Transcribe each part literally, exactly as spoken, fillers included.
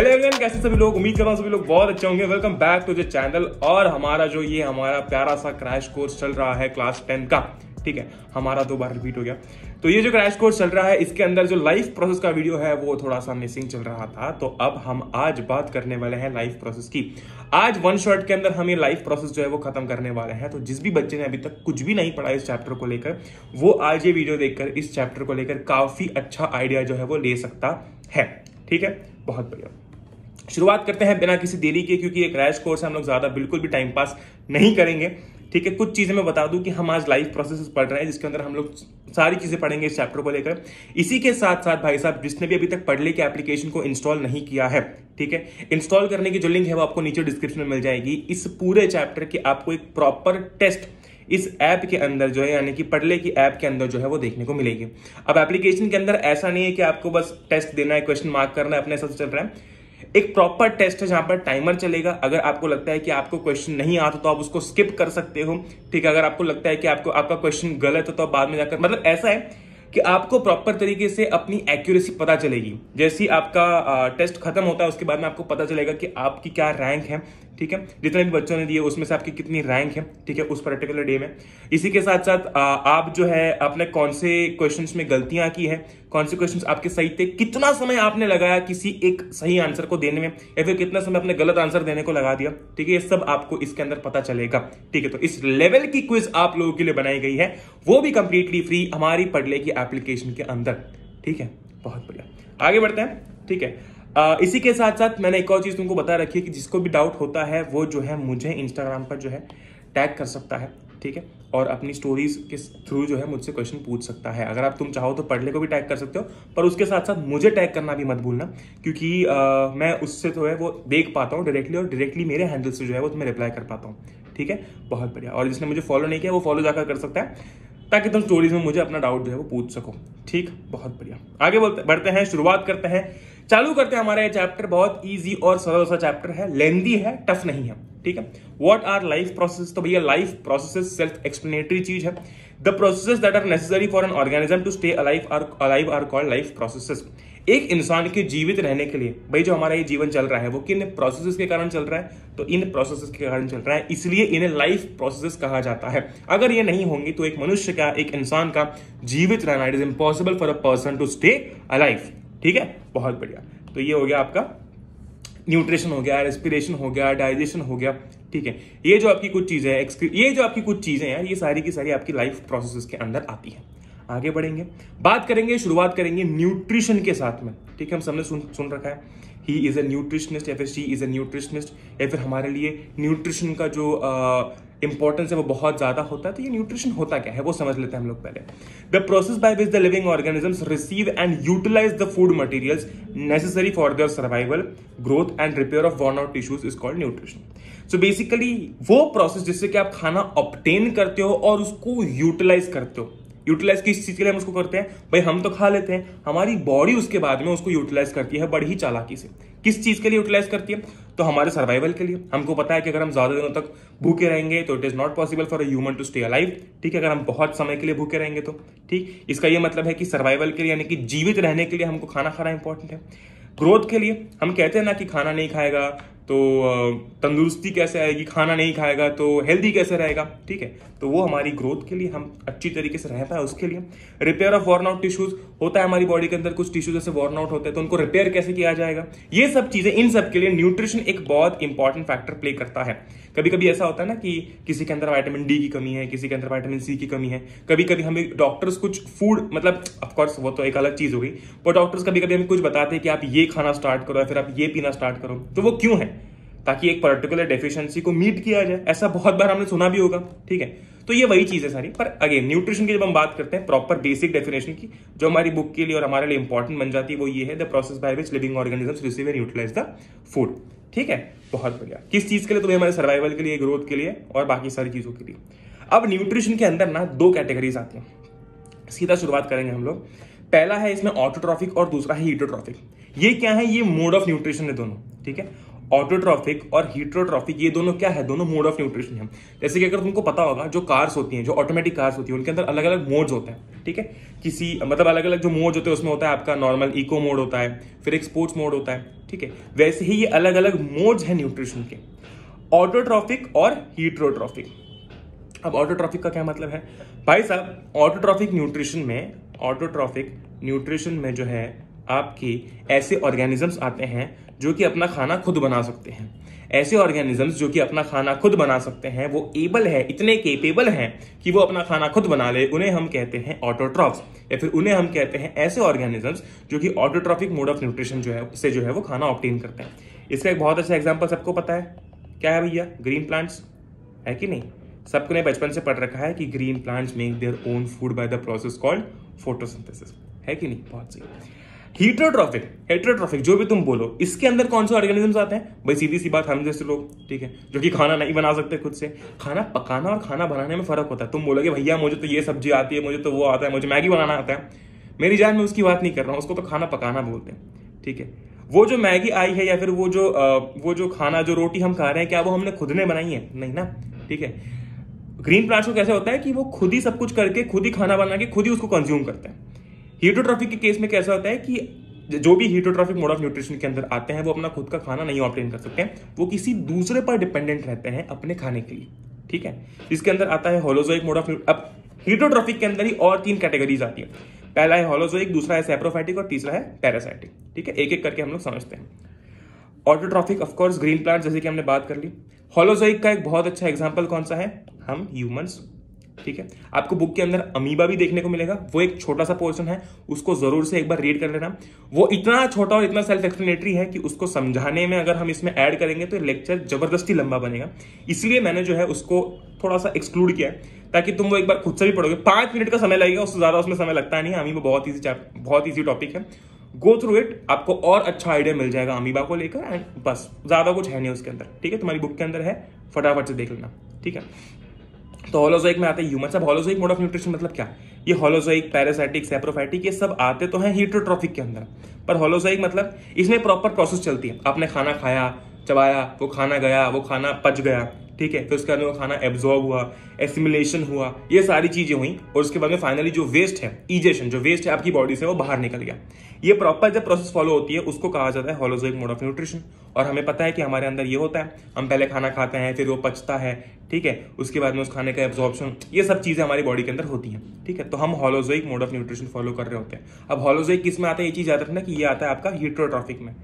Hello everyone, कैसे सभी लोग? उम्मीद कर रहा हूँ सभी लोग बहुत अच्छे होंगे। Welcome back to the channel. और हमारा जो ये हमारा प्यारा सा क्रैश कोर्स चल रहा है क्लास टेंथ का, ठीक है, हमारा दो बार रिपीट हो गया। तो ये जो क्रैश कोर्स चल रहा है इसके अंदर जो लाइफ प्रोसेस का वीडियो है वो थोड़ा सा मिसिंग चल रहा था, तो अब हम आज बात करने वाले हैं लाइफ प्रोसेस की। आज वन शॉट के अंदर हम ये लाइफ प्रोसेस जो है वो खत्म करने वाले हैं। तो जिस भी बच्चे ने अभी तक कुछ भी नहीं पढ़ा इस चैप्टर को लेकर, वो आज ये वीडियो देखकर इस चैप्टर को लेकर काफी अच्छा आइडिया जो है वो ले सकता है। ठीक है, बहुत बढ़िया। शुरुआत करते हैं बिना किसी देरी के, क्योंकि ये क्रैश कोर्स है, हम लोग ज्यादा बिल्कुल भी टाइम पास नहीं करेंगे। ठीक है, कुछ चीजें मैं बता दूं कि हम आज लाइफ प्रोसेसेस पढ़ रहे हैं जिसके अंदर हम लोग सारी चीजें पढ़ेंगे इस चैप्टर को लेकर। इसी के साथ साथ भाई साहब, जिसने भी अभी तक पढ़ले के एप्लीकेशन को इंस्टॉल नहीं किया है, ठीक है, इंस्टॉल करने की जो लिंक है वो आपको नीचे डिस्क्रिप्शन में मिल जाएगी। इस पूरे चैप्टर की आपको एक प्रॉपर टेस्ट इस ऐप के अंदर जो है, यानी कि पढ़ले की ऐप के अंदर जो है वो देखने को मिलेगी। अब एप्लीकेशन के अंदर ऐसा नहीं है कि आपको बस टेस्ट देना है, क्वेश्चन मार्क करना है, अपने हिसाब से चल रहा है। एक प्रॉपर टेस्ट है जहां पर टाइमर चलेगा। अगर आपको लगता है कि आपको क्वेश्चन नहीं आता तो आप उसको स्किप कर सकते हो। ठीक है, अगर आपको लगता है कि आपको आपका क्वेश्चन गलत है तो आप बाद में जाकर, मतलब ऐसा है कि आपको प्रॉपर तरीके से अपनी एक्यूरेसी पता चलेगी। जैसे ही आपका आ, टेस्ट खत्म होता है उसके बाद में आपको पता चलेगा कि आपकी क्या रैंक है। ठीक है, जितने भी बच्चों ने दिए उसमें से आपकी कितनी रैंक है, ठीक है, उस पर्टिकुलर डे में। इसी के साथ साथ आ, आप जो है आपने कौन से क्वेश्चंस में गलतियां की है, कौन से क्वेश्चंस आपके सही थे, कितना समय आपने लगाया किसी एक सही आंसर को देने में, या फिर कितना समय आपने गलत आंसर देने को लगा दिया। ठीक है, ये सब आपको इसके अंदर पता चलेगा। ठीक है, तो इस लेवल की क्विज आप लोगों के लिए बनाई गई है, वो भी कंप्लीटली फ्री हमारी पढ़ले की एप्लीकेशन के अंदर। ठीक है, बहुत बढ़िया, आगे बढ़ते हैं। ठीक है, आ, इसी के साथ साथ मैंने एक और चीज तुमको बता रखी है कि जिसको भी डाउट होता है वो जो है मुझे इंस्टाग्राम पर जो है टैग कर सकता है। ठीक है, और अपनी स्टोरीज के थ्रू जो है मुझसे क्वेश्चन पूछ सकता है। अगर आप तुम चाहो तो पढ़ले को भी टैग कर सकते हो, पर उसके साथ साथ मुझे टैग करना भी मत भूलना, क्योंकि आ, मैं उससे तो है वो देख पाता हूँ डायरेक्टली, और डायरेक्टली मेरे हैंडल से जो है वो तुम्हें रिप्लाई कर पाता हूँ। ठीक है, बहुत बढ़िया। और जिसने मुझे फॉलो नहीं किया वो फॉलो जाकर कर सकता है, ताकि तुम स्टोरीज में मुझे अपना डाउट जो है वो पूछ सको। ठीक, बहुत बढ़िया, आगे बढ़ते हैं, शुरुआत करते हैं, चालू करते हैं हमारा ये चैप्टर। बहुत इजी और सरल सा चैप्टर है, लेंदी है, टफ नहीं है। ठीक है, व्हाट आर लाइफ प्रोसेसेस? तो भैया लाइफ प्रोसेसेस सेल्फ एक्सप्लेनेटरी चीज है। The processes that are necessary for an organism to stay alive are alive are called life processes. एक इंसान के जीवित रहने के लिए भाई जो हमारा ये जीवन चल रहा है वो किन प्रोसेसेस के कारण चल रहा है, तो इन प्रोसेसेस के कारण चल रहा है, इसलिए इन्हें लाइफ प्रोसेसेस कहा जाता है। अगर ये नहीं होंगी तो एक मनुष्य का, एक इंसान का जीवित रहना, it is impossible for a person to stay alive. ठीक है, बहुत बढ़िया। तो ये हो गया आपका न्यूट्रिशन, हो गया रेस्पिरेशन, हो गया डाइजेशन, हो गया। ठीक है, ये जो आपकी कुछ चीजें हैं, ये जो आपकी कुछ चीजें हैं, ये सारी की सारी आपकी लाइफ प्रोसेसेस के अंदर आती है। आगे बढ़ेंगे, बात करेंगे, शुरुआत करेंगे न्यूट्रिशन के साथ में। ठीक है, हम सबने सुन सुन रखा है ही इज अ न्यूट्रिशनिस्ट, या फिर शी इज अ न्यूट्रिशनिस्ट, या फिर हमारे लिए न्यूट्रिशन का जो इंपॉर्टेंस है वो बहुत ज्यादा होता है। तो ये न्यूट्रिशन होता क्या है वो समझ लेते हैं हम लोग पहले। The process by which the living organisms receive and utilise the food materials necessary for their survival, growth and repair of worn out tissues is called nutrition. So basically वो प्रोसेस जिससे कि आप खाना ऑब्टेन करते हो और उसको utilise करते हो। यूटिलाइज किस चीज के लिए हम उसको करते हैं? भाई हम तो खा लेते हैं, हमारी बॉडी उसके बाद में उसको यूटिलाइज करती है बड़ी ही चालाकी से। किस चीज के लिए यूटिलाइज करती है? तो हमारे सर्वाइवल के लिए। हमको पता है कि अगर हम ज्यादा दिनों तक भूखे रहेंगे तो it is not possible for a human to stay alive. ठीक है, अगर हम बहुत समय के लिए भूखे रहेंगे तो। ठीक, इसका यह मतलब है कि सर्वाइवल के लिए, यानी कि जीवित रहने के लिए हमको खाना खाना इंपॉर्टेंट है। ग्रोथ के लिए हम कहते हैं ना कि खाना नहीं खाएगा तो तंदुरुस्ती कैसे आएगी, खाना नहीं खाएगा तो हेल्दी कैसे रहेगा। ठीक है, तो वो हमारी ग्रोथ के लिए, हम अच्छी तरीके से रह पाए उसके लिए। Repair of worn out tissues होता है, हमारी बॉडी के अंदर कुछ टिश्यूज जैसे वॉर्न आउट होते हैं तो उनको रिपेयर कैसे किया जाएगा, ये सब चीजें, इन सब के लिए न्यूट्रिशन एक बहुत इंपॉर्टेंट फैक्टर प्ले करता है। कभी कभी ऐसा होता है ना कि किसी के अंदर वाइटामिन डी की कमी है, किसी के अंदर वाइटामिन सी की कमी है। कभी कभी हमें डॉक्टर्स कुछ फूड, मतलब ऑफकोर्स वो तो एक अलग चीज हो गई, पर डॉक्टर्स कभी कभी हमें कुछ बताते हैं कि आप ये खाना स्टार्ट करो या फिर आप ये पीना स्टार्ट करो। तो वो क्यों है? ताकि एक पर्टिकुलर डेफिशिएंसी को मीट किया जाए। ऐसा बहुत बार हमने सुना भी होगा। ठीक है, तो ये वही चीज है सारी। पर अगेन न्यूट्रिशन की जब हम बात करते हैं प्रॉपर बेसिक डेफिनेशन की, जो हमारी बुक के लिए और हमारे लिए इंपॉर्टेंट बन जाती है, वो ये है the process by which living organisms receive and utilise the food. ठीक है, बहुत बढ़िया। किस चीज के लिए? तुम्हें हमारे सर्वाइवल के लिए, ग्रोथ के लिए और बाकी सारी चीजों के लिए। अब न्यूट्रिशन के अंदर ना दो कैटेगरीज आती हैं, सीधा शुरुआत करेंगे हम लोग। पहला है इसमें ऑटोट्रॉफिक और दूसरा है हीटोट्रॉफिक। ये क्या है? ये मोड ऑफ न्यूट्रिशन है दोनों। ठीक है, ऑटोट्रॉफिक और हीटरोट्रॉफिक, ये दोनों क्या है? दोनों मोड ऑफ न्यूट्रिशन है। जैसे कि अगर तुमको पता होगा जो कार्स होती हैं, जो ऑटोमेटिक कार्स होती हैं, उनके अंदर अलग अलग मोड्स होते हैं। ठीक है, किसी मतलब अलग अलग जो मोड्स होते हैं उसमें होता है आपका नॉर्मल इको मोड होता है, फिर एक स्पोर्ट्स मोड होता है। ठीक है। वैसे ही ये अलग अलग मोड्स हैं न्यूट्रिशन के, ऑटोट्रॉफिक और हीटरोट्रॉफिक। अब ऑटोट्रॉफिक का क्या मतलब है भाई साहब? ऑटोट्रॉफिक न्यूट्रिशन में ऑटोट्रॉफिक न्यूट्रिशन में जो है आपकी ऐसे ऑर्गेनिजम्स आते हैं जो कि अपना खाना खुद बना सकते हैं। ऐसे ऑर्गेनिजम्स जो कि अपना खाना खुद बना सकते हैं, वो एबल है, इतने केपेबल हैं कि वो अपना खाना खुद बना ले, उन्हें हम कहते हैं ऑटोट्रॉफ्स, या फिर उन्हें हम कहते हैं ऐसे ऑर्गेनिजम्स जो कि ऑटोट्रॉफिक मोड ऑफ न्यूट्रिशन जो है उससे जो है वो खाना ऑब्टेन करते हैं। इसका एक बहुत अच्छा एग्जाम्पल सबको पता है, क्या है भैया? ग्रीन प्लांट्स, है कि नहीं? सबको ने बचपन से पढ़ रखा है कि green plants make their own food by the process called photosynthesis, है कि नहीं? बहुत सही। हीटरोट्रॉफिक, हेटरोट्रॉफिक जो भी तुम बोलो, इसके अंदर कौन से ऑर्गेनिजम्स आते हैं भाई? सीधी सी बात, हम जैसे लोग, ठीक है, जो कि खाना नहीं बना सकते खुद से। खाना पकाना और खाना बनाने में फर्क होता है। तुम बोलोगे भैया मुझे तो ये सब्जी आती है, मुझे तो वो आता है, मुझे मैगी बनाना आता है। मेरी जान में उसकी बात नहीं कर रहा हूँ, उसको तो खाना पकाना बोलते हैं, ठीक है। वो जो मैगी आई है या फिर वो जो वो जो खाना, जो रोटी हम खा रहे हैं, क्या वो हमने खुद ने बनाई है? नहीं ना, ठीक है। ग्रीन प्लांट्स को कैसे होता है कि वो खुद ही सब कुछ करके, खुद ही खाना बना के, खुद ही उसको कंज्यूम करते हैं। हीटरोट्रॉफिक के केस में कैसा होता है कि जो भी हीटरोट्रॉफिक मोड ऑफ न्यूट्रिशन के अंदर आते हैं वो अपना खुद का खाना नहीं ऑब्टेन कर सकते हैं, वो किसी दूसरे पर डिपेंडेंट रहते हैं अपने खाने के लिए, ठीक है। इसके अंदर आता है होलोजोइक मोड ऑफ। अब हीटरोट्रॉफिक के अंदर ही और तीन कैटेगरीज आती है, पहला है होलोजोइक, दूसरा है सैप्रोफाइटिक और तीसरा है पैरासाइटिक, ठीक है। एक एक करके हम लोग समझते हैं। ऑटोट्रॉफिक ऑफकोर्स ग्रीन प्लांट जैसे कि हमने बात कर ली। होलोजोइक का एक बहुत अच्छा एग्जाम्पल कौन सा है? हम ह्यूमन्स, ठीक है। आपको बुक के अंदर अमीबा भी देखने को मिलेगा, वो एक छोटा सा पोर्शन है, उसको जरूर से एक बार रीड कर लेना। वो इतना छोटा और इतना सेल्फ एक्सप्लेनेटरी है कि उसको समझाने में अगर हम इसमें ऐड करेंगे तो लेक्चर जबरदस्ती लंबा बनेगा, इसलिए मैंने जो है उसको थोड़ा सा एक्सक्लूड किया है ताकि तुम वो एक बार खुद से भी पढ़ोगे। पांच मिनट का समय लगेगा, उससे ज्यादा उसमें समय लगता नहीं है। अमीबा बहुत ईजी बहुत ईजी टॉपिक है, गो थ्रू इट, आपको और अच्छा आइडिया मिल जाएगा अमीबा को लेकर। एंड बस ज्यादा कुछ है नहीं उसके अंदर, ठीक है, तुम्हारी बुक के अंदर है, फटाफट से देख लेना, ठीक है। तो होलोजोइक में आते हैं ह्यूमन। सब होलोजोइक मोड ऑफ न्यूट्रिशन मतलब क्या? ये होलोजोइक, पैरासाइटिक, सैप्रोफाइटिक, ये सब आते तो हैं हीटरोट्रॉफिक के अंदर, पर होलोजोइक मतलब इसमें प्रॉपर प्रोसेस चलती है। आपने खाना खाया, चबाया, वो खाना गया, वो खाना पच गया, ठीक है, फिर उसके बाद वो खाना एब्जॉर्ब हुआ, एसिमिलेशन हुआ, ये सारी चीजें हुई, और उसके बाद में फाइनली जो वेस्ट है, इजेशन, जो वेस्ट है आपकी बॉडी से, वो बाहर निकल गया। ये प्रॉपर जब प्रोसेस फॉलो होती है उसको कहा जाता है होलोजोइक मोड ऑफ न्यूट्रिशन। और हमें पता है कि हमारे अंदर ये होता है, हम पहले खाना खाते हैं, फिर वो पचता है, ठीक है, उसके बाद में उस खाने का एब्जॉर्प्शन, ये सब चीजें हमारी बॉडी के अंदर होती हैं, ठीक है। तो हम holozoic mode of nutrition follow कर रहे होते हैं। अब होलोजोइक किस में आता है, ये चीज याद रखना कि ये आता है आपका हीटरोट्रॉफिक में।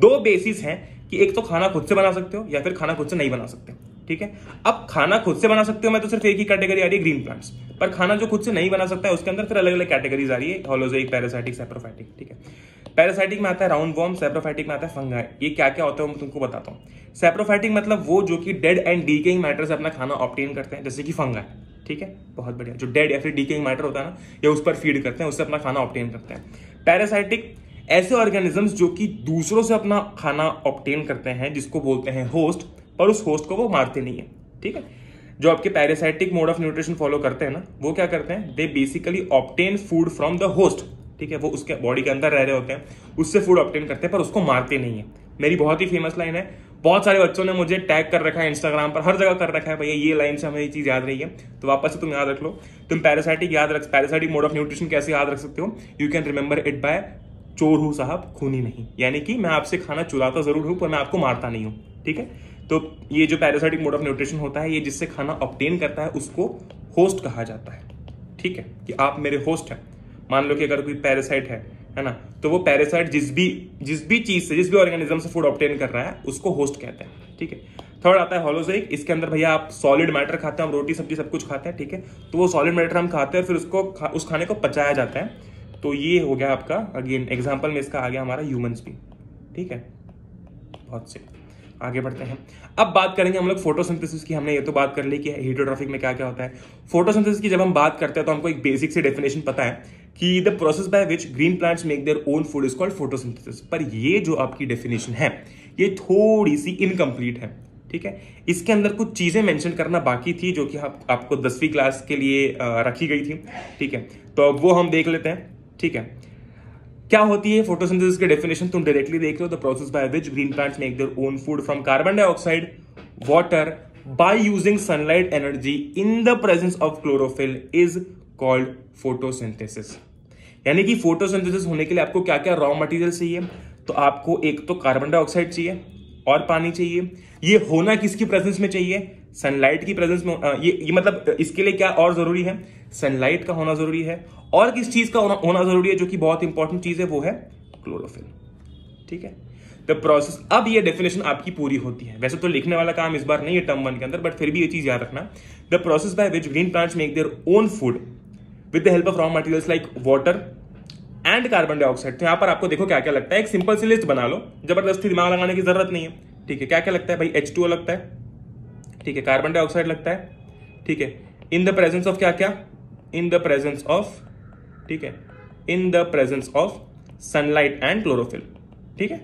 दो बेसिस हैं कि एक तो खाना खुद से बना सकते हो या फिर खाना खुद से नहीं बना सकते, ठीक है। अब खाना खुद से बना सकते हो मैं तो सिर्फ एक ही कैटेगरी आ रही है, ग्रीन प्लांट्स, पर खाना जो खुद से नहीं बना सकता है उसके अंदर फिर अलग अलग कैटेगरीज आ रही है, होलोजोइक, पैरासाइटिक, सैप्रोफाइटिक, ठीक है। पैरासाइटिक में आता है राउंड वॉर्म, सैप्रोफाइटिक में आता है फंगाई। ये क्या क्या होता है मैं तुमको बताता हूँ। सैप्रोफाइटिक मतलब वो जो कि डेड एंड डीकेइंग मैटर से अपना खाना ऑब्टेन करते हैं, जैसे कि फंगाई, ठीक है, बहुत बढ़िया, जो डेड या फिर डीकेइंग मैटर होता है ना, ये उस पर फीड करते हैं, उससे अपना खाना ऑब्टेन करते हैं। पैरासाइटिक ऐसे ऑर्गेनिजम्स जो कि दूसरों से अपना खाना ऑब्टेन करते हैं, जिसको बोलते हैं होस्ट, पर उस होस्ट को वो मारते नहीं है, ठीक है। जो आपके parasitic mode of nutrition follow करते हैं ना, वो क्या करते हैं, they basically obtain food from the host, ठीक है, वो उसके बॉडी के अंदर रह रहे होते हैं, उससे फूड ऑब्टेन करते हैं, पर उसको मारते नहीं है। मेरी बहुत ही फेमस लाइन है, बहुत सारे बच्चों ने मुझे टैग कर रखा है इंस्टाग्राम पर, हर जगह कर रखा है, भैया ये लाइन से हमें ये चीज़ याद रही है, तो वापस से तुम याद रख लो। तुम पैरासाइटिक याद रख पैरासाइटिक मोड ऑफ न्यूट्रिशन कैसे याद रख सकते हो? You can remember it by चोर हूँ साहब, खूनी नहीं, यानी कि मैं आपसे खाना चुराता जरूर हूँ पर मैं आपको मारता नहीं हूँ, ठीक है। तो ये जो पैरासाइटिक मोड ऑफ न्यूट्रिशन होता है, ये जिससे खाना ऑब्टेन करता है उसको होस्ट कहा जाता है, ठीक है, कि आप मेरे होस्ट हैं। मान लो कि अगर कोई पैरासाइट है है ना, तो वो पैरासाइट जिस भी जिस भी चीज से, जिस भी ऑर्गेनिज्म से फूड ऑब्टेन कर रहा है उसको होस्ट कहते हैं, ठीक है। थर्ड आता है होलोजोइक। इसके अंदर भैया आप सॉलिड मैटर खाते हैं, हम रोटी सब्जी सब कुछ खाते हैं, ठीक है, तो वो सॉलिड मैटर हम खाते हैं, फिर उसको खा, उस खाने को पचाया जाता है। तो ये हो गया आपका, अगेन एग्जाम्पल में इसका आ गया हमारा ह्यूमंस भी, ठीक है, बहुत से आगे बढ़ते हैं। अब बात करेंगे हम लोग फोटोसिंथेसिस की। हमने ये तो बात कर ली कि हीटरोट्रॉफिक में क्या क्या होता है। फोटोसिंथेसिस की जब हम बात करते हैं तो हमको एक बेसिक सी डेफिनेशन पता है कि the process by which green plants make their own food is called photosynthesis, पर ये जो आपकी डेफिनेशन है ये थोड़ी सी इनकम्प्लीट है, ठीक है। इसके अंदर कुछ चीजें मेंशन करना बाकी थी जो कि आप, आपको दसवीं क्लास के लिए रखी गई थी, ठीक है, तो अब वो हम देख लेते हैं, ठीक है। क्या होती है फोटोसिंथेसिस की डेफिनेशन? तुम डायरेक्टली देख लो, the process by which green plants make their own food from carbon dioxide, water, by using sunlight energy in the presence of chlorophyll is called photosynthesis. यानी कि फोटोसिंथेसिस होने के लिए आपको क्या क्या रॉ मटेरियल चाहिए? तो आपको एक तो कार्बन डाइऑक्साइड चाहिए और पानी चाहिए। ये होना किसकी प्रेजेंस में चाहिए? सनलाइट की प्रेजेंस में। ये, ये मतलब इसके लिए क्या और जरूरी है? सनलाइट का होना जरूरी है। और किस चीज का होना, होना जरूरी है जो कि बहुत इंपॉर्टेंट चीज है, वो है क्लोरोफिल। ठीक है, द प्रोसेस। अब ये डेफिनेशन आपकी पूरी होती है। वैसे तो लिखने वाला काम इस बार नहीं है टर्म वन के अंदर, बट फिर भी ये चीज याद रखना। The process by which green plants make their own food with the help of raw materials like water and carbon dioxide. तो यहां पर आपको देखो क्या क्या लगता है, एक सिंपल सी लिस्ट बना लो, जबरदस्ती दिमाग लगाने की जरूरत नहीं है। ठीक है, क्या क्या लगता है भाई? एच टू ओ लगता है, ठीक है, कार्बन डाइऑक्साइड लगता है, ठीक है, इन द प्रेजेंस ऑफ क्या क्या, इन द प्रेजेंस ऑफ, ठीक है, in the presence of sunlight and chlorophyll. ठीक है,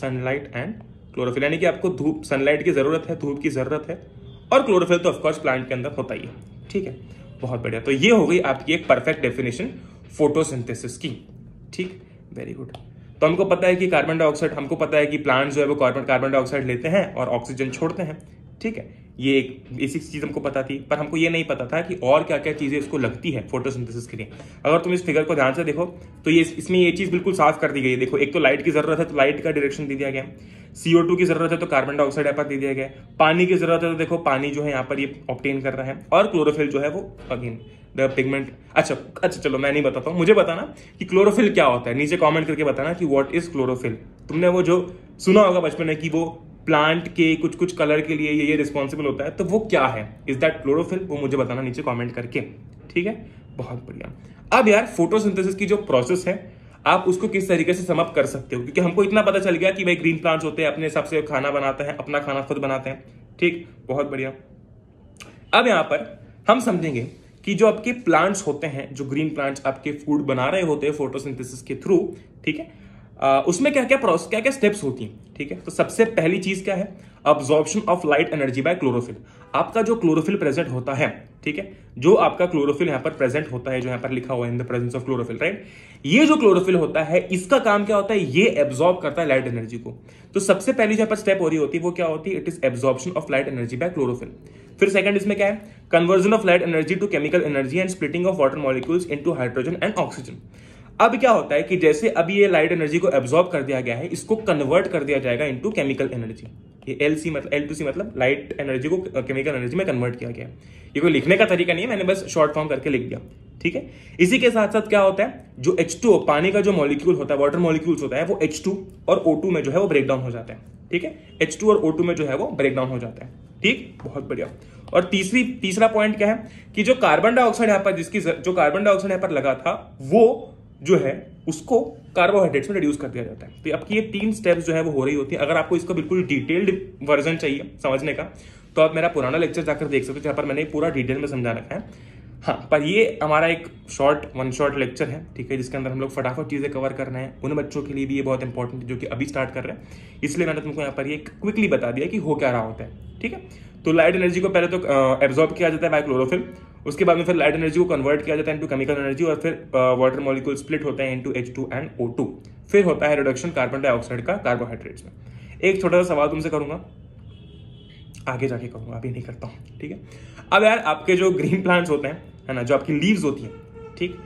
सनलाइट एंड क्लोरोफिल, यानी कि आपको धूप, सनलाइट की जरूरत है, धूप की जरूरत है, और क्लोरोफिल तो ऑफकोर्स प्लांट के अंदर होता ही है। ठीक है, बहुत बढ़िया। तो ये हो गई आपकी एक परफेक्ट डेफिनेशन फोटोसिंथेसिस की। ठीक, वेरी गुड। तो हमको पता है कि कार्बन डाइऑक्साइड, हमको पता है कि प्लांट्स जो है वो कार्बन कार्बन डाइऑक्साइड लेते हैं और ऑक्सीजन छोड़ते हैं। ठीक है, ये एक बेसिक चीज हमको पता थी, पर हमको ये नहीं पता था कि और क्या क्या चीजें इसको लगती है फोटोसिंथेसिस के लिए। अगर तुम इस फिगर को ध्यान से देखो तो ये इसमें ये चीज बिल्कुल साफ कर दी गई है। देखो, एक तो लाइट की जरूरत है तो लाइट का डायरेक्शन दे दिया गया, सीओ टू की जरूरत है तो कार्बन डाइऑक्साइड यहाँ पर दे दिया गया, पानी की जरूरत है तो देखो पानी जो है यहाँ पर ये ऑब्टेन कर रहा है, और क्लोरोफिल जो है वो अगेन द पिगमेंट। अच्छा अच्छा चलो मैं नहीं बताता हूँ, मुझे बताना कि क्लोरोफिल क्या होता है, नीचे कॉमेंट करके बताना कि व्हाट इज क्लोरोफिल। तुमने वो जो सुना होगा बचपन में कि वो प्लांट के कुछ कुछ कलर के लिए ये ये रिस्पॉन्सिबल होता है, तो वो क्या है, इज दैट क्लोरोफिल? वो मुझे बताना नीचे कमेंट करके। ठीक है, बहुत बढ़िया। अब यार फोटोसिंथेसिस की जो प्रोसेस है आप उसको किस तरीके से समअप कर सकते हो, क्योंकि हमको इतना पता चल गया कि भाई ग्रीन प्लांट्स होते हैं, अपने हिसाब से खाना बनाते हैं, अपना खाना खुद बनाते हैं। ठीक, बहुत बढ़िया। अब यहाँ पर हम समझेंगे कि जो आपके प्लांट्स होते हैं, जो ग्रीन प्लांट्स आपके फूड बना रहे होते हैं फोटोसिंथेसिस के थ्रू, ठीक है, Uh, उसमें क्या क्या प्रोसेस, क्या क्या स्टेप्स होती हैं। ठीक है, तो सबसे पहली चीज क्या है? Absorption of light energy by chlorophyll. आपका जो क्लोरोफिल प्रेजेंट होता है, ठीक है, जो आपका क्लोरोफिल यहाँ पर प्रेजेंट होता है, जो यहाँ पर लिखा हुआ है in the presence of chlorophyll, right, ये जो क्लोरोफिल होता है इसका काम क्या होता है? ये एब्जॉर्ब करता है लाइट एनर्जी को। तो सबसे पहली जो यहाँ पर स्टेप हो रही होती है वो क्या होती है? It is absorption of light energy by chlorophyll. फिर सेकंड इसमें क्या है? Conversion of light energy to chemical energy and splitting of water molecules into hydrogen and oxygen. अब क्या होता है कि जैसे अभी ये लाइट एनर्जी को एब्जॉर्ब कर दिया गया है, इसको कन्वर्ट कर दिया जाएगा इनटू केमिकल एनर्जी। ये एलसी मतलब एल टू सी मतलब लाइट एनर्जी को केमिकल एनर्जी में कन्वर्ट किया गया है। ये कोई लिखने का तरीका नहीं है, मैंने बस शॉर्ट फॉर्म करके लिख दिया। ठीक है, इसी के साथ साथ क्या होता है, जो एच टू ओ पानी का जो मॉलिक्यूल होता है, वाटर मॉलिक्यूल्स होता है, वो एच टू और ओ टू में जो है वो ब्रेक डाउन हो जाता है। ठीक है, एच टू और ओ टू में जो है वो ब्रेक डाउन हो जाता है। ठीक, बहुत बढ़िया। और तीसरी तीसरा पॉइंट क्या है कि जो कार्बन डाइऑक्साइड यहाँ पर, जिसकी जो कार्बन डाइऑक्साइड यहाँ पर लगा था, वो जो है उसको कार्बोहाइड्रेट्स में रिड्यूस कर दिया जाता है। तो आपकी ये तीन स्टेप्स जो है वो हो रही होती है। अगर आपको इसका बिल्कुल डिटेल्ड वर्जन चाहिए समझने का तो आप मेरा पुराना लेक्चर जाकर देख सकते हो, जहाँ पर मैंने पूरा डिटेल में समझा रखा है। हाँ, पर ये हमारा एक शॉर्ट वन शॉर्ट लेक्चर है, ठीक है, जिसके अंदर हम लोग फटाफट चीज़ें कवर कर रहे हैं। उन बच्चों के लिए भी ये बहुत इंपॉर्टेंट है जो कि अभी स्टार्ट कर रहे हैं, इसलिए मैंने तुमको यहाँ पर ये क्विकली बता दिया कि हो क्या रहा होता है। ठीक है, तो लाइट एनर्जी को पहले तो एब्जॉर्ब किया जाता है बाय क्लोरोफिल, उसके बाद में फिर लाइट एनर्जी को कन्वर्ट किया जाता है इनटू केमिकल एनर्जी, और फिर वाटर मॉलिक्यूल स्प्लिट होते हैं into H two and O two. फिर होता है रिडक्शन कार्बन डाइऑक्साइड का कार्बोहाइड्रेट्स में। एक छोटा सा सवाल तुमसे करूंगा, आगे जाके करूंगा, अभी नहीं करता हूं। ठीक है, अब यार आपके जो ग्रीन प्लांट्स होते हैं, है ना, जो आपकी लीव्स होती हैं, ठीक,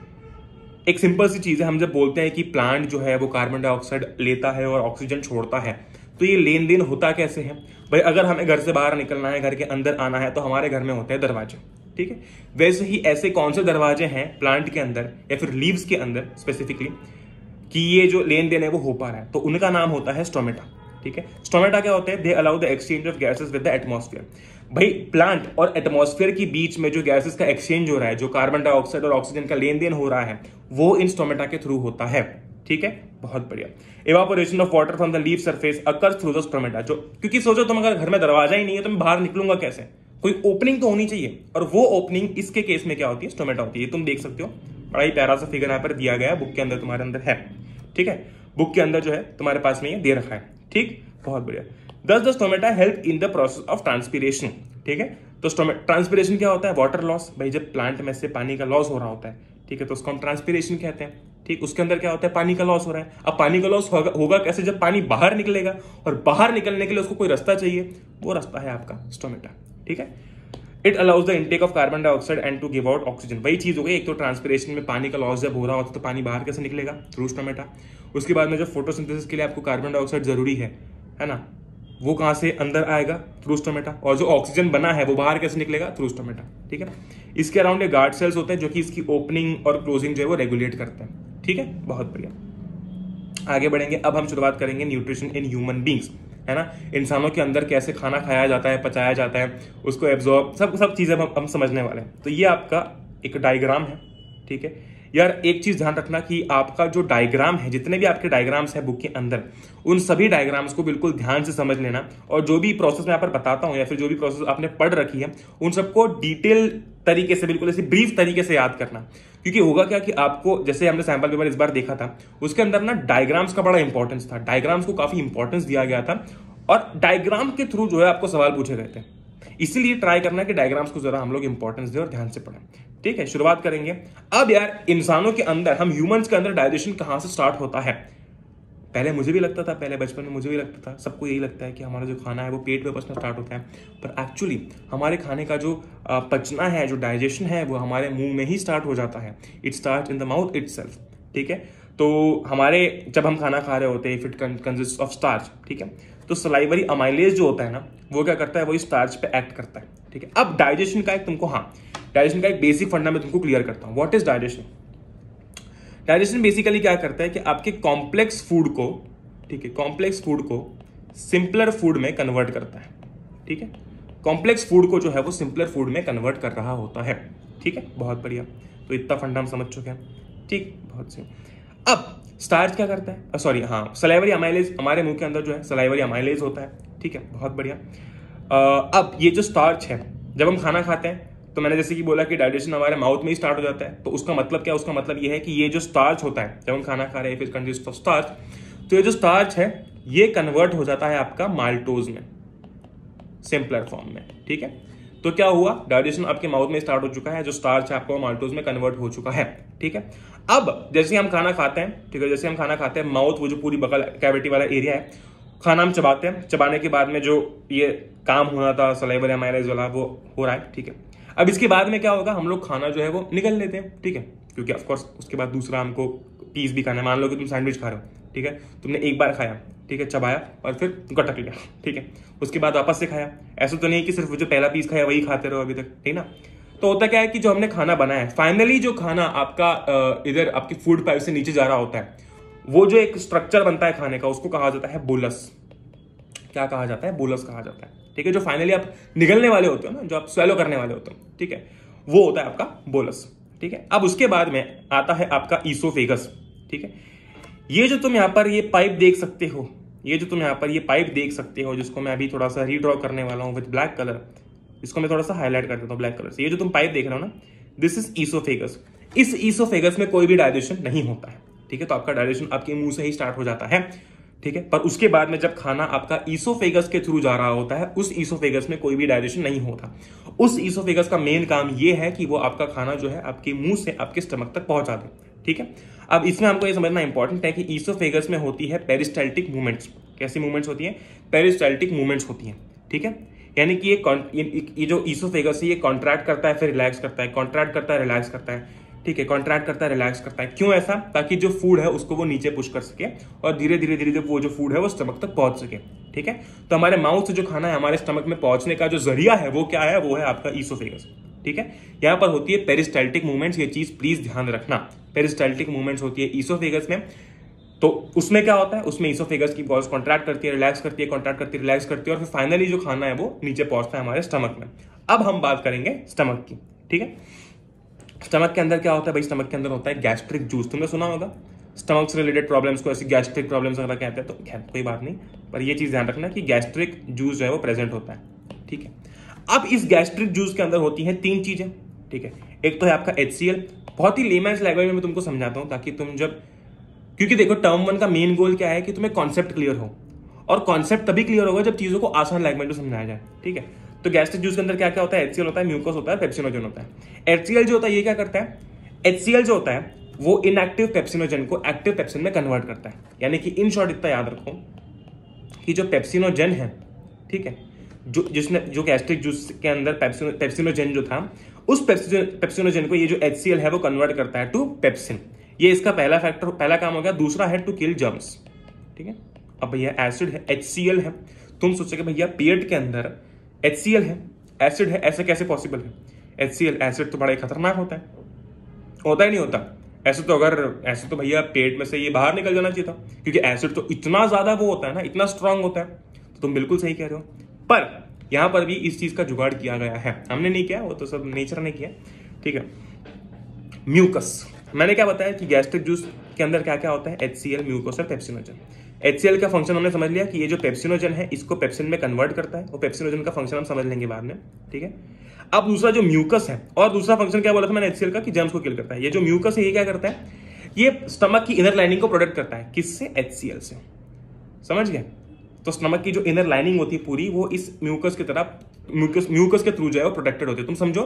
एक सिंपल सी चीज है, हम जब बोलते हैं कि प्लांट जो है वो कार्बन डाइऑक्साइड लेता है और ऑक्सीजन छोड़ता है, तो ये लेन देन होता कैसे है भाई? अगर हमें घर से बाहर निकलना है, घर के अंदर आना है, तो हमारे घर में होते हैं दरवाजे। ठीक है, वैसे ही ऐसे कौन से दरवाजे हैं प्लांट के अंदर या फिर लीव्स के अंदर स्पेसिफिकली कि ये जो लेन देन है वो हो पा रहा है, तो उनका नाम होता है स्टोमेटा। ठीक है, स्टोमेटा क्या होते हैं? They allow the exchange of gases with the atmosphere. भाई प्लांट और एटमॉस्फेयर के बीच में जो गैसेस का एक्सचेंज हो रहा है, जो कार्बन डाइऑक्साइड और ऑक्सीजन का लेन देन हो रहा है, वो इन स्टोमेटा के थ्रू होता है। ठीक है, बहुत बढ़िया। Evaporation of water from the leaf surface occurs through the stomata. जो क्योंकि सोचो तुम अगर घर में दरवाजा ही नहीं है तो मैं बाहर निकलूंगा कैसे? कोई ओपनिंग तो होनी चाहिए, और वो ओपनिंग इसके केस में क्या होती है? स्टोमेटा होती है। तुम देख सकते हो, बड़ा ही प्यारा सा फिगर यहाँ पर दिया गया है, बुक के अंदर तुम्हारे अंदर है। ठीक है, बुक के अंदर जो है तुम्हारे पास में ये दे रखा है। ठीक, बहुत बढ़िया। Thus the stomata help in the process of transpiration. ठीक है, तो स्टोमेटा ट्रांसपीरेशन क्या होता है? Water loss. भाई जब प्लांट में से पानी का लॉस हो रहा होता है, ठीक है, तो उसको हम ट्रांसपीरेशन कहते हैं। ठीक, उसके अंदर क्या होता है? पानी का लॉस हो रहा है। अब पानी का लॉस होगा, होगा कैसे? जब पानी बाहर निकलेगा, और बाहर निकलने के लिए उसको कोई रास्ता चाहिए, वो रास्ता है आपका स्टोमेटा। ठीक है, it allows the intake of carbon dioxide and to give out oxygen. वही चीज हो गई, एक तो ट्रांसपिरेशन में पानी का लॉस जब हो रहा होता है तो पानी बाहर कैसे निकलेगा, थ्रू स्टोमेटा। उसके बाद में जब फोटोसिंथेसिस के लिए आपको कार्बन डाइऑक्साइड जरूरी है है ना, वो कहाँ से अंदर आएगा, थ्रू स्टोमेटा। और जो ऑक्सीजन बना है वो बाहर कैसे निकलेगा, थ्रू स्टोमेटा। ठीक है ना, इसके अराउंड ये गार्ड सेल्स होते हैं जो कि इसकी ओपनिंग और क्लोजिंग जो है वो रेगुलेट करते हैं। ठीक है, बहुत बढ़िया, आगे बढ़ेंगे। अब हम शुरुआत करेंगे न्यूट्रिशन इन ह्यूमन बींग्स, है ना, इंसानों के अंदर कैसे खाना खाया जाता है, पचाया जाता है, उसको एब्जॉर्ब, सब सब चीज़ें हम, हम समझने वाले हैं। तो ये आपका एक डायग्राम है। ठीक है यार, एक चीज़ ध्यान रखना कि आपका जो डायग्राम है, जितने भी आपके डायग्राम्स हैं बुक के अंदर, उन सभी डायग्राम्स को बिल्कुल ध्यान से समझ लेना। और जो भी प्रोसेस मैं यहाँ पर बताता हूँ या फिर जो भी प्रोसेस आपने पढ़ रखी है, उन सबको डिटेल तरीके से, बिल्कुल ऐसे ब्रीफ तरीके से याद करना। क्योंकि होगा क्या कि आपको, जैसे हमने सैंपल पेपर इस बार देखा था, उसके अंदर ना डायग्राम्स का बड़ा इंपॉर्टेंस था, डायग्राम्स को काफ़ी इंपॉर्टेंस दिया गया था और डायग्राम के थ्रू जो है आपको सवाल पूछे गए थे। इसीलिए ट्राई करना कि डायग्राम्स को जरा हम लोग इंपॉर्टेंस दें और ध्यान से पढ़ें। ठीक है, शुरुआत करेंगे। अब यार इंसानों के अंदर, हम ह्यूमंस के अंदर डाइजेशन कहाँ से स्टार्ट होता है? पहले मुझे भी लगता था, पहले बचपन में मुझे भी लगता था, सबको यही लगता है कि हमारा जो खाना है वो पेट में पचना स्टार्ट होता है, पर एक्चुअली हमारे खाने का जो पचना है, जो डाइजेशन है, वो हमारे मुंह में ही स्टार्ट हो जाता है। It start in the mouth itself. ठीक है, तो हमारे जब हम खाना खा रहे होते हैं, इट कंसिस्ट ऑफ स्टार्च। ठीक है, तो सलाइवरी अमाइलेज जो होता है ना, वो क्या करता है, वो स्टार्च पे एक्ट करता है। ठीक है, अब डाइजेशन का एक तुमको, हाँ डाइजेशन का एक बेसिक फंडा मैं तुमको क्लियर करता हूँ। What is digestion? Digestion basically क्या करता है कि आपके कॉम्प्लेक्स फूड को, ठीक है, कॉम्प्लेक्स फूड को सिंपलर फूड में कन्वर्ट करता है। ठीक है, कॉम्प्लेक्स फूड को जो है वो सिंपलर फूड में कन्वर्ट कर रहा होता है। ठीक है, बहुत बढ़िया, तो इतना फंडा हम समझ चुके हैं। ठीक, बहुत सही। अब स्टार्च क्या करता है, सॉरी हाँ सलाइवरी अमाइलेज, हमारे मुंह के अंदर जो है सलाइवरी अमाइलेज होता है। ठीक है, बहुत बढ़िया। uh, अब ये जो स्टार्च है, जब हम खाना खाते हैं तो मैंने जैसे कि बोला कि डाइजेशन हमारे माउथ में ही स्टार्ट हो जाता है, तो उसका मतलब क्या, उसका मतलब ये है कि ये जो स्टार्च होता है जब हम खाना खा रहे हैं, फिर कंसिस्ट ऑफ स्टार्च, तो ये जो स्टार्च है ये कन्वर्ट हो जाता है आपका माल्टोज में, सिंपलर फॉर्म में। ठीक है, तो क्या हुआ, डाइजेशन आपके माउथ में स्टार्ट हो चुका है, जो स्टार्च है आपका माल्टोज में कन्वर्ट हो चुका है। ठीक है, अब जैसे हम खाना खाते हैं, ठीक है, जैसे हम खाना खाते हैं, माउथ वो जो पूरी बगल कैविटी वाला एरिया है, खाना हम चबाते हैं, चबाने के बाद में जो ये काम होना था सलाइवरी अमाइलेज वाला, वो हो रहा है। ठीक है, अब इसके बाद में क्या होगा, हम लोग खाना जो है वो निगल लेते हैं। ठीक है, क्योंकि ऑफकोर्स उसके बाद दूसरा हमको पीस भी खाना है। मान लो कि तुम सैंडविच खा रहे हो, ठीक है, तुमने एक बार खाया, ठीक है, चबाया और फिर गटक लिया, ठीक है, उसके बाद वापस से खाया। ऐसा तो नहीं कि सिर्फ जो पहला पीस खाया वही खाते रहो अभी तक, ठीक ना। तो होता क्या है कि जो हमने खाना बनाया है, फाइनली जो खाना आपका इधर आपकी फूड पाइप से नीचे जा रहा होता है, वो जो एक स्ट्रक्चर बनता है खाने का, उसको कहा जाता है बोलस। क्या कहा जाता है, बोलस कहा जाता है। ठीक है, जो फाइनली आप निगलने वाले होते हो ना, जो आप स्वेलो करने वाले होते हो, ठीक है, वो होता है आपका बोलस। ठीक है, अब उसके बाद में आता है आपका ईसोफेगस। ठीक है, ये जो तुम यहाँ पर ये पाइप देख सकते हो, ये जो तुम यहाँ पर ये पाइप देख सकते हो, जिसको मैं अभी थोड़ा सा रीड्रॉ करने वाला हूँ विद ब्लैक कलर, इसको मैं थोड़ा सा हाईलाइट कर देता हूँ ब्लैक कलर से। ये जो तुम पाइप देख रहे हो ना, दिस इज ईसोफेगस। इस ईसोफेगस में कोई भी डाइजेशन नहीं होता है। ठीक है, तो आपका डाइजेशन आपके मुंह से ही स्टार्ट हो जाता है। ठीक है, पर उसके बाद में जब खाना आपका ईसोफेगस के थ्रू जा रहा होता है, उस ईसोफेगस में कोई भी डाइजेशन नहीं होता। उस ईसोफेगस का मेन काम ये है कि वो आपका खाना जो है आपके मुंह से आपके स्टमक तक पहुंचा दे। ठीक है, अब इसमें हमको ये समझना इंपॉर्टेंट है कि ईसोफेगस में होती है पेरिस्टैल्टिक मूवमेंट्स। कैसी मूवमेंट्स होती है, पेरिस्टैल्टिक मूवमेंट्स होती हैं। ठीक है, यानी कि ये ये जो ईसोफेगस है ये कॉन्ट्रैक्ट करता है फिर रिलैक्स करता है, कॉन्ट्रैक्ट करता है रिलैक्स करता है। ठीक है, कॉन्ट्रैक्ट करता है रिलैक्स करता है, क्यों ऐसा, ताकि जो फूड है उसको वो नीचे पुश कर सके और धीरे धीरे धीरे वो जो फूड है वो स्टमक तक पहुंच सके। ठीक है, तो हमारे माउथ से जो खाना है हमारे स्टमक में पहुंचने का जो जरिया है वो क्या है, वो है आपका ईसोफेगस। ठीक है, यहाँ पर होती है पेरिस्टैल्टिक मूवमेंट्स, ये चीज प्लीज ध्यान रखना। पेरिस्टैल्टिक मूवमेंट्स होती है ईसोफेगस में, तो उसमें क्या होता है, उसमें ईसोफेगस की बॉल्स कॉन्ट्रैक्ट करती है, रिलैक्स करती है, कॉन्ट्रैक्ट करती है, रिलैक्स करती है, और फिर फाइनली जो खाना है वो नीचे पहुंचता है हमारे स्टमक में। अब हम बात करेंगे स्टमक की। ठीक है, स्टमक के अंदर क्या होता है भाई, स्टमक के अंदर होता है गैस्ट्रिक जूस। तुमने सुना होगा स्टमक से रिलेटेड प्रॉब्लम्स को ऐसी गैस्ट्रिक प्रॉब्लम्स अगर कहते हैं, तो खैर कोई बात नहीं, पर ये चीज़ ध्यान रखना कि गैस्ट्रिक जूस जो है वो प्रेजेंट होता है। ठीक है, अब इस गैस्ट्रिक जूस के अंदर होती हैं तीन चीज़ें। ठीक है, एक तो है आपका एच सी एल। बहुत ही लेमैन्स लैंग्वेज में मैं तुमको समझाता हूँ ताकि तुम जब, क्योंकि देखो टर्म वन का मेन गोल क्या है कि तुम्हें कॉन्सेप्ट क्लियर हो, और कॉन्सेप्ट तभी क्लियर होगा जब चीज़ों को आसान लैंग्वेज में समझाया जाए। ठीक है, तो गैस्ट्रिक जूस के अंदर क्या क्या होता है, एच सी एल होता है, म्यूकस होता है, पेप्सिनोजन होता है। एच सी एल जो होता है ये क्या करता है, एच सी एल जो होता है वो इनएक्टिव पेप्सिनोजन को एक्टिव पेप्सिन में कन्वर्ट करता है। यानी कि इन शॉर्ट इतना याद रखो कि जो पेप्सिनोजन है, ठीक है, जो जिसने जो गैस्ट्रिक जूस के अंदर पेप्सिनोजेन जो था, उस पेप्सिनोजेन को ये जो एचसीएल है वो कन्वर्ट करता है टू पेप्सिन। ये इसका पहला फैक्टर, पहला काम हो गया। दूसरा है टू किल जर्म्स, ठीक है। अब भैया एसिड है, एचसीएल है, तुम सोचोगे भैया पीएट के अंदर एचसीएल है, एसिड है, ऐसा कैसे पॉसिबल है? एचसीएल एसिड तो बड़ा ही खतरनाक होता है, होता ही नहीं होता ऐसे तो। अगर ऐसे तो भैया पेट में से ये बाहर निकल जाना चाहिए था, क्योंकि एसिड तो इतना ज्यादा वो होता है ना, इतना स्ट्रांग होता है। तो तुम बिल्कुल सही कह रहे हो, पर यहाँ पर भी इस चीज का जुगाड़ किया गया है, हमने नहीं किया, वो तो सब नेचर ने किया, ठीक है। म्यूकस, मैंने क्या बताया कि गैस्ट्रिक जूस के अंदर क्या क्या होता है? एचसीएल, म्यूकस और पेप्सिनोजन। एचसीएल का फंक्शन हमने समझ लिया कि ये जो पेप्सिनोजन है इसको पेप्सिन में कन्वर्ट करता है, और पेप्सिनोजन का फंक्शन हम समझ लेंगे बाद में, ठीक है। अब दूसरा जो म्यूकस है, और दूसरा फंक्शन क्या बोला था मैंने एचसीएल का, कि जर्म्स को किल करता है। ये जो म्यूकस है ये क्या करता है? ये स्टमक की इनर लाइनिंग को प्रोटेक्ट करता है, किससे? एचसीएल से, समझ गए। तो स्टमक की जो इनर लाइनिंग होती है पूरी, वो इस म्यूकस की तरह, म्यूकस म्यूकस के थ्रू जो है वो प्रोटेक्टेड होती है। तुम समझो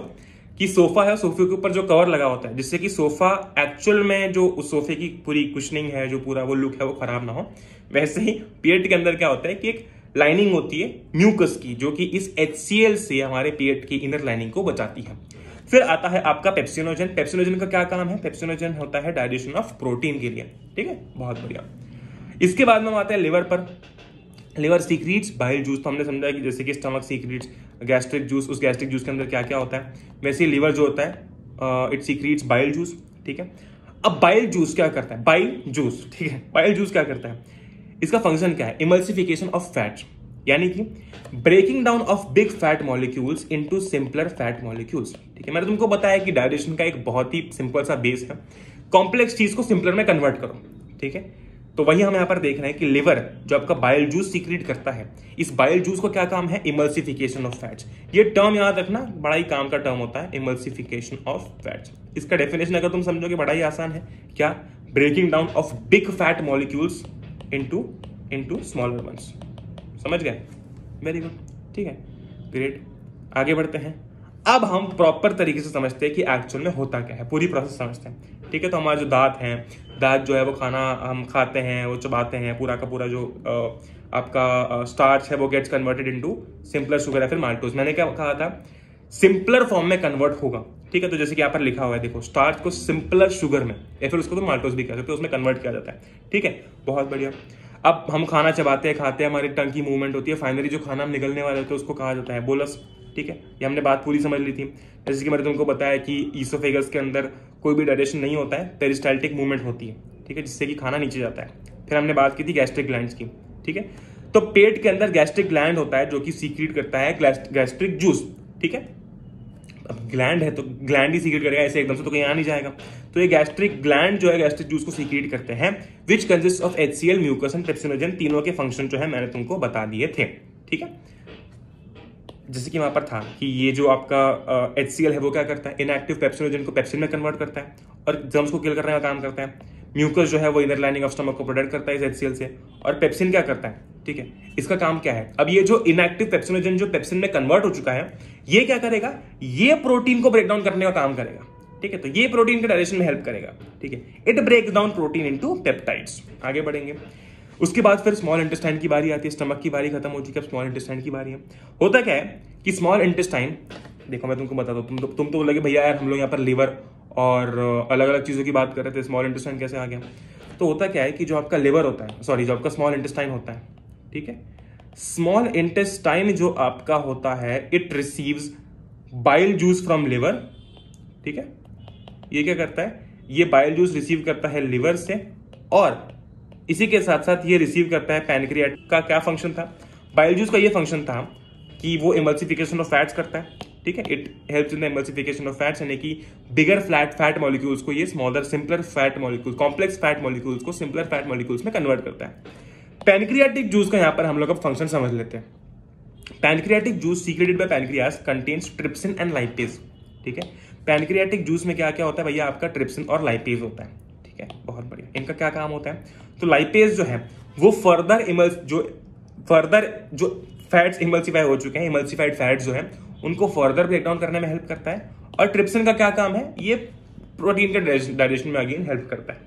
कि सोफा है, सोफे के ऊपर जो कवर लगा होता है, जिससे कि सोफा एक्चुअल में जो उस सोफे की पूरी कुशनिंग है, जो पूरा वो लुक है, वो खराब ना हो। वैसे ही पेट के अंदर क्या होता है कि एक लाइनिंग होती है म्यूकस की, जो कि इस एचसीएल से हमारे पेट की इनर लाइनिंग को बचाती है। फिर आता है आपका पेप्सिनोजन। पेप्सिनोजन का क्या काम है? पेप्सिनोजन होता है डाइजेशन ऑफ प्रोटीन के लिए, ठीक है, बहुत बढ़िया। इसके बाद में हम आते हैं लिवर पर। लिवर सीक्रीट्स, बाइल जूस तो हमने समझा कि जैसे कि स्टमक सीक्रीट्स, गैस्ट्रिक जूस, उस गैस्ट्रिक जूस के अंदर क्या क्या होता है। वैसे लिवर जो होता है इट सीक्रीट्स बाइल जूस, ठीक है। अब बाइल जूस क्या करता है? बाइल जूस, ठीक है, बाइल जूस क्या करता है? इसका फंक्शन क्या है? इमल्सिफिकेशन ऑफ फैट, यानी कि breaking down of big fat molecules into simpler fat molecules, ठीक है। मैंने तुमको बताया कि डाइजेशन का एक बहुत ही सिंपल सा बेस है, कॉम्प्लेक्स चीज को सिंपलर में कन्वर्ट करो, ठीक है। तो वही हम यहाँ पर देख रहे हैं कि लिवर जो आपका बाइल जूस सीक्रेट करता है, इस बाइल जूस को क्या काम है? Emulsification of fats. ये टर्म याद रखना, बड़ा ही काम का टर्म होता है, इमल्सिफिकेशन ऑफ फैट्स। इसका डेफिनेशन अगर तुम समझोगे बड़ा ही आसान है, क्या? Breaking down of big fat molecules into into smaller ones, समझ गए? वेरी गुड, ठीक है, ग्रेट। आगे बढ़ते हैं, अब हम प्रॉपर तरीके से समझते हैं कि एक्चुअल में होता क्या है, पूरी प्रोसेस समझते हैं, ठीक है। तो हमारे जो दांत हैं, दांत जो है वो खाना हम खाते हैं, वो चबाते हैं, पूरा का पूरा जो आ, आपका स्टार्च है वो gets converted into simpler sugar या फिर माल्टोज। मैंने क्या कहा था? सिंपलर फॉर्म में कन्वर्ट होगा, ठीक है। तो जैसे कि यहाँ पर लिखा हुआ है, देखो, स्टार्च को सिंपलर शुगर में या फिर उसको तो माल्टोज भी कह सकते हो, तो उसमें कन्वर्ट किया जाता है, ठीक है, बहुत बढ़िया। अब हम खाना चबाते हैं, खाते हैं, हमारी टंग की मूवमेंट होती है, फाइनली जो खाना हम निगलने वाले होते हैं उसको कहा जाता है बोलस, ठीक है। ये हमने बात पूरी समझ ली थी। जैसे कि मैंने तुमको बताया कि ईसोफेगस के अंदर कोई भी डाइजेशन नहीं होता है, पेरिस्टाल्टिक मूवमेंट होती है, ठीक है, जिससे कि खाना नीचे जाता है। फिर हमने बात की थी गैस्ट्रिक ग्लैंड्स की, ठीक है। तो पेट के अंदर गैस्ट्रिक ग्लैंड होता है जो कि सीक्रेट करता है गैस्ट्रिक जूस, ठीक है। अब ग्लैंड है तो ग्लैंड ही सीक्रेट करेगा, ऐसे एकदम से तो कहीं आ नहीं जाएगा। तो ये गैस्ट्रिक ग्लैंड जो है गैस्ट्रिक जूस को सीक्रेट करते हैं, which consist of HCl, mucus and pepsinogen. तीनों के फंक्शन जो है मैंने तुमको बता दिए थे, ठीक है। जैसे कि वहां पर था कि ये जो आपका एचसीएल uh, है वो क्या करता है? इनएक्टिव पेप्सिनोजन को पेप्सिन में कन्वर्ट करता है और जर्म्स को किल करने का काम करता है। म्यूकस जो है वो इनर लाइनिंग ऑफ स्टमक को प्रोटेक्ट करता है इस एचसीएल से, और पेप्सिन क्या करता है, ठीक है, इसका काम क्या है? अब ये जो इनएक्टिव पेप्सिनोजन जो पेप्सिन में कन्वर्ट हो चुका है, ये क्या करेगा? ये प्रोटीन को ब्रेक डाउन करने का काम करेगा, ठीक है। तो ये प्रोटीन के डाइजेशन में हेल्प करेगा, ठीक है। It break down protein into peptides. आगे बढ़ेंगे, उसके बाद फिर स्मॉल इंटेस्टाइन की बारी आती है। स्टमक की बारी खत्म हो चुकी है, अब स्मॉल इंटेस्टाइन की बारी है। होता क्या है कि स्मॉल इंटेस्टाइन, देखो मैं तुमको बता दो, तुम तो तुम तो लगे भैया यार हम लोग यहाँ पर लिवर और अलग अलग चीज़ों की बात कर रहे थे, स्मॉल इंटेस्टाइन कैसे आ गया? तो होता क्या है कि जो आपका लिवर होता है, सॉरी, जो आपका स्मॉल इंटेस्टाइन होता है, ठीक है, स्मॉल इंटेस्टाइन जो आपका होता है, it receives bile juice from liver, ठीक है। ये क्या करता है? ये बाइल जूस रिसीव करता है लिवर से, और इसी के साथ साथ ये रिसीव करता है पैनक्रियाट का। क्या फंक्शन था बाइल जूस का? ये फंक्शन था कि वो इमल्सिफिकेशन ऑफ फैट्स करता है, ठीक है। It helps in the emulsification of fats, यानी कि बिगर फ्लैट फैट मॉलिक्यूल्स को ये smaller simpler fat molecule, complex fat molecules को सिंपलर फैट मॉलिक्यूल्स में कन्वर्ट करता है। पैनक्रियाटिक जूस का यहाँ पर हम लोग अब फंक्शन समझ लेते हैं। Pancreatic juice secreted by pancreas contains trypsin and lipase, ठीक है। पैनक्रियाटिक जूस में क्या क्या होता है भैया? आपका ट्रिप्सिन और लाइपेज होता है, ठीक है, बहुत बढ़िया। इनका क्या काम होता है? तो लाइपेज जो है वो फर्दर इमल्स जो फर्दर जो फैट्स इमल्सिफाई हो चुके हैं, इमल्सिफाइड फैट्स जो है उनको फर्दर ब्रेकडाउन करने में हेल्प करता है, और ट्रिप्सिन का क्या काम है? ये प्रोटीन के डाइजेशन में अगेन हेल्प करता है,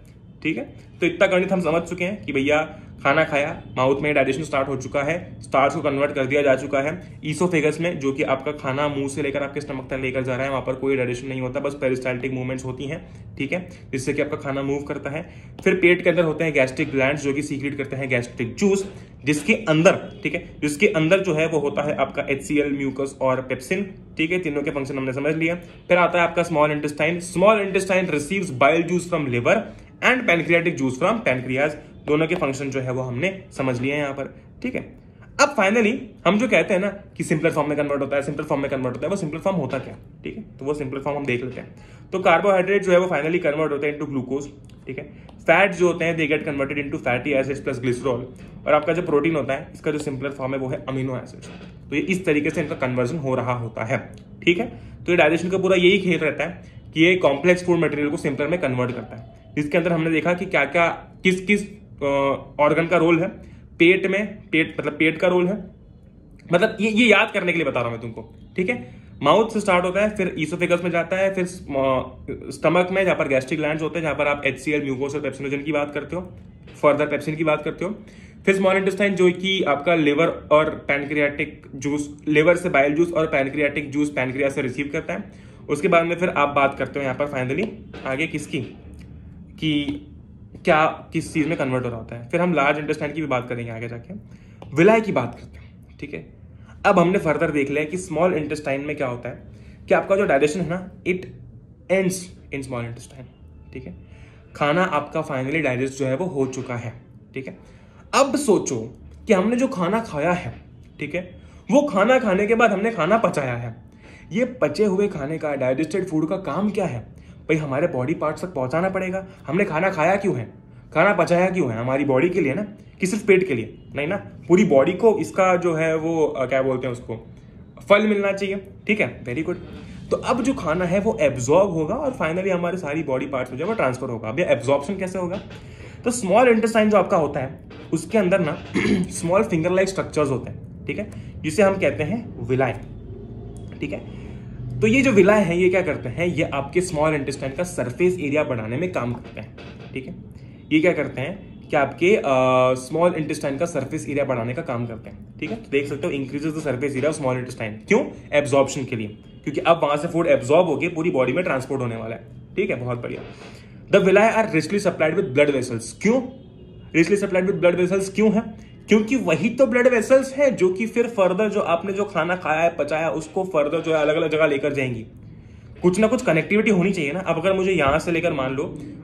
ठीक है। तो इतना गणित हम समझ चुके हैं कि भैया खाना खाया, माउथ में डाइजेशन स्टार्ट हो चुका है, स्टार्च को कन्वर्ट कर दिया जा चुका है ईसोफेगस में, जो कि आपका खाना मुंह से लेकर आपके स्टमक तक लेकर जा रहा है, वहाँ पर कोई डाइजेशन नहीं होता, बस पेरिस्टाल्टिक मूवमेंट्स होती हैं, ठीक है, जिससे कि आपका खाना मूव करता है। फिर पेट के अंदर होते हैं गैस्ट्रिक ग्लैंड्स जो कि सीक्रेट करते हैं गैस्ट्रिक जूस, जिसके अंदर, ठीक है, जिसके अंदर जो है वो होता है आपका एचसीएल, म्यूकस और पेप्सिन, ठीक है, तीनों के फंक्शन हमने समझ लिया। फिर आता है आपका small intestine, small intestine receives bile juice from liver and pancreatic juice from pancreas, दोनों के फंक्शन जो है वो हमने समझ लिए हैं यहाँ पर, ठीक है। अब फाइनली हम जो कहते हैं ना कि सिंपलर फॉर्म में कन्वर्ट होता है, सिंपल फॉर्म में कन्वर्ट होता है, वो सिंपल फॉर्म होता क्या, ठीक है, तो वो सिंपल फॉर्म हम देख लेते हैं। तो कार्बोहाइड्रेट जो है वो फाइनली कन्वर्ट होते हैं इनटू ग्लूकोज, ठीक है, फैट जो होते हैं they get converted into fatty acids plus glycerol, और आपका जो प्रोटीन होता है इसका जो सिंपलर फॉर्म है वो है अमीनो एसिड्स। तो ये इस तरीके से इनका कन्वर्जन हो रहा होता है, ठीक है। तो ये डाइजेशन का पूरा यही खेल रहता है कि ये कॉम्प्लेक्स फूड मटेरियल को सिंपलर में कन्वर्ट करता है, जिसके अंदर हमने देखा कि क्या क्या किस किस ऑर्गन का रोल है, पेट में पेट मतलब पेट का रोल है, मतलब ये ये याद करने के लिए बता रहा हूं मैं तुमको, ठीक है। माउथ से स्टार्ट होता है, फिर ईसोफेगस में जाता है, फिर स्टमक में जहाँ पर गैस्ट्रिक ग्लैंड्स होते हैं, जहाँ पर आप एचसीएल, म्यूकोस और पेप्सिनोजन की बात करते हो, फर्दर पेप्सिन की बात करते हो। फिर स्मॉल इंटेस्टाइन जो कि आपका लिवर और पैनक्रियाटिक जूस, लिवर से बाइल जूस और पैनक्रियाटिक जूस पैनक्रिया से रिसीव करता है। उसके बाद में फिर आप बात करते हो यहाँ पर फाइनली आगे किसकी, कि क्या किस चीज़ में कन्वर्ट हो रहा होता है। फिर हम लार्ज इंटेस्टाइन की भी बात करेंगे आगे जाके, विलाय की बात करते हैं, ठीक है। अब हमने फर्दर देख लिया कि स्मॉल इंटेस्टाइन में क्या होता है कि आपका जो डाइजेशन है ना it ends in small intestine, ठीक है, खाना आपका फाइनली डाइजेस्ट जो है वो हो चुका है, ठीक है। अब सोचो कि हमने जो खाना खाया है, ठीक है, वो खाना खाने के बाद हमने खाना पचाया है, ये पचे हुए खाने का, डाइजेस्टेड फूड का काम क्या है भाई, हमारे बॉडी पार्ट्स तक पहुंचाना पड़ेगा। हमने खाना खाया क्यों है, खाना पचाया क्यों है, हमारी बॉडी के लिए ना कि सिर्फ पेट के लिए, नहीं ना, पूरी बॉडी को इसका जो है वो क्या बोलते हैं उसको, फल मिलना चाहिए, ठीक है, वेरी गुड। तो अब जो खाना है वो एब्जॉर्ब होगा और फाइनली हमारे सारी बॉडी पार्ट्स में जो है वो ट्रांसफर होगा। अब ये एब्जॉर्प्शन कैसे होगा, तो स्मॉल इंटेस्टाइन जो आपका होता है उसके अंदर ना स्मॉल फिंगर लाइक स्ट्रक्चर्स होते हैं, ठीक है, जिसे हम कहते हैं विलाय, ठीक है। तो ये जो विलाय है ये क्या करते हैं, ये आपके स्मॉल इंटेस्टाइन का सरफेस एरिया बढ़ाने में काम करते हैं, ठीक है, ये क्या करते हैं कि आपके स्मॉल इंटेस्टाइन का सरफेस एरिया बढ़ाने का काम करते हैं, ठीक है। तो देख सकते हो increases the surface area of small intestine, क्यों, एब्जॉर्प्शन के लिए, क्योंकि अब वहां से फूड एब्जॉर्ब होकर पूरी बॉडी में ट्रांसपोर्ट होने वाला है, ठीक है, बहुत बढ़िया। The villi are richly supplied with blood vessels, क्यों richly supplied with blood vessels क्यों है, क्योंकि वही तो ब्लड वेसल्स हैं जो कि फिर फर्दर जो आपने जो खाना खाया है पचाया उसको फर्दर जो है अलग अलग जगह लेकर जाएंगी। कुछ ना कुछ कनेक्टिविटी होनी चाहिए ना। अब अगर मुझे यहाँ से लेकर मान लो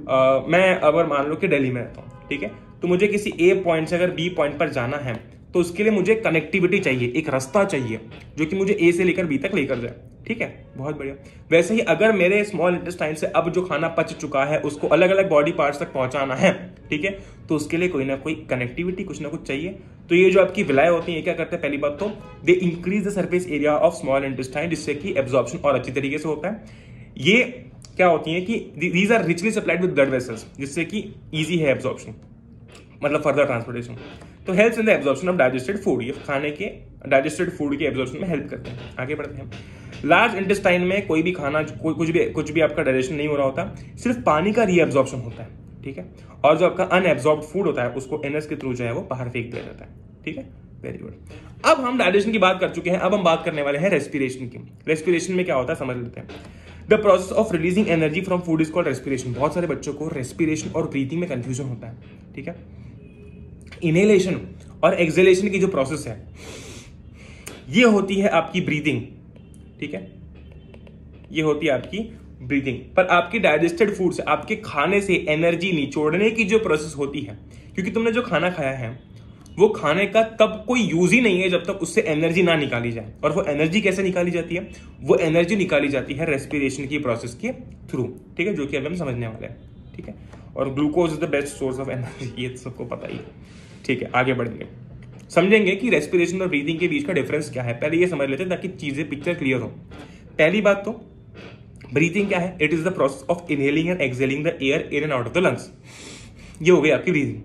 आ, मैं अगर मान लो कि दिल्ली में रहता हूँ, ठीक है, तो मुझे किसी ए पॉइंट से अगर बी पॉइंट पर जाना है तो उसके लिए मुझे कनेक्टिविटी चाहिए, एक रास्ता चाहिए जो कि मुझे ए से लेकर बी तक लेकर जाए, ठीक है, बहुत बढ़िया। वैसे ही अगर मेरे स्मॉल इंटेस्टाइन से अब जो खाना पच चुका है उसको अलग अलग बॉडी पार्ट्स तक पहुंचाना है, ठीक है, तो उसके लिए कोई ना कोई कनेक्टिविटी कुछ ना कुछ चाहिए। तो ये जो आपकी विलाय होती है क्या करते हैं, पहली बात तो they increase the surface area of small intestine, जिससे कि एब्जॉर्प्शन और अच्छी तरीके से होता है। ये क्या होती है कि these are richly supplied with blood vessels, जिससे कि ईजी है एब्जॉर्प्शन, मतलब फर्दर ट्रांसपोर्टेशन। तो helps in the absorption of digested food, ये खाने के डाइजेस्टेड फूड के एब्जॉर्प्शन में हेल्प करते हैं। आगे बढ़ते हैं, लार्ज इंटेस्टाइन में कोई भी खाना कोई कुछ भी कुछ भी आपका डाइजेशन नहीं हो रहा होता, सिर्फ पानी का रीएब्जॉर्प्शन होता है, ठीक है, और जो आपका अनएब्जॉर्ब्ड फूड होता है उसको एनएस के थ्रू जो है वो बाहर फेंक दिया जाता है, ठीक है, वेरी गुड। अब हम डाइजेशन की बात कर चुके हैं, अब हम बात करने वाले हैं रेस्पिरेशन की। रेस्पिरेशन में क्या होता है समझ लेते हैं। The process of releasing energy from food is called respiration. बहुत सारे बच्चों को रेस्पिरेशन और ब्रीथिंग में कंफ्यूजन होता है, ठीक है। इनहेलेशन और एक्सहेलेशन की जो प्रोसेस है ये होती है आपकी ब्रीथिंग, ठीक है, ये होती है आपकी ब्रीथिंग। पर आपके डाइजेस्टेड फूड से, आपके खाने से एनर्जी निचोड़ने की जो प्रोसेस होती है, क्योंकि तुमने जो खाना खाया है वो खाने का तब कोई यूज ही नहीं है जब तक उससे एनर्जी ना निकाली जाए। और वो एनर्जी कैसे निकाली जाती है, वो एनर्जी निकाली जाती है रेस्पिरेशन की प्रोसेस के थ्रू, ठीक है, जो कि अब हम समझने वाले हैं, ठीक है। और glucose is the best source of energy, ये सबको पता ही है, ठीक है। आगे बढ़ेंगे, समझेंगे कि रेस्पिरेशन और ब्रीथिंग के बीच का डिफरेंस क्या है। पहले ये समझ लेते हैं ताकि चीजें पिक्चर क्लियर हो। पहली बात तो ब्रीथिंग क्या है, it is the process of inhaling and exhaling the air in and out of the lungs, ये हो गई आपकी ब्रीथिंग।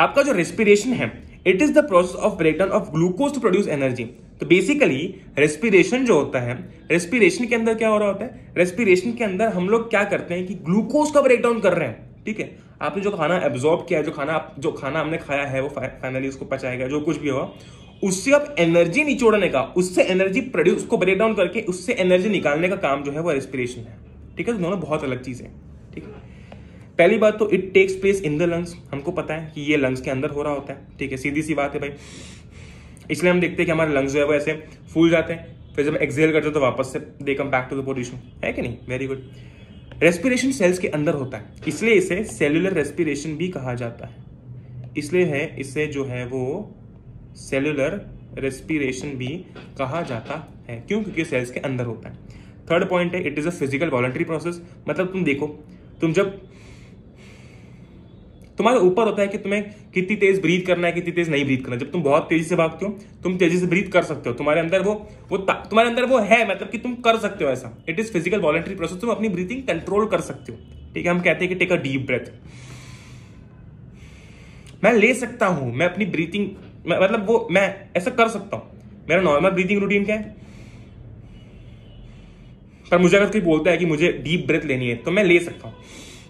आपका जो रेस्पिरेशन है it is the process of breakdown of glucose to produce energy. तो बेसिकली रेस्पिरेशन जो होता है, रेस्पिरेशन के अंदर क्या हो रहा होता है, रेस्पिरेशन के अंदर हम लोग क्या करते हैं कि ग्लूकोज का ब्रेकडाउन कर रहे हैं, ठीक है, आपने जो खाना एब्जॉर्ब किया है, जो खाना जो खाना हमने खाया है वो फाइनली उसको पचाएगा, जो कुछ भी हुआ उससे अब एनर्जी निचोड़ने का, उससे एनर्जी प्रोड्यूस, उसको ब्रेक डाउन करके उससे एनर्जी निकालने का काम जो है वो रेस्पिरेशन है। ठीक है, तो दोनों बहुत अलग चीज़ है। ठीक है, पहली बात तो it takes place in the lungs, हमको पता है कि ये लंग्स के अंदर हो रहा होता है। ठीक है, सीधी सी बात है भाई, इसलिए हम देखते हैं कि हमारे लंग्स जो है वो ऐसे फूल जाते हैं, फिर जब एक्सेल करते हैं तो वापस से they come back to the position, है कि नहीं। वेरी गुड, रेस्पिरेशन सेल्स के अंदर होता है, इसलिए इसे सेलुलर रेस्पिरेशन भी कहा जाता है, इसलिए है इसे जो है वो सेलुलर रेस्पिरेशन भी कहा जाता है, क्यों, क्योंकि सेल्स के अंदर होता है। थर्ड पॉइंट है it is a physical voluntary process, मतलब तुम देखो, तुम जब तुम्हारे ऊपर होता है कि तुम्हें कितनी तेज ब्रीथ करना है, कितनी तेज नहीं ब्रीथ करना है। जब तुम बहुत तेजी से भागते हो, तुम तेजी से ब्रीथ कर सकते हो, तुम्हारे अंदर वो वो तुम्हारे अंदर वो है, मतलब कि तुम कर सकते हो ऐसा। It is physical voluntary process, तुम अपनी ब्रीथिंग कंट्रोल कर सकते हो। ठीक है, हम कहते हैं कि टेक अ डीप ब्रेथ, मैं ले सकता हूं, मैं अपनी ब्रीथिंग मैं, मतलब वो मैं ऐसा कर सकता हूं। मेरा नॉर्मल ब्रीथिंग रूटीन क्या है, पर मुझे अगर कोई बोलता है कि मुझे डीप ब्रेथ लेनी है तो मैं ले सकता हूं,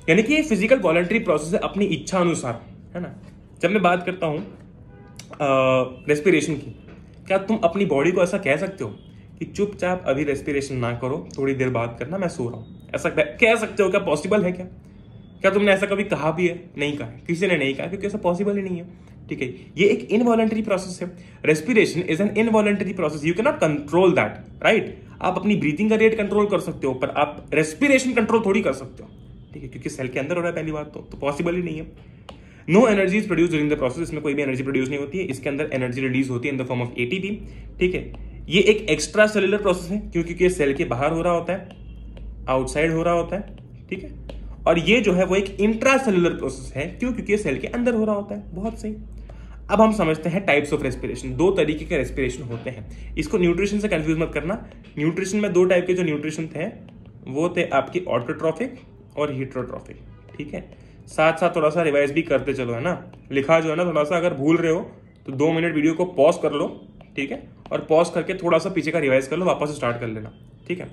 यानी कि ये फिजिकल वॉलंटरी प्रोसेस है अपनी इच्छा अनुसार, है ना। जब मैं बात करता हूँ रेस्पिरेशन की, क्या तुम अपनी बॉडी को ऐसा कह सकते हो कि चुपचाप अभी रेस्पिरेशन ना करो, थोड़ी देर बाद करना, मैं सो रहा हूँ, ऐसा कह सकते हो? क्या पॉसिबल है? क्या क्या तुमने ऐसा कभी कहा भी है? नहीं कहा, किसी ने नहीं कहा, क्योंकि ऐसा पॉसिबल ही नहीं है। ठीक है, ये एक इनवॉलंटरी प्रोसेस है, respiration is an involuntary process, you can not control that, right. आप अपनी ब्रीथिंग का रेट कंट्रोल कर सकते हो, पर आप रेस्पिरेशन कंट्रोल थोड़ी कर सकते हो। ठीक है, क्योंकि सेल के अंदर हो रहा है, पहली बात तो तो पॉसिबल ही नहीं है। No energy is produce during the process, इसमें कोई भी एनर्जी प्रोड्यूस नहीं होती है, इसके अंदर एनर्जी रिलीज होती है in the form of ATP. ठीक है, ये एक एक्स्ट्रा सेलुलर प्रोसेस है, क्योंकि ये सेल के बाहर हो रहा होता है, आउटसाइड हो रहा होता है। ठीक है, और ये जो है वो एक इंट्रा सेलुलर प्रोसेस है, क्यों, क्योंकि ये सेल के अंदर हो रहा होता है। बहुत सही, अब हम समझते हैं टाइप्स ऑफ रेस्पिरेशन। दो तरीके के रेस्पिरेशन होते हैं, इसको न्यूट्रिशन से कंफ्यूज मत करना। न्यूट्रिशन में दो टाइप के जो न्यूट्रिशन थे वो थे आपके ऑटोट्रॉफिक और हीटरोट्रॉफिक। ठीक है, साथ साथ थोड़ा सा रिवाइज भी करते चलो, है ना। लिखा जो है ना, थोड़ा सा अगर भूल रहे हो तो दो मिनट वीडियो को पॉज कर लो, ठीक है, और पॉज करके थोड़ा सा पीछे का रिवाइज कर लो, वापस स्टार्ट कर लेना। ठीक है,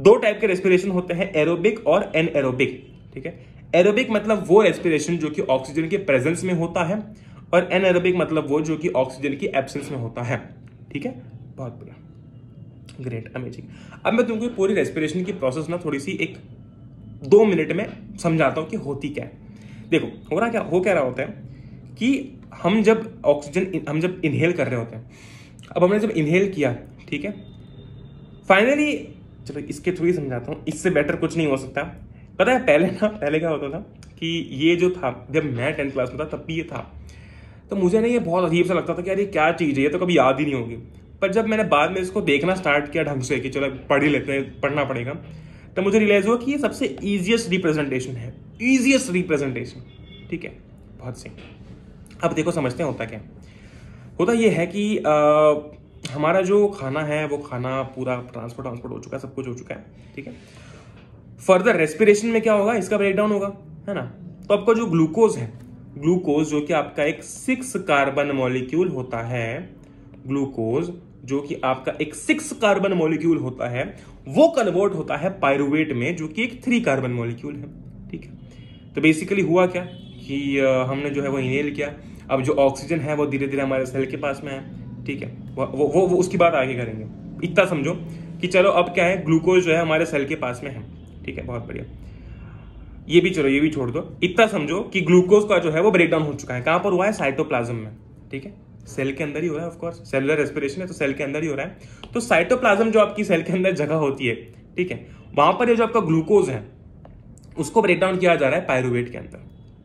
दो टाइप के रेस्पिरेशन होते हैं, एरोबिक और एनएरोबिक। ठीक है, एरोबिक मतलब वो रेस्पिरेशन जो कि ऑक्सीजन के प्रेजेंस में होता है, और एनएरोबिक मतलब वो जो कि ऑक्सीजन की एब्सेंस में होता है। ठीक है, बहुत बढ़िया, ग्रेट, अमेजिंग। अब मैं तुमको पूरी रेस्पिरेशन की प्रोसेस ना थोड़ी सी एक दो मिनट में समझाता हूँ कि होती क्या है। देखो, हो रहा क्या हो क्या रहा होता है कि हम जब ऑक्सीजन हम जब इनहेल कर रहे होते हैं, अब हमने जब इनहेल किया, ठीक है, फाइनली चलो इसके थ्रू ही समझाता हूँ, इससे बेटर कुछ नहीं हो सकता। पता है पहले ना पहले क्या होता था कि ये जो था, जब मैं टेंथ क्लास में था तब भी ये था, तो मुझे ना ये बहुत अजीब सा लगता था कि यार ये क्या चीज़ है, ये तो कभी याद ही नहीं होगी। पर जब मैंने बाद में इसको देखना स्टार्ट किया ढंग से कि चलो पढ़ ही लेते हैं, पढ़ना पड़ेगा, तो मुझे रियलाइज हुआ कि ये सबसे ईजिएस्ट रिप्रेजेंटेशन है, ईजिएस्ट रिप्रेजेंटेशन। ठीक है, बहुत सही। अब देखो समझते हैं होता क्या होता ये है कि आ, हमारा जो खाना है वो खाना पूरा ट्रांसपोर्ट ट्रांसपोर्ट हो चुका है, सब कुछ हो चुका है। ठीक है, फर्दर रेस्पिरेशन में क्या होगा, इसका ब्रेकडाउन होगा, है ना। तो आपका जो ग्लूकोज है, ग्लूकोज जो कि आपका एक सिक्स कार्बन मॉलिक्यूल होता है, ग्लूकोज जो कि आपका एक सिक्स कार्बन मॉलिक्यूल होता है, वो कन्वर्ट होता है पाइरुवेट में, जो कि एक थ्री कार्बन मॉलिक्यूल है। ठीक है, तो बेसिकली हुआ क्या कि हमने जो है वो इनहेल किया, अब जो ऑक्सीजन है वो धीरे धीरे हमारे सेल के पास में है। ठीक है, वो वो वो उसकी बात आगे करेंगे, इतना समझो कि चलो अब क्या है, ग्लूकोज जो है हमारे सेल के पास में है। ठीक है, बहुत बढ़िया, ये भी चलो ये भी छोड़ दो, इतना समझो कि ग्लूकोज का जो है वो ब्रेकडाउन हो चुका है। कहाँ पर हुआ है, साइटोप्लाज्म में। ठीक है, सेल के अंदर ही हो रहा है, ऑफ कोर्स सेलुलर रेस्पिरेशन है तो सेल के अंदर ही हो रहा है। तो साइटोप्लाज्म जो आपकी सेल के अंदर जगह होती है, ठीक है, वहां पर ये जो आपका ग्लूकोज है उसको ब्रेकडाउन किया जा रहा है पाइरुवेट के अंदर।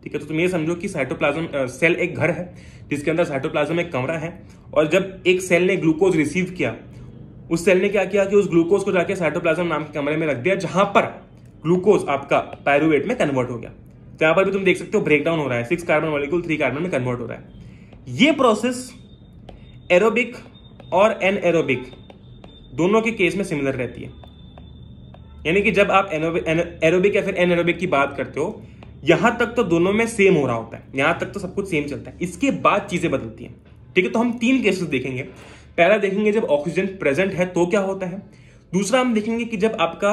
ठीक है, तो तुम ये समझो कि साइटोप्लाज्म सेल एक घर है जिसके अंदर साइटोप्लाज्म एक कमरा है, और जब एक सेल ने ग्लूकोज रिसीव किया, उस सेल ने क्या किया कि उस ग्लूकोज को जाके साइटोप्लाज्म नाम के कमरे में रख दिया, जहां पर ग्लूकोज आपका पाइरुवेट में कन्वर्ट हो गया। जहां पर भी तुम देख सकते हो ब्रेकडाउन हो रहा है, six carbon molecule three carbon में कन्वर्ट हो रहा है। ये प्रोसेस एरोबिक और एनएरोबिक दोनों के केस में सिमिलर रहती है, यानी कि जब आप एरोबिक या फिर एनएरोबिक की बात करते हो, यहां तक तो दोनों में सेम हो रहा होता है, यहां तक तो सब कुछ सेम चलता है, इसके बाद चीजें बदलती हैं। ठीक है, तो हम तीन केसेस देखेंगे। पहला देखेंगे जब ऑक्सीजन प्रेजेंट है तो क्या होता है, दूसरा हम देखेंगे कि जब आपका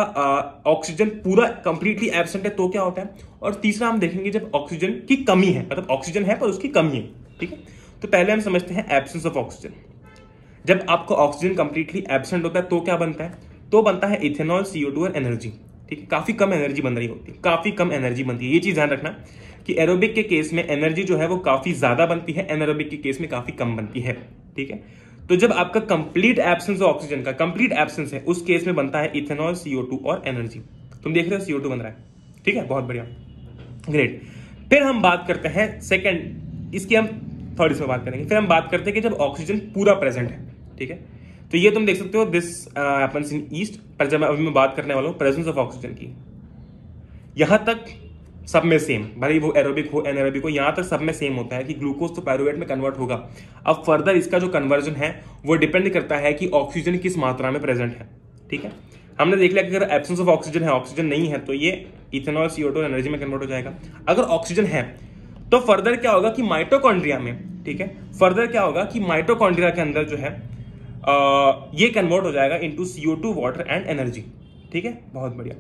ऑक्सीजन पूरा कंप्लीटली एब्सेंट है तो क्या होता है, और तीसरा हम देखेंगे जब ऑक्सीजन की कमी है, मतलब ऑक्सीजन है पर उसकी कमी है। ठीक है, तो पहले हम समझते हैं एब्सेंस ऑफ ऑक्सीजन। जब आपका ऑक्सीजन कंप्लीटली एब्सेंट होता है तो क्या बनता है, तो बनता है इथेनॉल, सी ओ टू और एनर्जी। ठीक है, काफी कम एनर्जी बन रही होती है, काफी कम एनर्जी बनती है। ये चीज ध्यान रखना कि एरोबिक के केस में एनर्जी जो है वो काफी ज्यादा बनती है, एनारोबिक के केस में काफी कम बनती है। ठीक है, तो जब आपका कंप्लीट एब्सेंस ऑक्सीजन का कंप्लीट एब्सेंस है उस केस में बनता है इथेनॉल, सी ओ टू और एनर्जी। तुम देख रहे हो सी ओ टू बन रहा है। ठीक है, बहुत बढ़िया, ग्रेट। फिर हम बात करते हैं सेकंड, इसकी हम थर्ड इसमें बात करेंगे। फिर हम बात करते हैं कि जब ऑक्सीजन पूरा प्रेजेंट है। ठीक है, तो ये तुम देख सकते हो दिस हैपेंस इन ईस्ट, पर जब अभी मैं बात करने वाला हूँ प्रेजेंस ऑफ ऑक्सीजन की, यहां तक सब में सेम, भले वो एरोबिक हो एनारोबिक हो, यहाँ तक सब में सेम होता है कि ग्लूकोज तो पायरूवेट में कन्वर्ट होगा। अब फर्दर इसका जो कन्वर्जन है वो डिपेंड करता है कि ऑक्सीजन किस मात्रा में प्रेजेंट है। ठीक है, हमने देख लिया कि अगर एब्सेंस ऑफ ऑक्सीजन है, ऑक्सीजन नहीं है, तो ये ethanol, C O two energy में कन्वर्ट हो जाएगा। अगर ऑक्सीजन है तो फर्दर क्या होगा कि माइटोकॉन्ड्रिया में, ठीक है, फर्दर क्या होगा कि माइटोकॉन्ड्रिया के अंदर जो है आ, ये कन्वर्ट हो जाएगा into C O two, water and energy. ठीक है, बहुत बढ़िया।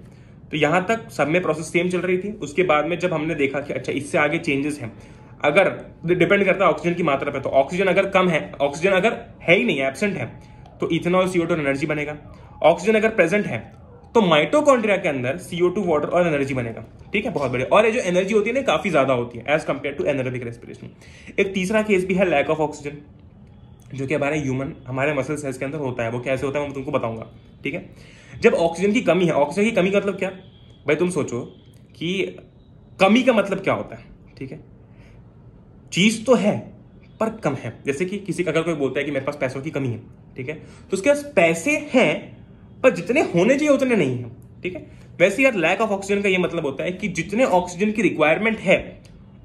तो यहाँ तक सब में प्रोसेस सेम चल रही थी। उसके बाद में जब हमने देखा कि अच्छा इससे आगे चेंजेस हैं, अगर डिपेंड करता है ऑक्सीजन की मात्रा पे, तो ऑक्सीजन अगर कम है, ऑक्सीजन अगर है ही नहीं, एब्सेंट है, तो ethanol, C O two energy बनेगा। ऑक्सीजन अगर प्रेजेंट है तो माइटोकॉन्ड्रिया के अंदर सी ओ टू, वाटर और एनर्जी बनेगा। ठीक है, बहुत बढ़िया। और ये जो एनर्जी होती है ना काफी ज्यादा होती है as compare to anaerobic respiration. एक तीसरा केस भी है लैक ऑफ ऑक्सीजन, जो कि हमारे ह्यूमन हमारे मसल सेल्स के अंदर होता है। वो कैसे होता है मैं तुमको बताऊंगा। ठीक है, जब ऑक्सीजन की कमी है, ऑक्सीजन की कमी का मतलब क्या भाई, तुम सोचो कि कमी का मतलब क्या होता है। ठीक है, चीज तो है पर कम है। जैसे कि किसी अगर कोई बोलता है कि मेरे पास पैसों की कमी है, ठीक है, तो उसके पास पैसे हैं पर जितने होने चाहिए उतने नहीं है। ठीक है, वैसे यार लैक ऑफ ऑक्सीजन का यह मतलब होता है कि जितने ऑक्सीजन की रिक्वायरमेंट है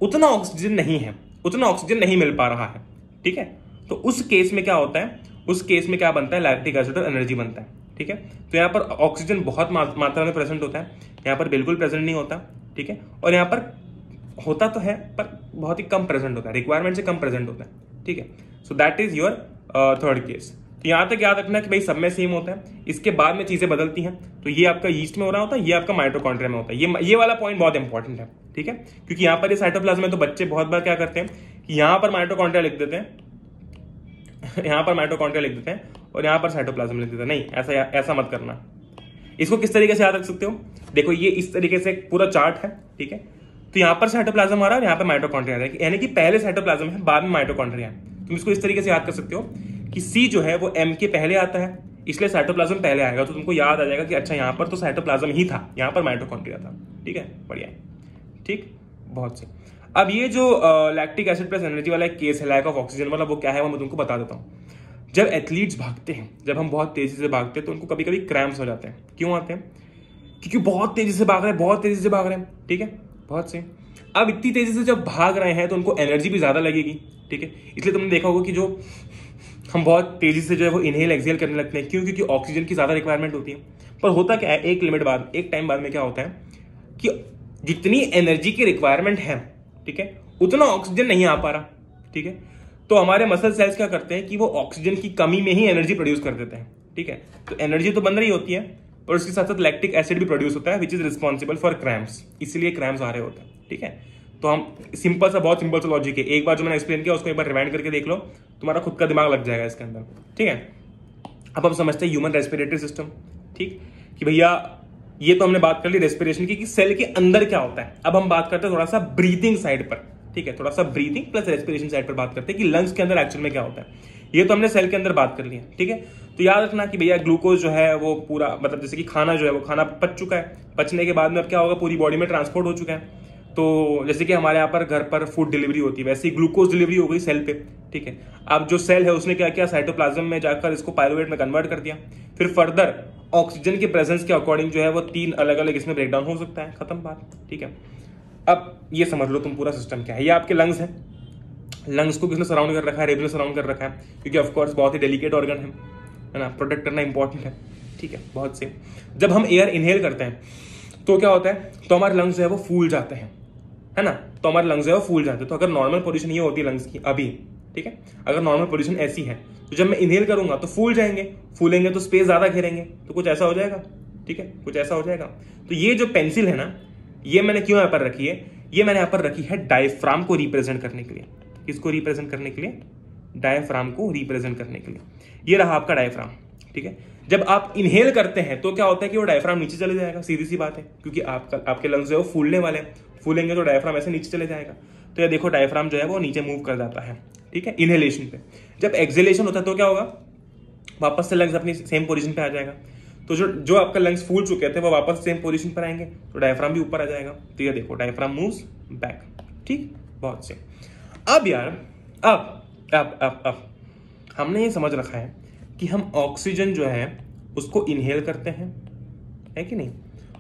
उतना ऑक्सीजन नहीं है, उतना ऑक्सीजन नहीं मिल पा रहा है। ठीक है, तो उस केस में क्या होता है, उस केस में क्या बनता है, लैक्टिक एसिड और एनर्जी बनता है। ठीक है, तो यहाँ पर ऑक्सीजन बहुत मात्रा में प्रेजेंट होता है, यहाँ पर बिल्कुल प्रेजेंट नहीं होता। ठीक है, और यहाँ पर होता तो है पर बहुत ही कम प्रेजेंट होता है, रिक्वायरमेंट से कम प्रेजेंट होता है। ठीक है, so that is your third case. तो यहाँ तक याद रखना कि भाई सब में सेम होता है, इसके बाद में चीजें बदलती हैं। तो ये आपका यीस्ट में हो रहा होता है, ये आपका माइटोकॉन्ड्रिया में होता है। ये ये वाला पॉइंट बहुत इंपॉर्टेंट है। ठीक है, क्योंकि यहाँ पर साइटोप्लाज्म में तो बच्चे बहुत बार क्या करते हैं कि यहाँ पर माइटोकॉन्ड्रिया लिख देते हैं, यहाँ पर माइटोकॉन्ड्रिया लिख देते हैं और यहाँ पर साइटोप्लाज्म लिख देते हैं। नहीं, ऐसा ऐसा मत करना। इसको किस तरीके से याद रख सकते हो, देखो ये इस तरीके से पूरा चार्ट है। ठीक है, तो यहाँ पर साइटोप्लाज्म आ रहा है और यहाँ पर माइटोकॉन्ड्रिया आ रहा है, यानी कि पहले साइटोप्लाज्म है बाद में माइटोकॉन्ड्रिया है। तुम इसको इस तरीके से याद कर सकते हो कि सी जो है वो एम के पहले आता है, इसलिए साइटोप्लाज्म पहले आएगा, तो तुमको याद आ जाएगा कि अच्छा यहाँ पर तो साइटोप्लाज्म ही था, यहाँ पर माइटोकॉन्ड्रिया था। ठीक है, बढ़िया, ठीक, बहुत सही। अब ये जो लैक्टिक एसिड प्लस एनर्जी वाला केस है लैक ऑफ ऑक्सीजन वाला, वो क्या है वो मैं तुमको बता देता हूँ। जब एथलीट्स भागते हैं, जब हम बहुत तेजी से भागते हैं तो उनको कभी कभी क्रैम्प्स हो जाते हैं। क्यों आते हैं, क्योंकि बहुत तेजी से भाग रहे हैं, बहुत तेजी से भाग रहे हैं। ठीक है, बहुत सही। अब इतनी तेजी से जब भाग रहे हैं तो उनको एनर्जी भी ज़्यादा लगेगी। ठीक है, इसलिए तुमने देखा होगा कि जो हम बहुत तेजी से जो है वो इनहेल एक्सहेल करने लगते हैं। क्यों, क्योंकि ऑक्सीजन की ज़्यादा रिक्वायरमेंट होती है। पर होता क्या है, एक लिमिट बाद, एक टाइम बाद में क्या होता है कि जितनी एनर्जी की रिक्वायरमेंट है, ठीक है, उतना ऑक्सीजन नहीं आ पा रहा। ठीक है, तो हमारे मसल सेल्स क्या करते हैं कि वो ऑक्सीजन की कमी में ही एनर्जी प्रोड्यूस कर देते हैं। ठीक है, तो एनर्जी तो बन रही होती है और उसके साथ साथ लैक्टिक एसिड भी प्रोड्यूस होता है, which is responsible for cramps, इसलिए क्रैम्प्स आ रहे होते हैं। ठीक है, तो हम सिंपल सा, बहुत सिंपल सा लॉजिक है, एक बार जो मैंने एक्सप्लेन किया उसको एक बार रिवाइंड करके देख लो, तुम्हारा खुद का दिमाग लग जाएगा इसके अंदर। ठीक है, अब हम समझते हैं ह्यूमन रेस्पिरेटरी सिस्टम। ठीक, कि भैया ये तो हमने बात कर ली रेस्पिरेशन की कि सेल के अंदर क्या होता है। अब हम बात करते हैं थोड़ा सा ब्रीथिंग साइड पर। ठीक है, थोड़ा सा ब्रीथिंग प्लस रेस्पिरेशन साइड पर बात करते हैं कि लंग्स के अंदर एक्चुअल में क्या होता है। ये तो हमने सेल के अंदर बात कर लिया। ठीक है, तो याद रखना कि भैया ग्लूकोज जो है वो पूरा, मतलब जैसे कि खाना जो है वो खाना पच चुका है, पचने के बाद में अब क्या होगा, पूरी बॉडी में ट्रांसपोर्ट हो चुका है। तो जैसे कि हमारे यहाँ पर घर पर फूड डिलीवरी होती है, वैसे ही ग्लूकोज डिलीवरी हो गई सेल पे। ठीक है, अब जो सेल है उसने क्या किया, साइटोप्लाज्म में जाकर इसको पायरूवेट में कन्वर्ट कर दिया। फिर फर्दर ऑक्सीजन के प्रेजेंस के अकॉर्डिंग जो है वो तीन अलग अलग इसमें ब्रेकडाउन हो सकता है। खत्म बात। ठीक है, अब ये समझ लो तुम पूरा सिस्टम क्या है। ये आपके लंग्स हैं, लंग्स को किसने सराउंड कर रखा है, रेब ने सराउंड कर रखा है, क्योंकि ऑफकोर्स बहुत ही डेलिकेट ऑर्गन है, है ना, प्रोटेक्ट करना इंपॉर्टेंट है। ठीक है, बहुत से जब हम एयर इनहेल करते हैं तो क्या होता है, तो हमारे लंग्स जो है वो फूल जाते हैं, है ना, तो हमारे लंग्स जो है वो फूल जाते हैं। तो अगर नॉर्मल पोजिशन ये होती है लंग्स की अभी, ठीक है। अगर नॉर्मल पोल्यूशन ऐसी है तो जब मैं इनहेल करूंगा तो फूल जाएंगे, फूलेंगे तो स्पेस ज्यादा घेरेंगे, तो कुछ ऐसा हो जाएगा, ठीक है, कुछ ऐसा हो जाएगा। तो ये जो पेंसिल है ना, ये मैंने क्यों यहाँ पर रखी है, ये मैंने यहाँ पर रखी है डायफ्राम को रिप्रेजेंट करने के लिए। किसको रिप्रेजेंट करने के लिए? डायफ्राम को रिप्रेजेंट करने के लिए। ये रहा आपका डायफ्राम, ठीक है। जब आप इनहेल करते हैं तो क्या होता है कि वो डायफ्राम नीचे चले जाएगा, सीधी सी बात है, क्योंकि आपका आपके लंग्स जो है वो फूलने वाले हैं, फूलेंगे तो डायफ्राम ऐसे नीचे चले जाएगा। तो ये देखो डायफ्राम जो है वो नीचे मूव कर जाता है, ठीक है, इनहेलेशन पे। जब एक्सहेलेशन होता है तो क्या होगा, वापस से लंग्स अपनी सेम पोजीशन पे आ जाएगा। तो जो जो आपका लंग्स फूल चुके थे वो वापस सेम पोजीशन पर आएंगे, तो डायफ्राम भी ऊपर आ जाएगा। तो ये देखो डायफ्राम मूव्स बैक, ठीक, बहुत से। अब यार अब अब अब अब हमने ये समझ रखा है कि हम ऑक्सीजन जो है उसको इनहेल करते हैं, है कि नहीं,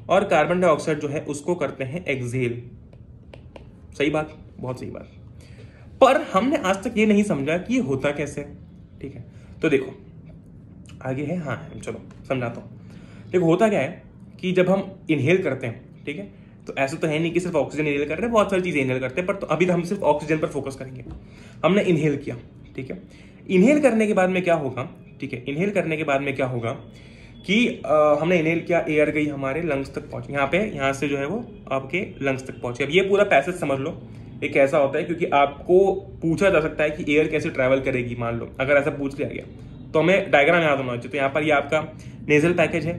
और कार्बन डाइऑक्साइड जो है उसको करते हैं एक्सहेल। सही बात, बहुत सही बात। पर हमने आज तक ये नहीं समझा कि ये होता कैसे, ठीक है। तो देखो आगे है, हाँ चलो समझाता हूँ। देखो होता क्या है कि जब हम इनहेल करते हैं, ठीक है, तो ऐसा तो है नहीं कि सिर्फ ऑक्सीजन इनहेल कर रहे हैं, बहुत सारी चीज़ें इनहेल करते हैं, पर तो अभी तो हम सिर्फ ऑक्सीजन पर फोकस करेंगे। हमने इनहेल किया, ठीक है, इनहेल करने के बाद में क्या होगा, ठीक है, इनहेल करने के बाद में क्या होगा कि आ, हमने इनहेल किया, एयर गई हमारे लंग्स तक पहुँची, यहाँ पे यहाँ से जो है वो आपके लंग्स तक पहुँची। अब ये पूरा पैसेज समझ लो, एक ऐसा होता है क्योंकि आपको पूछा जा सकता है कि एयर कैसे ट्रैवल करेगी, मान लो अगर ऐसा पूछ लिया गया तो हमें डायग्राम याद होना चाहिए। तो यहाँ पर ये आपका नेजल पैकेज है,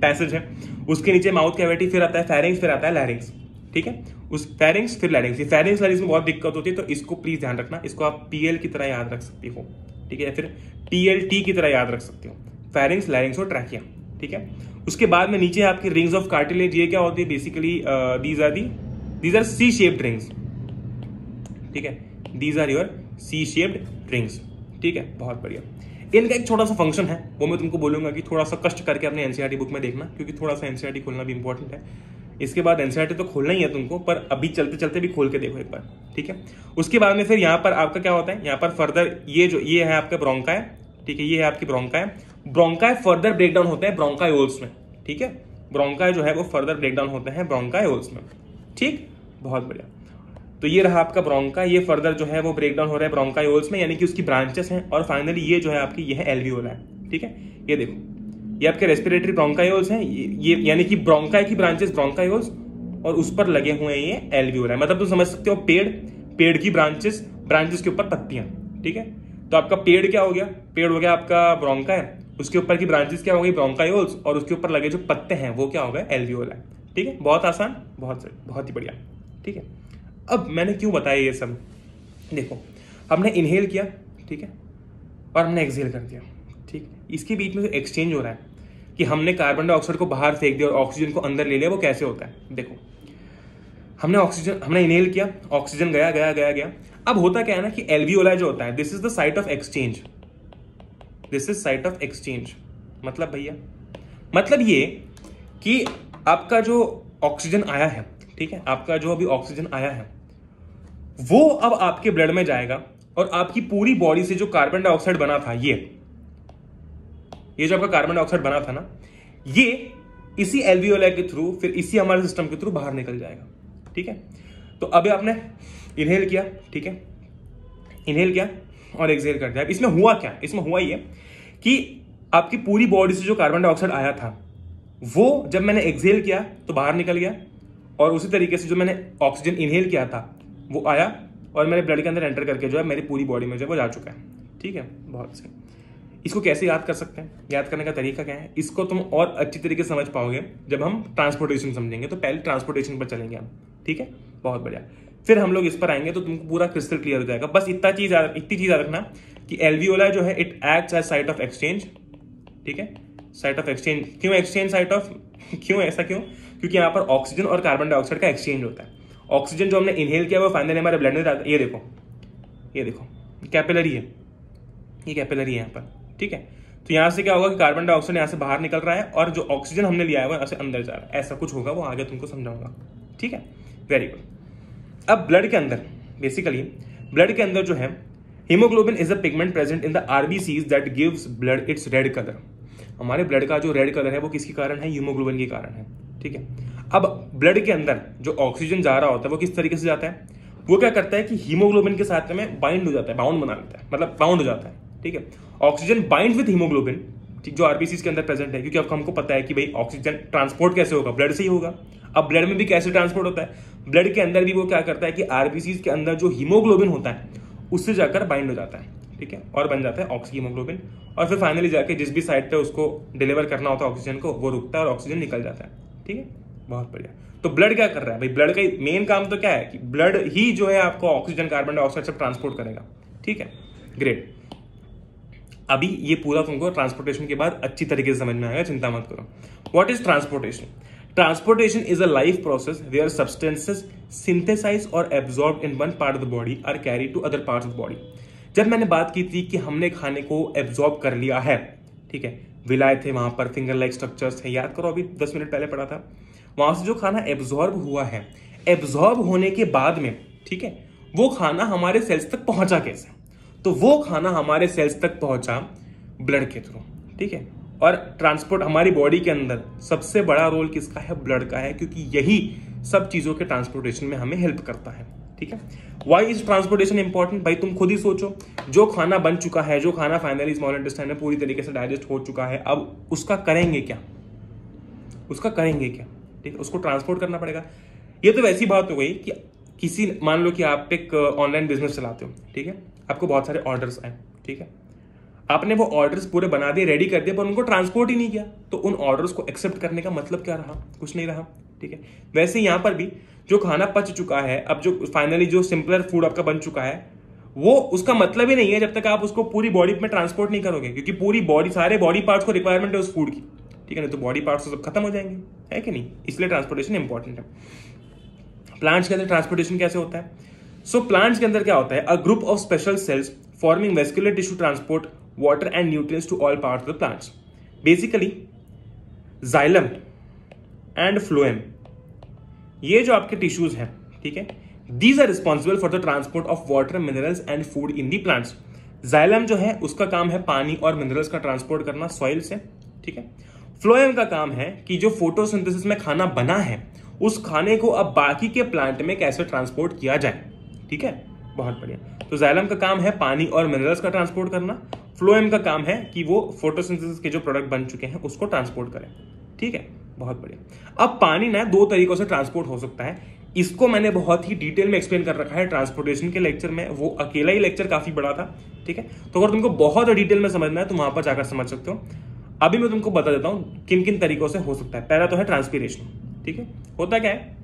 पैसेज है, उसके नीचे माउथ कैविटी, फिर आता है फेरिंग्स, फिर आता है लैरिंग्स, ठीक है, उस फेरिंग्स फिर लैरिंग्स। ये फेरिंग्स लैरिंग्स में बहुत दिक्कत होती है, तो इसको प्लीज ध्यान रखना, इसको आप पीएल की तरह याद रख सकती हो, ठीक है, या फिर पीएलटी की तरह याद रख सकते हो, फेरिंग्स लैरिंग्स और ट्रैकिया, ठीक है। उसके बाद में नीचे आपकी रिंग्स ऑफ कार्टिलेज, ये क्या होती है, basically these are the These are C-shaped rings, ठीक है, These are your C-shaped rings, ठीक है, बहुत बढ़िया। इनका एक छोटा सा फंक्शन है, वो मैं तुमको बोलूंगा कि थोड़ा सा कष्ट करके अपने एनसीईआरटी बुक में देखना, क्योंकि थोड़ा सा एनसीईआरटी खोलना भी इंपॉर्टेंट है। इसके बाद एनसीईआरटी तो खोलना ही है तुमको, पर अभी चलते चलते भी खोल के देखो एक बार, ठीक है। उसके बाद में फिर यहाँ पर आपका क्या होता है, यहाँ पर फर्दर ये जो ये है आपका ब्रोंकाई, ठीक है, ये है आपकी ब्रोंकाई। ब्रोंकाई फर्दर ब्रेकडाउन होते हैं ब्रोंकायोल्स में, ठीक है, ब्रोंकाई जो है वो फर्दर ब्रेकडाउन होते हैं ब्रोंकायोल्स में, ठीक, बहुत बढ़िया। तो ये रहा आपका ब्रोंका, ये फर्दर जो है वो ब्रेकडाउन हो रहा है ब्रोंकायोल्स में, यानी कि उसकी ब्रांचेस हैं, और फाइनली ये जो है आपकी ये है एल्वियोला, ठीक है। ये देखो ये आपके रेस्पिरेटरी ब्रोंकायोल्स हैं, ये यानी कि ब्रोंकाई की ब्रांचेस ब्रोंकायोल्स, और उस पर लगे हुए हैं ये एल्वियोला। मतलब तुम समझ सकते हो पेड़, पेड़ की ब्रांचेस, ब्रांचेस के ऊपर पत्तियां, ठीक है। तो आपका पेड़ क्या हो गया, पेड़ हो गया आपका ब्रोंकाई, उसके ऊपर की ब्रांचेस क्या हो गई, ब्रोंकायोल्स, और उसके ऊपर लगे जो पत्ते हैं वो क्या हो गए, एल्वियोला, ठीक है। बहुत आसान, बहुत बहुत ही बढ़िया, ठीक है। अब मैंने क्यों बताया ये सब, देखो हमने इनहेल किया, ठीक है, और हमने एक्सहेल कर दिया, ठीक। इसके बीच में जो एक्सचेंज हो रहा है कि हमने कार्बन डाइऑक्साइड को बाहर फेंक दिया और ऑक्सीजन को अंदर ले लिया, वो कैसे होता है, देखो हमने ऑक्सीजन हमने इनहेल किया, ऑक्सीजन गया गया गया गया। अब होता क्या है ना कि एल्वियोला जो होता है, this is the site of exchange, this is site of exchange. मतलब भैया मतलब ये कि आपका जो ऑक्सीजन आया है, ठीक है, आपका जो अभी ऑक्सीजन आया है वो अब आपके ब्लड में जाएगा, और आपकी पूरी बॉडी से जो कार्बन डाइऑक्साइड बना था, ये ये जो आपका कार्बन डाइऑक्साइड बना था ना, ये इसी एल्वियोला के थ्रू फिर इसी हमारे सिस्टम के थ्रू बाहर निकल जाएगा, ठीक है। तो अभी आपने इनहेल किया, ठीक है, इनहेल किया और एक्सहेल कर दिया। इसमें हुआ क्या, इसमें हुआ ये कि आपकी पूरी बॉडी से जो कार्बन डाइऑक्साइड आया था वो जब मैंने एक्सहेल किया तो बाहर निकल गया, और उसी तरीके से जो मैंने ऑक्सीजन इनहेल किया था वो आया और मेरे ब्लड के अंदर एंटर करके जो है मेरी पूरी बॉडी में जो है वो जा चुका है, ठीक है, बहुत सही। इसको कैसे याद कर सकते हैं, याद करने का तरीका क्या है, इसको तुम और अच्छी तरीके से समझ पाओगे जब हम ट्रांसपोर्टेशन समझेंगे। तो पहले ट्रांसपोर्टेशन पर चलेंगे हम, ठीक है, बहुत बढ़िया। फिर हम लोग इस पर आएंगे तो तुमको पूरा क्रिस्टल क्लियर हो जाएगा। बस इतना चीज इतनी चीज याद रखना कि एल्वियोला जो है it acts as site of exchange, ठीक है, साइट ऑफ एक्सचेंज। क्यों एक्सचेंज साइट ऑफ, क्यों ऐसा क्यों, क्योंकि यहाँ पर ऑक्सीजन और कार्बन डाइऑक्साइड का एक्सचेंज होता है। ऑक्सीजन जो हमने इनहेल किया वो फाइनली हमारे ब्लड में जाता है, ये देखो ये देखो कैपिलरी है, ये कैपिलरी है यहाँ पर, ठीक है। तो यहाँ से क्या होगा कि कार्बन डाइऑक्साइड यहाँ से बाहर निकल रहा है और जो ऑक्सीजन हमने लिया है वो यहाँ से अंदर जा रहा है, ऐसा कुछ होगा, वो आगे तुमको समझाऊंगा, ठीक है, वेरी गुड। अब ब्लड के अंदर बेसिकली ब्लड के अंदर जो है haemoglobin is a pigment present in the RBCs that gives blood its red colour. हमारे ब्लड का जो रेड कलर है वो किसके कारण है, हीमोग्लोबिन के कारण है, ठीक है। अब ब्लड के अंदर जो ऑक्सीजन जा रहा होता है वो किस तरीके से जाता है, वो क्या करता है कि हीमोग्लोबिन के साथ में बाइंड हो जाता है, बाउंड बना लेता है, मतलब बाउंड हो जाता है। ठीक है, ऑक्सीजन बाइंड विद हीमोग्लोबिन, ठीक, जो आरबीसी के अंदर प्रेजेंट है, क्योंकि आपको हमको पता है कि भाई ऑक्सीजन ट्रांसपोर्ट कैसे होगा, ब्लड से ही होगा। अब ब्लड में भी कैसे ट्रांसपोर्ट होता है, ब्लड के अंदर भी वो क्या करता है कि आरबीसी के अंदर जो हीमोग्लोबिन होता है उससे जाकर बाइंड हो जाता है, ठीक है, और बन जाता है ऑक्सी हीमोग्लोबिन, और फिर फाइनली जाके जिस भी साइड पे उसको डिलीवर करना होता है ऑक्सीजन को, वो रुकता है और ऑक्सीजन निकल जाता है। ठीक है, बहुत बढ़िया। तो ब्लड क्या कर रहा है भाई, ब्लड का मेन काम तो क्या है कि ब्लड ही जो है आपको ऑक्सीजन, कार्बन डाइऑक्साइड सब ट्रांसपोर्ट करेगा। ठीक है, ग्रेट। अभी ये पूरा तुमको ट्रांसपोर्टेशन के बाद अच्छी तरीके से समझ में आएगा, चिंता मत करो। What is transportation? Transportation is a life process where substances synthesise और absorb in one part of the body are carry to other part of the body. जब मैंने बात की थी कि हमने खाने को एब्जॉर्ब कर लिया है, ठीक है, विलाए थे वहां पर, फिंगर लाइक स्ट्रक्चर्स है, याद करो अभी दस मिनट पहले पढ़ा था, वहां से जो खाना एब्जॉर्ब हुआ है, एब्जॉर्ब होने के बाद में, ठीक है, वो खाना हमारे सेल्स तक पहुंचा कैसे? तो वो खाना हमारे सेल्स तक पहुंचा ब्लड के थ्रू। ठीक है, और ट्रांसपोर्ट हमारी बॉडी के अंदर सबसे बड़ा रोल किसका है? ब्लड का है, क्योंकि यही सब चीजों के ट्रांसपोर्टेशन में हमें हेल्प करता है। ठीक है, वाई इज ट्रांसपोर्टेशन इंपॉर्टेंट? भाई तुम खुद ही सोचो, जो खाना बन चुका है, जो खाना फाइनली स्मॉल इंटेस्टाइन में पूरी तरीके से डाइजेस्ट हो चुका है, अब उसका करेंगे क्या, उसका करेंगे क्या? ठीक है, उसको ट्रांसपोर्ट करना पड़ेगा। ये तो वैसी बात हो गई कि किसी, मान लो कि आप एक ऑनलाइन बिजनेस चलाते हो, ठीक है, आपको बहुत सारे ऑर्डर्स आए, ठीक है, आपने वो ऑर्डर्स पूरे बना दिए, रेडी कर दिए, पर उनको ट्रांसपोर्ट ही नहीं किया, तो उन ऑर्डर्स को एक्सेप्ट करने का मतलब क्या रहा? कुछ नहीं रहा। ठीक है, वैसे यहाँ पर भी जो खाना पच चुका है, अब जो फाइनली जो सिंपलर फूड आपका बन चुका है, वो उसका मतलब ही नहीं है जब तक आप उसको पूरी बॉडी में ट्रांसपोर्ट नहीं करोगे, क्योंकि पूरी बॉडी, सारे बॉडी पार्ट्स को रिक्वायरमेंट है उस फूड की। ठीक है ना, तो बॉडी पार्ट्स तो सब खत्म हो जाएंगे, है कि नहीं? इसलिए ट्रांसपोर्टेशन इंपॉर्टेंट है। प्लांट्स के अंदर ट्रांसपोर्टेशन कैसे होता है? सो प्लांट्स के अंदर क्या होता है? A group of special cells forming vascular tissue transport water and nutrients to all parts of the plants. Basically xylem and phloem, ये जो आपके टिश्यूज हैं, ठीक है, these are responsible for the transport of water, minerals and food in the plants. Xylem जो है उसका काम है पानी और मिनरल्स का ट्रांसपोर्ट करना सॉइल से, ठीक है। फ्लोएम का काम है कि जो फोटोसिंथेसिस में खाना बना है, उस खाने को अब बाकी के प्लांट में कैसे ट्रांसपोर्ट किया जाए। ठीक है, बहुत बढ़िया। तो जाइलम का काम है पानी और मिनरल्स का ट्रांसपोर्ट करना, फ्लोएम का काम है कि वो फोटोसिंथेसिस के जो प्रोडक्ट बन चुके हैं उसको ट्रांसपोर्ट करें। ठीक है, बहुत बढ़िया। अब पानी ना दो तरीकों से ट्रांसपोर्ट हो सकता है, इसको मैंने बहुत ही डिटेल में एक्सप्लेन कर रखा है ट्रांसपोर्टेशन के लेक्चर में, वो अकेला ही लेक्चर काफी बड़ा था। ठीक है, तो अगर तुमको बहुत डिटेल में समझना है तो वहां पर जाकर समझ सकते हो। अभी मैं तुमको बता देता हूँ किन किन तरीकों से हो सकता है। पहला तो है ट्रांसपीरेशन। ठीक है, होता क्या है,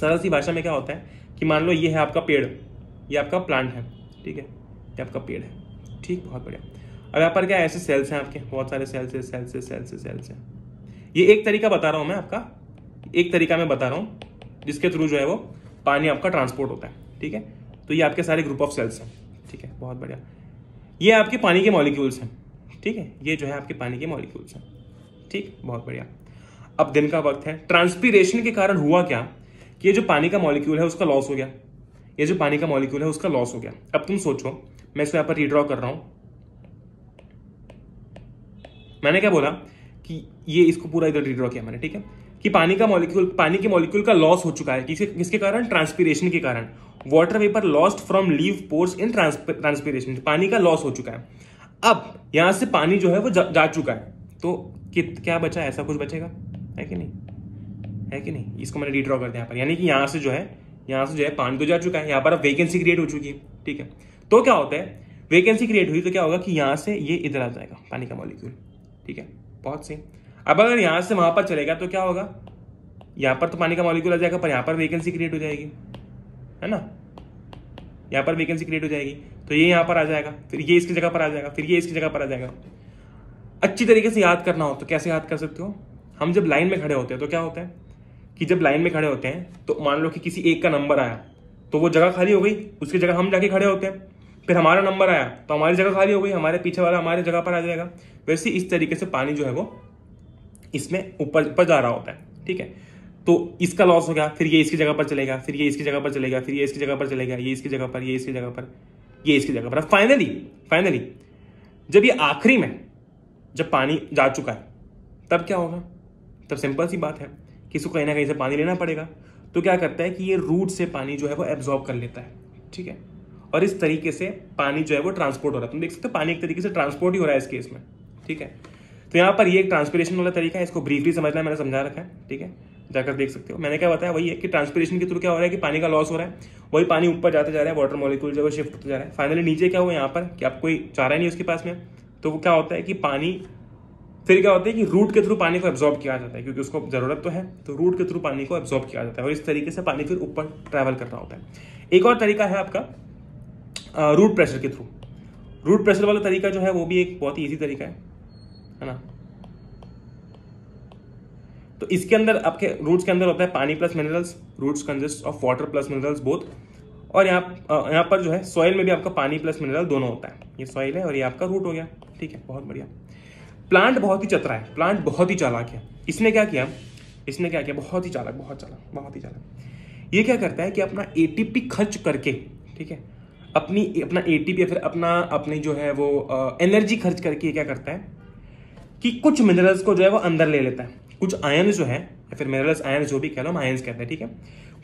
सरल सी भाषा में क्या होता है कि मान लो ये है आपका पेड़, ये आपका प्लांट है, ठीक है, ये आपका पेड़ है, ठीक, बहुत बढ़िया। अब यहाँ पर क्या ऐसे सेल्स हैं आपके, बहुत सारे सेल्स है, सेल्स है, सेल्स है, सेल्स है। ये एक तरीका बता रहा हूँ मैं आपका, एक तरीका मैं बता रहा हूँ जिसके थ्रू जो है वो पानी आपका ट्रांसपोर्ट होता है। ठीक है, तो ये आपके सारे ग्रुप ऑफ सेल्स हैं। ठीक है, बहुत बढ़िया। ये आपके पानी के मॉलिक्यूल्स हैं, ठीक है, ये जो है आपके पानी के मॉलिक्यूल्स हैं। ठीक, बहुत बढ़िया। अब दिन का वक्त है, ट्रांसपीरेशन के कारण हुआ क्या कि ये जो पानी का मॉलिक्यूल है उसका लॉस हो गया, ये जो पानी का मॉलिक्यूल है उसका लॉस हो गया। अब तुम सोचो, मैं इसको यहाँ पर रिड्रॉ कर रहा हूँ। मैंने क्या बोला कि ये इसको पूरा इधर रिड्रॉ किया मैंने, ठीक है, कि पानी का मॉलिक्यूल, पानी के मॉलिक्यूल का लॉस हो चुका है किसके किसके कारण? ट्रांसपीरेशन के कारण। Water vapour lost from leave pores in transpiration, पानी का लॉस हो चुका है। अब यहां से पानी जो है वो जा, जा चुका है, तो कित, क्या बचा? ऐसा कुछ बचेगा, है कि नहीं, है कि नहीं? इसको मैंने रिड्रॉ कर दिया यहाँ पर, यानी कि यहाँ से जो है, यहाँ से जो है पानी तो जा चुका है, यहाँ पर अब वेकेंसी क्रिएट हो चुकी है। ठीक है, तो क्या होता है, वेकेंसी क्रिएट हुई तो क्या होगा कि यहाँ से ये इधर आ जाएगा पानी का मॉलिक्यूल। ठीक है, बहुत सही। अब अगर यहाँ से वहां पर चलेगा तो क्या होगा, यहाँ पर तो पानी का मॉलिक्यूल आ जाएगा, पर यहाँ पर वेकेंसी क्रिएट हो जाएगी, है ना, यहाँ पर वेकेंसी क्रिएट हो जाएगी, तो ये यहाँ पर आ जाएगा, फिर ये इसकी जगह पर आ जाएगा, फिर ये इसकी जगह पर आ जाएगा। अच्छी तरीके से याद करना हो तो कैसे याद कर सकते हो? हम जब लाइन में खड़े होते हैं तो क्या होता है कि जब लाइन में खड़े होते हैं तो मान लो कि किसी एक का नंबर आया तो वो जगह खाली हो गई, उसकी जगह हम जाके खड़े होते हैं, फिर हमारा नंबर आया तो हमारी जगह खाली हो गई, हमारे पीछे वाला हमारे जगह पर आ जाएगा। वैसे इस तरीके से पानी जो है वो इसमें ऊपर ऊपर जा रहा होता है। ठीक है, तो इसका लॉस हो गया, फिर ये इसकी जगह पर चलेगा, फिर ये इसकी जगह पर चलेगा, फिर ये इसकी जगह पर चलेगा, ये इसकी जगह पर, ये इसकी जगह पर, ये इसकी जगह पर। फाइनली फाइनली जब ये आखिरी में जब पानी जा चुका है तब क्या होगा? तब सिंपल सी बात है कि इसको कहीं ना कहीं से पानी लेना पड़ेगा। तो क्या करता है कि ये रूट से पानी जो है वो एब्जॉर्ब कर लेता है, ठीक है, और इस तरीके से पानी जो है वो ट्रांसपोर्ट हो रहा है। तुम देख सकते हो पानी एक तरीके से ट्रांसपोर्ट ही हो रहा है इस केस में, ठीक है। तो यहाँ पर ये एक ट्रांसपिरेशन वाला तरीका है, इसको ब्रीफली समझना है, मैंने समझा रखा है, ठीक है, जाकर देख सकते हो। मैंने क्या बताया वही है कि ट्रांसपिरेशन के थ्रू क्या हो रहा है कि पानी का लॉस हो रहा है, वही पानी ऊपर जाता जा रहा है, वाटर मॉलिक्यूल जो है शिफ्ट होता जा रहा है। फाइनली नीचे क्या हुआ यहाँ पर कि आप कोई चारा नहीं उसके पास में, तो वो क्या होता है कि पानी फिर क्या होता है कि रूट के थ्रू पानी को एब्जॉर्ब किया जाता है, क्योंकि उसको ज़रूरत तो है, तो रूट के थ्रू पानी को एब्जॉर्ब किया जाता है और इस तरीके से पानी फिर ऊपर ट्रैवल कर रहा होता है। एक और तरीका है आपका रूट प्रेशर के थ्रू। रूट प्रेशर वाला तरीका जो है वो भी एक बहुत ही ईजी तरीका है है ना। तो इसके अंदर आपके रूट्स के अंदर होता है पानी plus minerals, roots consist of water plus minerals both, और यहाँ यहाँ पर जो है सॉइल में भी आपका पानी प्लस मिनरल दोनों होता है। ये सॉइल है और ये आपका रूट हो गया, ठीक है, बहुत बढ़िया। प्लांट बहुत ही चतरा है, प्लांट बहुत ही चालाक है। इसने क्या किया इसने क्या किया बहुत ही चालाक बहुत चालाक बहुत ही चालाक ये क्या करता है कि अपना एटीपी खर्च करके, ठीक है, अपनी अपना एटीपी या फिर अपना अपनी जो है वो एनर्जी खर्च करके ये क्या करता है कि कुछ मिनरल्स को जो है वो अंदर ले लेता है, कुछ आयन्स जो है या फिर मिनरल्स आयन्स जो भी कह लो हम आयन्स कहते हैं, ठीक है,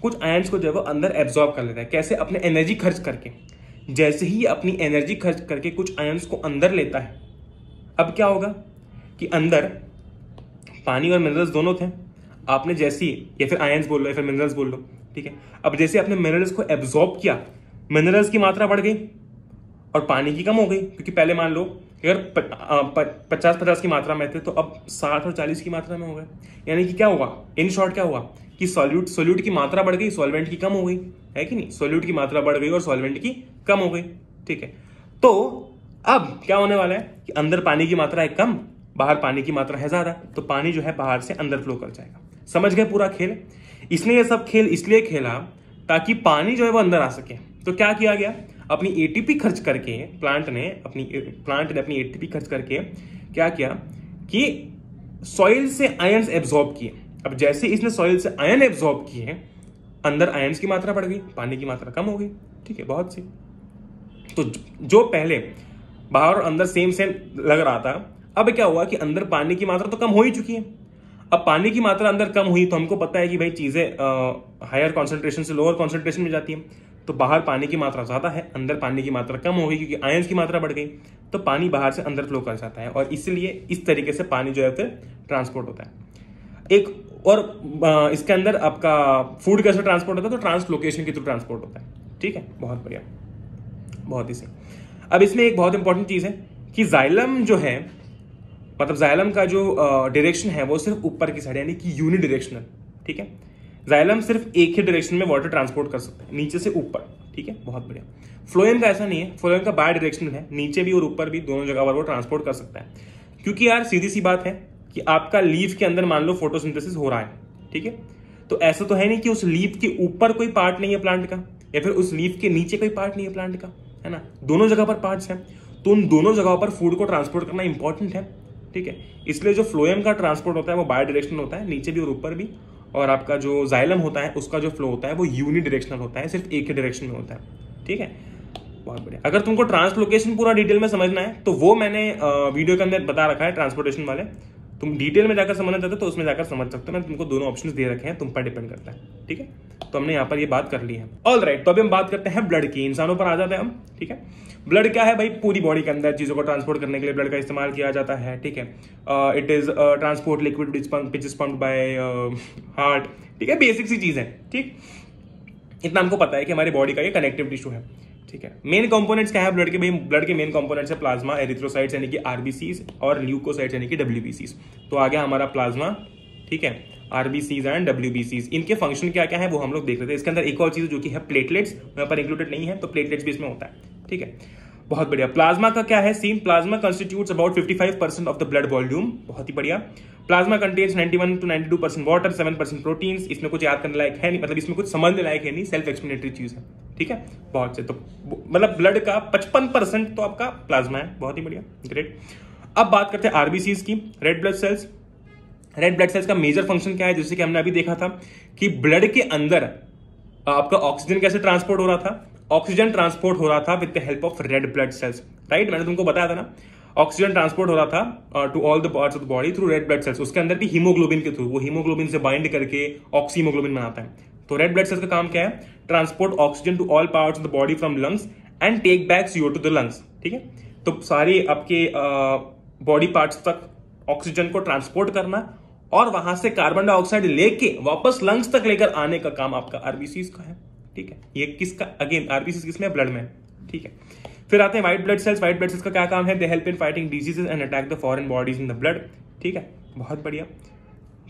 कुछ आयन्स को जो है वो अंदर एब्जॉर्ब कर लेता है। कैसे? अपने एनर्जी खर्च करके। जैसे ही अपनी एनर्जी खर्च करके कुछ आयन्स को अंदर लेता है, अब क्या होगा कि अंदर पानी और मिनरल्स दोनों थे, आपने जैसे ही या फिर आयन्स बोल लो या फिर मिनरल्स बोल लो, ठीक है, अब जैसे आपने मिनरल्स को एब्जॉर्ब किया, मिनरल्स की मात्रा बढ़ गई और पानी की कम हो गई, क्योंकि पहले मान लो अगर पचास पचास की मात्रा में थे तो अब साठ और चालीस की मात्रा में हो गए। यानी कि क्या हुआ, इन शॉर्ट क्या हुआ कि सॉल्यूट सॉल्यूट की मात्रा बढ़ गई, सॉल्वेंट की कम हो गई, है कि नहीं। सॉल्यूट की मात्रा बढ़ गई और सॉल्वेंट की कम हो गई, ठीक है। तो अब क्या होने वाला है कि अंदर पानी की मात्रा है कम, बाहर पानी की मात्रा है ज्यादा, तो पानी जो है बाहर से अंदर फ्लो कर जाएगा। समझ गए पूरा खेल? इसने ये सब खेल इसलिए खेला ताकि पानी जो है वो अंदर आ सके। तो क्या किया गया, अपनी एटीपी खर्च करके प्लांट ने अपनी प्लांट ने अपनी एटीपी खर्च करके क्या किया कि सॉइल से आयन्स एब्जॉर्ब किए। अब जैसे इसने सॉइल से आयन एब्जॉर्ब किए, अंदर आयन्स की मात्रा बढ़ गई, पानी की मात्रा कम हो गई, ठीक है, बहुत सी। तो जो पहले बाहर और अंदर सेम सेम लग रहा था, अब क्या हुआ कि अंदर पानी की मात्रा तो कम हो ही चुकी है। अब पानी की मात्रा अंदर कम हुई तो हमको पता है कि भाई चीज़ें हायर कॉन्सेंट्रेशन से लोअर कॉन्सेंट्रेशन में जाती हैं, तो बाहर पानी की मात्रा ज़्यादा है, अंदर पानी की मात्रा कम हो गई, क्योंकि आयन्स की मात्रा बढ़ गई, तो पानी बाहर से अंदर फ्लो कर जाता है और इसलिए इस तरीके से पानी जो है फिर ट्रांसपोर्ट होता है। एक और इसके अंदर आपका फूड कैसे ट्रांसपोर्ट होता है, तो ट्रांसलोकेशन के थ्रू ट्रांसपोर्ट होता है, ठीक है, बहुत बढ़िया, बहुत ही सही। अब इसमें एक बहुत इंपॉर्टेंट चीज़ है कि जाइलम जो है, मतलब जाइलम का जो डायरेक्शन है वो सिर्फ ऊपर की साइड, यानी कि यूनि डायरेक्शनल, ठीक है। जाइलम सिर्फ एक ही डायरेक्शन में वाटर ट्रांसपोर्ट कर सकते हैं, नीचे से ऊपर, ठीक है, बहुत बढ़िया। फ्लोएम का ऐसा नहीं है, फ्लोएम का बाय डायरेक्शनल है, नीचे भी और ऊपर भी दोनों जगह पर वो ट्रांसपोर्ट कर सकता है। क्योंकि यार सीधी सी बात है कि आपका लीफ के अंदर मान लो फोटोसिंथेसिस हो रहा है, ठीक है, तो ऐसा तो है नहीं कि उस लीफ के ऊपर कोई पार्ट नहीं है प्लांट का या फिर उस लीफ के नीचे कोई पार्ट नहीं है प्लांट का, है ना, दोनों जगह पर पार्ट्स हैं, तो उन दोनों जगहों पर फूड को ट्रांसपोर्ट करना इंपॉर्टेंट है, ठीक है। इसलिए जो फ्लोएम का ट्रांसपोर्ट होता है वो बाय डायरेक्शनल होता है, नीचे भी और ऊपर भी, और आपका जो जाइलम होता है उसका जो फ्लो होता है वो यूनि डायरेक्शनल होता है, सिर्फ एक ही डायरेक्शन में होता है, ठीक है, बहुत बढ़िया। अगर तुमको ट्रांसलोकेशन पूरा डिटेल में समझना है तो वो मैंने वीडियो के अंदर बता रखा है, ट्रांसपोर्टेशन वाले, तुम डिटेल में जाकर समझना चाहते हो तो उसमें जाकर समझ सकते हो। मैंने तुमको दोनों ऑप्शंस दे रखे हैं, तुम पर डिपेंड करता है, ठीक है। तो हमने यहाँ पर ये बात कर ली है। ऑल राइट, तो अभी हम बात करते हैं ब्लड की, इंसानों पर आ जाते हैं हम, ठीक है। ब्लड क्या है भाई, पूरी बॉडी के अंदर चीज़ों को ट्रांसपोर्ट करने के लिए ब्लड का इस्तेमाल किया जाता है, ठीक है। It is transport liquid which is pumped by heart, ठीक है, बेसिक सी चीज़ है, ठीक, इतना हमको पता है कि हमारी बॉडी का ये कनेक्टिव टिश्यू है, ठीक है। मेन कंपोनेंट्स क्या है ब्लड के, भाई ब्लड के मेन कंपोनेंट्स है प्लाज्मा, एरिथ्रोसाइट्स यानी कि आरबीसीज और ल्यूकोसाइट्स यानी कि डब्ल्यूबीसीज। तो आ गया हमारा प्लाज्मा, ठीक है, आरबीसीज एंड डब्ल्यूबीसीज, इनके फंक्शन क्या क्या है वो हम लोग देख रहे थे। इसके अंदर एक और चीज जो कि है प्लेटलेट्स, यहाँ पर इंक्लूडेड नहीं है, तो प्लेटलेट्स भी इसमें होता है, ठीक है, बहुत बढ़िया। प्लाज्मा का क्या है scene, plasma constitutes about fifty five percent of the blood volume, बहुत ही बढ़िया। Plasma contains ninety one to ninety two percent water, seven percent proteins, इसमें कुछ याद करने लायक है नहीं, मतलब इसमें कुछ समझने लायक है नहीं, सेल्फ एक्सप्लेनेटरी चीज है, ठीक है, बहुत से। तो मतलब ब्लड का पचपन परसेंट तो आपका प्लाज्मा है, बहुत ही बढ़िया, ग्रेट। अब बात करते हैं आरबीसीज की, red blood cells. Red blood cells का मेजर फंक्शन क्या है, जैसे कि हमने अभी देखा था कि ब्लड के अंदर आपका ऑक्सीजन कैसे ट्रांसपोर्ट हो रहा था, ऑक्सीजन ट्रांसपोर्ट हो रहा था with the help of red blood cells, right, मैंने तुमको बताया था ना, ऑक्सीजन ट्रांसपोर्ट हो रहा था to all the parts of the body through red blood cells. उसके अंदर भी हीमोग्लोबिन के थ्रू, वो हीमोग्लोबिन से बाइंड करके ऑक्सीमोग्लोबिन बनाता है, तो रेड ब्लड सेल्स का काम क्या है? Transport oxygen to all parts of the body from lungs and take back CO two the lungs. ठीक है, तो सारे आपके बॉडी पार्ट्स तक ऑक्सीजन को ट्रांसपोर्ट करना और वहां से कार्बन डाइऑक्साइड लेके वापस लंग्स तक लेकर आने का काम आपका आरबीसीज का है। ठीक है, ये किसका? अगेन आरबीसीज किसमें? ब्लड में। ठीक है, फिर आते हैं white blood cells. White blood cells का क्या काम है? They help in fighting diseases and attack the foreign bodies in the blood. ठीक है, बहुत बढ़िया,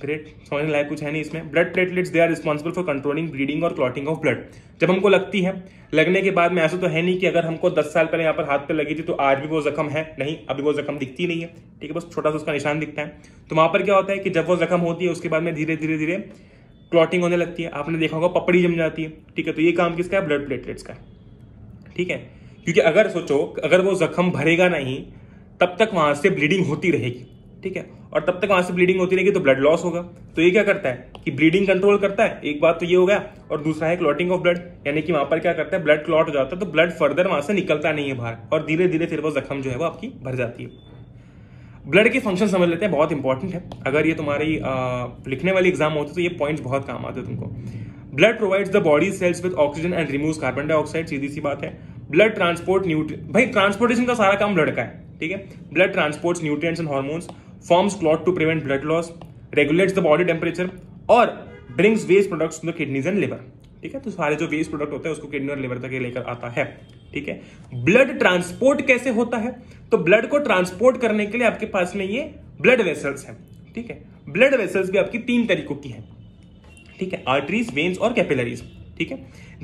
ग्रेट, समझने लायक कुछ है नहीं इसमें। Blood platelets, they are responsible for controlling bleeding और क्लॉटिंग ऑफ ब्लड। जब हमको लगती है, लगने के बाद में ऐसा तो है नहीं कि अगर हमको दस साल पहले यहाँ पर हाथ पे लगी थी तो आज भी वो जख्म है, नहीं, अभी वो जख्म दिखती नहीं है। ठीक है, बस छोटा सा उसका निशान दिखता है। तो वहां पर क्या होता है कि जब वो जख्म होती है उसके बाद में धीरे धीरे धीरे क्लॉटिंग होने लगती है, आपने देखा होगा पपड़ी जम जाती है। ठीक है, तो ये काम किसका है? ब्लड प्लेटलेट्स का। ठीक है, क्योंकि अगर सोचो अगर वो जख्म भरेगा नहीं तब तक वहां से ब्लीडिंग होती रहेगी। ठीक है, और तब तक वहां से ब्लीडिंग होती रहेगी तो ब्लड लॉस होगा। तो ये क्या करता है कि ब्लीडिंग कंट्रोल करता है, एक बात तो ये हो गया, और दूसरा है क्लॉटिंग ऑफ ब्लड, यानी कि वहां पर क्या करता है ब्लड क्लॉट हो जाता है तो ब्लड फर्दर वहां से निकलता नहीं है बाहर और धीरे धीरे फिर वो जख्म जो है वो आपकी भर जाती है। ब्लड के फंक्शन समझ लेते हैं, बहुत इंपॉर्टेंट है, अगर ये तुम्हारी आ, लिखने वाली एग्जाम होती तो ये पॉइंट्स बहुत काम आते तुमको। Blood provides the body cells with oxygen and removes carbon dioxide, सीधी सी बात है। ब्लड ट्रांसपोर्ट न्यूट्रिएंट्स, भाई ट्रांसपोर्टेशन का सारा काम ब्लड का है। ठीक है, blood transports nutrients and hormones, forms clot to prevent blood loss, regulates the body temperature और brings waste products to the kidneys and liver. ठीक है, तो सारे जो वेस्ट प्रोडक्ट होते हैं उसको किडनी और लिवर तक लेकर आता है। ठीक है, ब्लड ट्रांसपोर्ट कैसे होता है? तो ब्लड को ट्रांसपोर्ट करने के लिए आपके पास में ये ब्लड वेसल्स हैं। ठीक है, ब्लड वेसल्स भी आपकी तीन तरीकों की है। ठीक है, आर्टरीज, वेन्स और कैपिलरीज। ठीक है,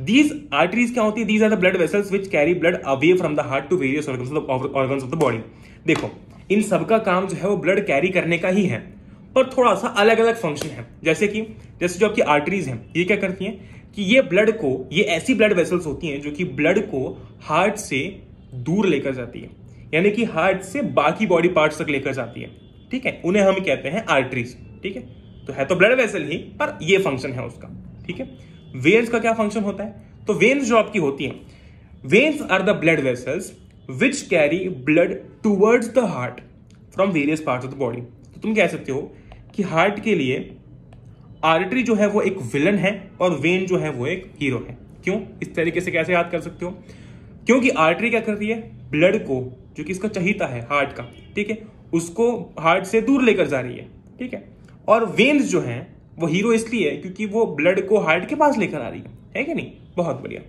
दीज आर्टरीज क्या होती है? These are the blood vessels which carry blood away from the heart to various organs of the body. देखो, इन सबका काम जो है वो ब्लड कैरी करने का ही है, पर थोड़ा सा अलग अलग फंक्शन है। जैसे कि जैसे जो आपकी आर्टरीज हैं, ये क्या करती हैं कि ये ब्लड को, ये ऐसी ब्लड वेसल्स होती हैं जो कि ब्लड को हार्ट से दूर लेकर जाती है, यानी कि हार्ट से बाकी बॉडी पार्ट्स तक लेकर जाती है। ठीक है, उन्हें हम कहते हैं आर्टरीज। ठीक है, तो है तो ब्लड वेसल ही, पर ये फंक्शन है उसका। ठीक है, वेन्स का क्या फंक्शन होता है? तो वेन्स जो आपकी होती है, veins are the blood vessels which carry blood towards the heart from various parts of the body. तो तुम कह सकते हो कि हार्ट के लिए आर्टरी जो है वो एक विलन है और वेन जो है वो एक हीरो है। क्यों? इस तरीके से कैसे याद कर सकते हो? क्योंकि आर्टरी क्या करती है? ब्लड को जो कि इसका चहीता है हार्ट का, ठीक है, उसको हार्ट से दूर लेकर जा रही है। ठीक है, और वेन्स जो है वो हीरो इसलिए है क्योंकि वो ब्लड को हार्ट के पास लेकर आ रही है, है कि नहीं? बहुत बढ़िया,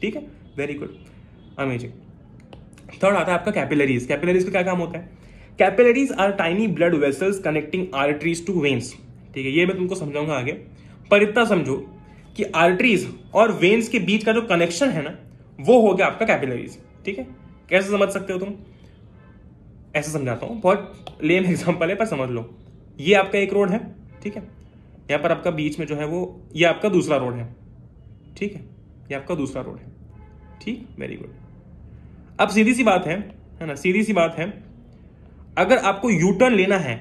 ठीक है, वेरी गुड, अमेजिंग। थर्ड आता है आपका कैपिलरीज। कैपिलरीज का क्या काम होता है? Capillaries are tiny blood vessels connecting arteries to veins. ठीक है, ये मैं तुमको समझाऊंगा आगे, पर इतना समझो कि आर्टरीज और वेन्स के बीच का जो कनेक्शन है ना वो हो गया आपका कैपिलरीज। ठीक है, कैसे समझ सकते हो तुम? ऐसे समझाता हूँ, बहुत लेम एग्जांपल है पर समझ लो। ये आपका एक रोड है, ठीक है, यहाँ पर आपका बीच में जो है वो, ये आपका दूसरा रोड है। ठीक है, ये आपका दूसरा रोड है, ठीक, वेरी गुड। अब सीधी सी बात है है ना, सीधी सी बात है, अगर आपको यू टर्न लेना है,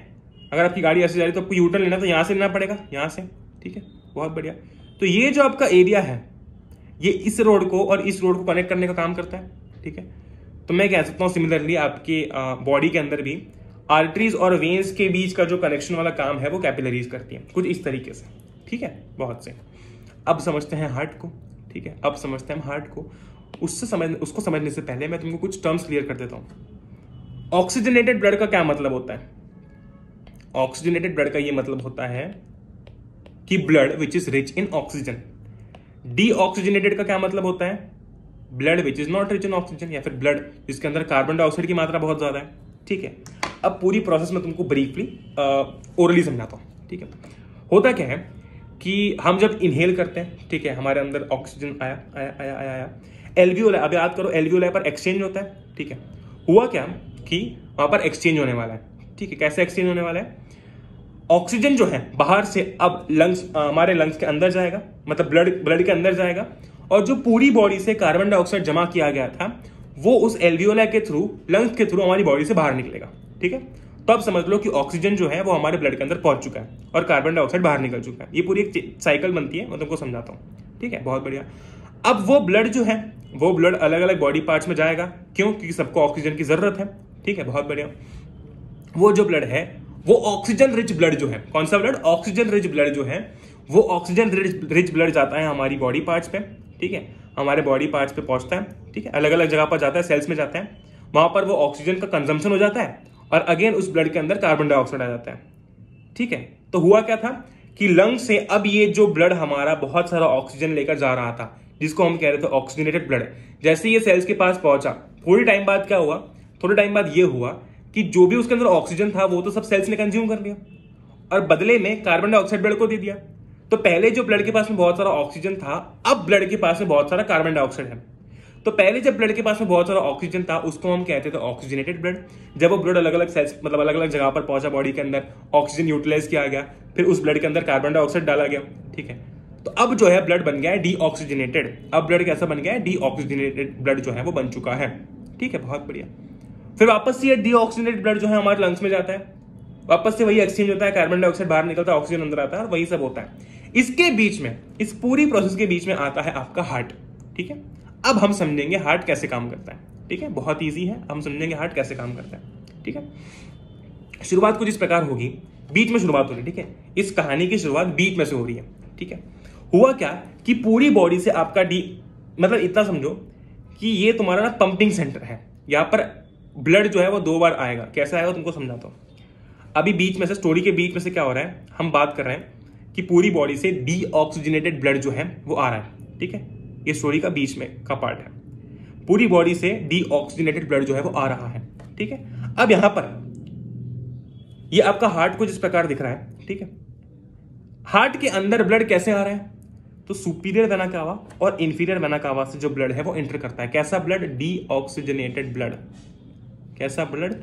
अगर आपकी गाड़ी ऐसे जा रही है तो आपको यू टर्न लेना तो यहाँ से लेना पड़ेगा, यहाँ से। ठीक है, बहुत बढ़िया। तो ये जो आपका एरिया है ये इस रोड को और इस रोड को कनेक्ट करने का काम करता है। ठीक है, तो मैं कह सकता हूँ सिमिलरली आपके बॉडी के अंदर भी आर्टरीज और वेन्स के बीच का जो कनेक्शन वाला काम है वो कैपिलरीज करती है, कुछ इस तरीके से। ठीक है, बहुत से। अब समझते हैं हार्ट को। ठीक है, अब समझते हैं हम हार्ट को। उससे समझ उसको समझने से पहले मैं तुमको कुछ टर्म्स क्लियर कर देता हूँ। ऑक्सीजनेटेड ब्लड का क्या मतलब होता है? ऑक्सीजनेटेड ब्लड का ये मतलब होता है कि blood which is rich in oxygen. Deoxygenated का क्या मतलब होता है? Blood which is not rich in oxygen, या फिर ब्लड जिसके अंदर कार्बन डाइऑक्साइड की मात्रा बहुत ज्यादा है। ठीक है, अब पूरी प्रोसेस में तुमको ब्रीफली ओरली समझाता हूँ। ठीक है, होता क्या है कि हम जब इनहेल करते हैं, ठीक है, हमारे अंदर ऑक्सीजन आया आया आया आया आया एल्वियोलाई, अब याद करो एल्वियोलाई पर एक्सचेंज होता है। ठीक है, हुआ क्या कि वहां पर एक्सचेंज होने वाला है। ठीक है, कैसे एक्सचेंज होने वाला है? ऑक्सीजन जो है बाहर से अब लंग्स, हमारे लंग्स के अंदर जाएगा, मतलब ब्लड ब्लड के अंदर जाएगा, और जो पूरी बॉडी से कार्बन डाइऑक्साइड जमा किया गया था वो उस एल्वियोलाई के थ्रू, लंग्स के थ्रू हमारी बॉडी से बाहर निकलेगा। ठीक है, तो अब समझ लो कि ऑक्सीजन जो है वो हमारे ब्लड के अंदर पहुंच चुका है और कार्बन डाइऑक्साइड बाहर निकल चुका है। ये पूरी एक साइकिल बनती है, मैं तुमको समझाता हूँ। ठीक है, बहुत बढ़िया। अब वो ब्लड जो है वो ब्लड अलग अलग बॉडी पार्ट्स में जाएगा, क्यों? क्योंकि सबको ऑक्सीजन की जरूरत है। ठीक है, बहुत बढ़िया। वो जो ब्लड है वो ऑक्सीजन रिच ब्लड जो है, कौन सा ब्लड? ऑक्सीजन रिच ब्लड जो है वो ऑक्सीजन रिच रिच ब्लड जाता है हमारी बॉडी पार्ट्स पे, ठीक है, हमारे बॉडी पार्ट्स पे पहुंचता है, ठीक है, अलग अलग जगह पर जाता है, सेल्स में जाता है, वहां पर वो ऑक्सीजन का कंजम्पशन हो जाता है और अगेन उस ब्लड के अंदर कार्बन डाइऑक्साइड आ जाता है, ठीक है। तो हुआ क्या था कि लंग से अब ये जो ब्लड हमारा बहुत सारा ऑक्सीजन लेकर जा रहा था, जिसको हम कह रहे थे ऑक्सीजनेटेड ब्लड, जैसे ये सेल्स के पास पहुंचा, थोड़ी टाइम बाद क्या हुआ, थोड़े टाइम बाद ये हुआ कि जो भी उसके अंदर ऑक्सीजन था वो तो सब सेल्स ने कंज्यूम कर लिया और बदले में कार्बन डाइऑक्साइड ब्लड को दे दिया। तो पहले जो ब्लड के पास में बहुत सारा ऑक्सीजन था, अब ब्लड के पास में बहुत सारा कार्बन डाइऑक्साइड है। तो पहले जब ब्लड के पास में बहुत सारा ऑक्सीजन था उसको हम कहते थे ऑक्सीजनेटेड ब्लड। जब वो ब्लड अलग अलग सेल्स मतलब अलग अलग जगह पर पहुंचा, बॉडी के अंदर ऑक्सीजन यूटिलाइज किया गया, फिर उस ब्लड के अंदर कार्बन डाइऑक्साइड डाला गया, ठीक है। तो अब जो है ब्लड बन गया है डीऑक्सीजनेटेड। अब ब्लड कैसा बन गया है, डीऑक्सीजनेटेड ब्लड जो है वो बन चुका है, ठीक है, बहुत बढ़िया। फिर वापस से ये डीऑक्सीजनेटेड ब्लड जो है हमारे लंग्स में जाता है, वापस से वही एक्सचेंज होता है, कार्बन डाइऑक्साइड बाहर निकलता है, ऑक्सीजन अंदर आता है और वही सब होता है। इसके बीच में, इस पूरी प्रोसेस के बीच में आता है आपका हार्ट, ठीक है। अब हम समझेंगे हार्ट कैसे काम करता है, ठीक है, बहुत ईजी है, हम समझेंगे हार्ट कैसे काम करता है, ठीक है। शुरुआत कुछ इस प्रकार होगी, बीच में शुरुआत हो रही है, ठीक है, इस कहानी की शुरुआत बीच में से हो रही है, ठीक है। हुआ क्या कि पूरी बॉडी से आपका डी मतलब इतना समझो कि ये तुम्हारा ना पंपिंग सेंटर है, यहाँ पर ब्लड जो है वो दो बार आएगा। कैसे आएगा तुमको समझाता हूँ। अभी बीच में से, स्टोरी के बीच में से क्या हो रहा है, हम बात कर रहे हैं कि पूरी बॉडी से डीऑक्सीजनेटेड ब्लड जो है वो आ रहा है, ठीक है, ये स्टोरी का बीच में का पार्ट है। पूरी बॉडी से डीऑक्सीजनेटेड ब्लड जो है वो आ रहा है, ठीक है। अब यहां पर ये आपका हार्ट कुछ इस प्रकार दिख रहा है, ठीक है। हार्ट के अंदर ब्लड कैसे आ रहा है, तो सुपीरियर वेना कावा और इंफीरियर वेना कावा से जो ब्लड है वो एंटर करता है। कैसा ब्लड, डीऑक्सीजनेटेड ब्लड। कैसा ब्लड,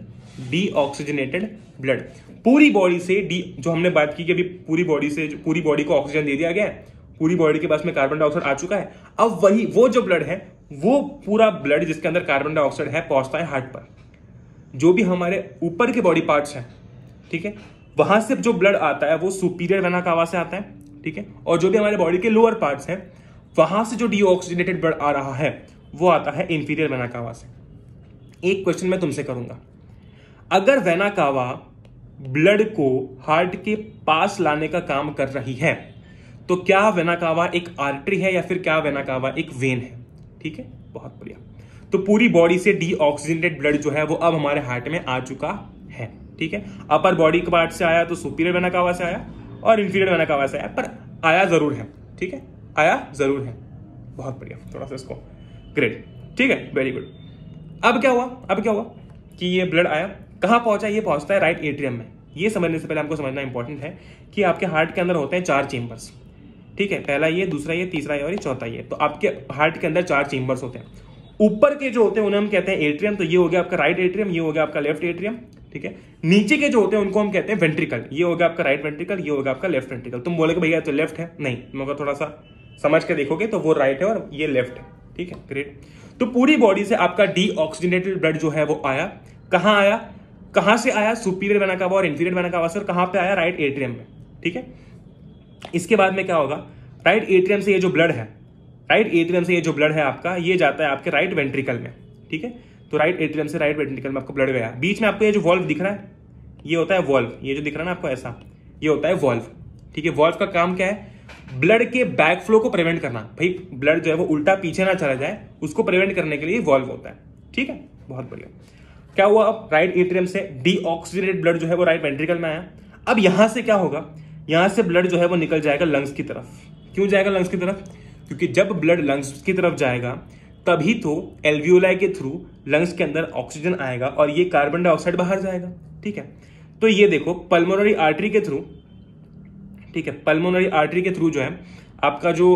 डीऑक्सीजनेटेड ब्लड। पूरी बॉडी से डी जो हमने बात की कि अभी पूरी बॉडी से पूरी बॉडी को ऑक्सीजन दे दिया गया है, पूरी बॉडी के पास में कार्बन डाइऑक्साइड आ चुका है, अब वही वो जो ब्लड है वो पूरा ब्लड जिसके अंदर कार्बन डाइऑक्साइड है पहुंचता है हार्ट पर। जो भी हमारे ऊपर के बॉडी पार्ट्स हैं, ठीक है, वहां से जो ब्लड आता है वो सुपीरियर वेना कावा से आता है, ठीक है, और जो भी हमारे बॉडी के लोअर पार्ट्स हैं वहां से जो डीऑक्सीजनेटेड ब्लड आ रहा है वो आता है इंफीरियर वेना कावा से। एक क्वेश्चन मैं तुमसे करूंगा, अगर वेना कावा ब्लड को हार्ट के पास लाने का काम कर रही है तो क्या वेना कावा एक आर्टरी है या फिर क्या वेना कावा एक वेन है, ठीक है, बहुत बढ़िया। तो पूरी बॉडी से डीऑक्सीजनेटेड ब्लड जो है वो अब हमारे हार्ट में आ चुका है, ठीक है। अपर बॉडी के पार्ट से आया तो सुपीरियर वेना कावा से आया और इंफीरियर वेना कावा से आया, पर आया जरूर है, ठीक है, आया जरूर है, बहुत बढ़िया। थोड़ा सा इसको ग्रेट, ठीक है, वेरी गुड। अब क्या हुआ, अब क्या हुआ कि ये ब्लड आया, कहाँ पहुंचा, ये पहुंचता है राइट एट्रियम में। ये समझने से पहले हमको समझना इंपॉर्टेंट है कि आपके हार्ट के अंदर होते हैं चार चेम्बर्स, ठीक है, पहला ये, दूसरा ये, तीसरा ये और ये चौथा ये। तो आपके हार्ट के अंदर चार चेम्बर्स होते हैं। ऊपर के जो होते हैं उन्हें हम कहते हैं एट्रियम, तो ये हो गया आपका राइट एट्रियम, ये हो गया आपका लेफ्ट एट्रियम, ठीक है। नीचे के जो होते हैं उनको हम कहते हैं वेंट्रिकल, ये हो गया आपका राइट वेंट्रिकल, ये हो गया आपका लेफ्ट वेंट्रिकल। तुम बोलोगे भैया तो लेफ्ट है, नहीं, मगर थोड़ा सा समझ के देखोगे तो वो राइट है और ये लेफ्ट है, ठीक है, ग्रेट। तो पूरी बॉडी से आपका डीऑक्सीजनेटेड ब्लड जो है वो आया, कहाँ आया, कहाँ से आया, सुपीरियर वेना कावा और इंफीरियर वेना कावा से, कहाँ पे आया, राइट एट्रियम में, ठीक है। इसके बाद में क्या होगा, राइट एट्रियम से ये जो ब्लड है, राइट एट्रियम से ये जो ब्लड है आपका, ये जाता है आपके राइट वेंट्रिकल में, ठीक है। तो राइट एट्रियम से राइट वेंट्रिकल में आपको ब्लड गया। बीच में आपको ये जो वॉल्व दिख रहा है, ये होता है वॉल्व, ये जो दिख रहा है ना आपको ऐसा, ये होता है वॉल्व, ठीक है। वॉल्व का काम क्या है, ब्लड के बैक फ्लो को प्रिवेंट करना, भाई ब्लड जो है वो उल्टा पीछे ना चला जाए, उसको प्रिवेंट करने के लिए वॉल्व होता है, ठीक है, बहुत बढ़िया। क्या हुआ, अब राइट एट्रियम से डीऑक्सीजनेटेड ब्लड जो है वो राइट वेंट्रिकल में आया। अब यहां से क्या होगा, यहां से ब्लड जो है वो निकल जाएगा लंग्स की तरफ। क्यों जाएगा लंग्स की तरफ, क्योंकि जब ब्लड लंग्स की तरफ जाएगा तभी तो एल्वियोलाई के थ्रू लंग्स के अंदर ऑक्सीजन आएगा और ये कार्बन डाइऑक्साइड बाहर जाएगा, ठीक है। तो ये देखो पल्मोनरी आर्टरी के थ्रू, ठीक है, पल्मोनरी आर्टरी के थ्रू जो है आपका जो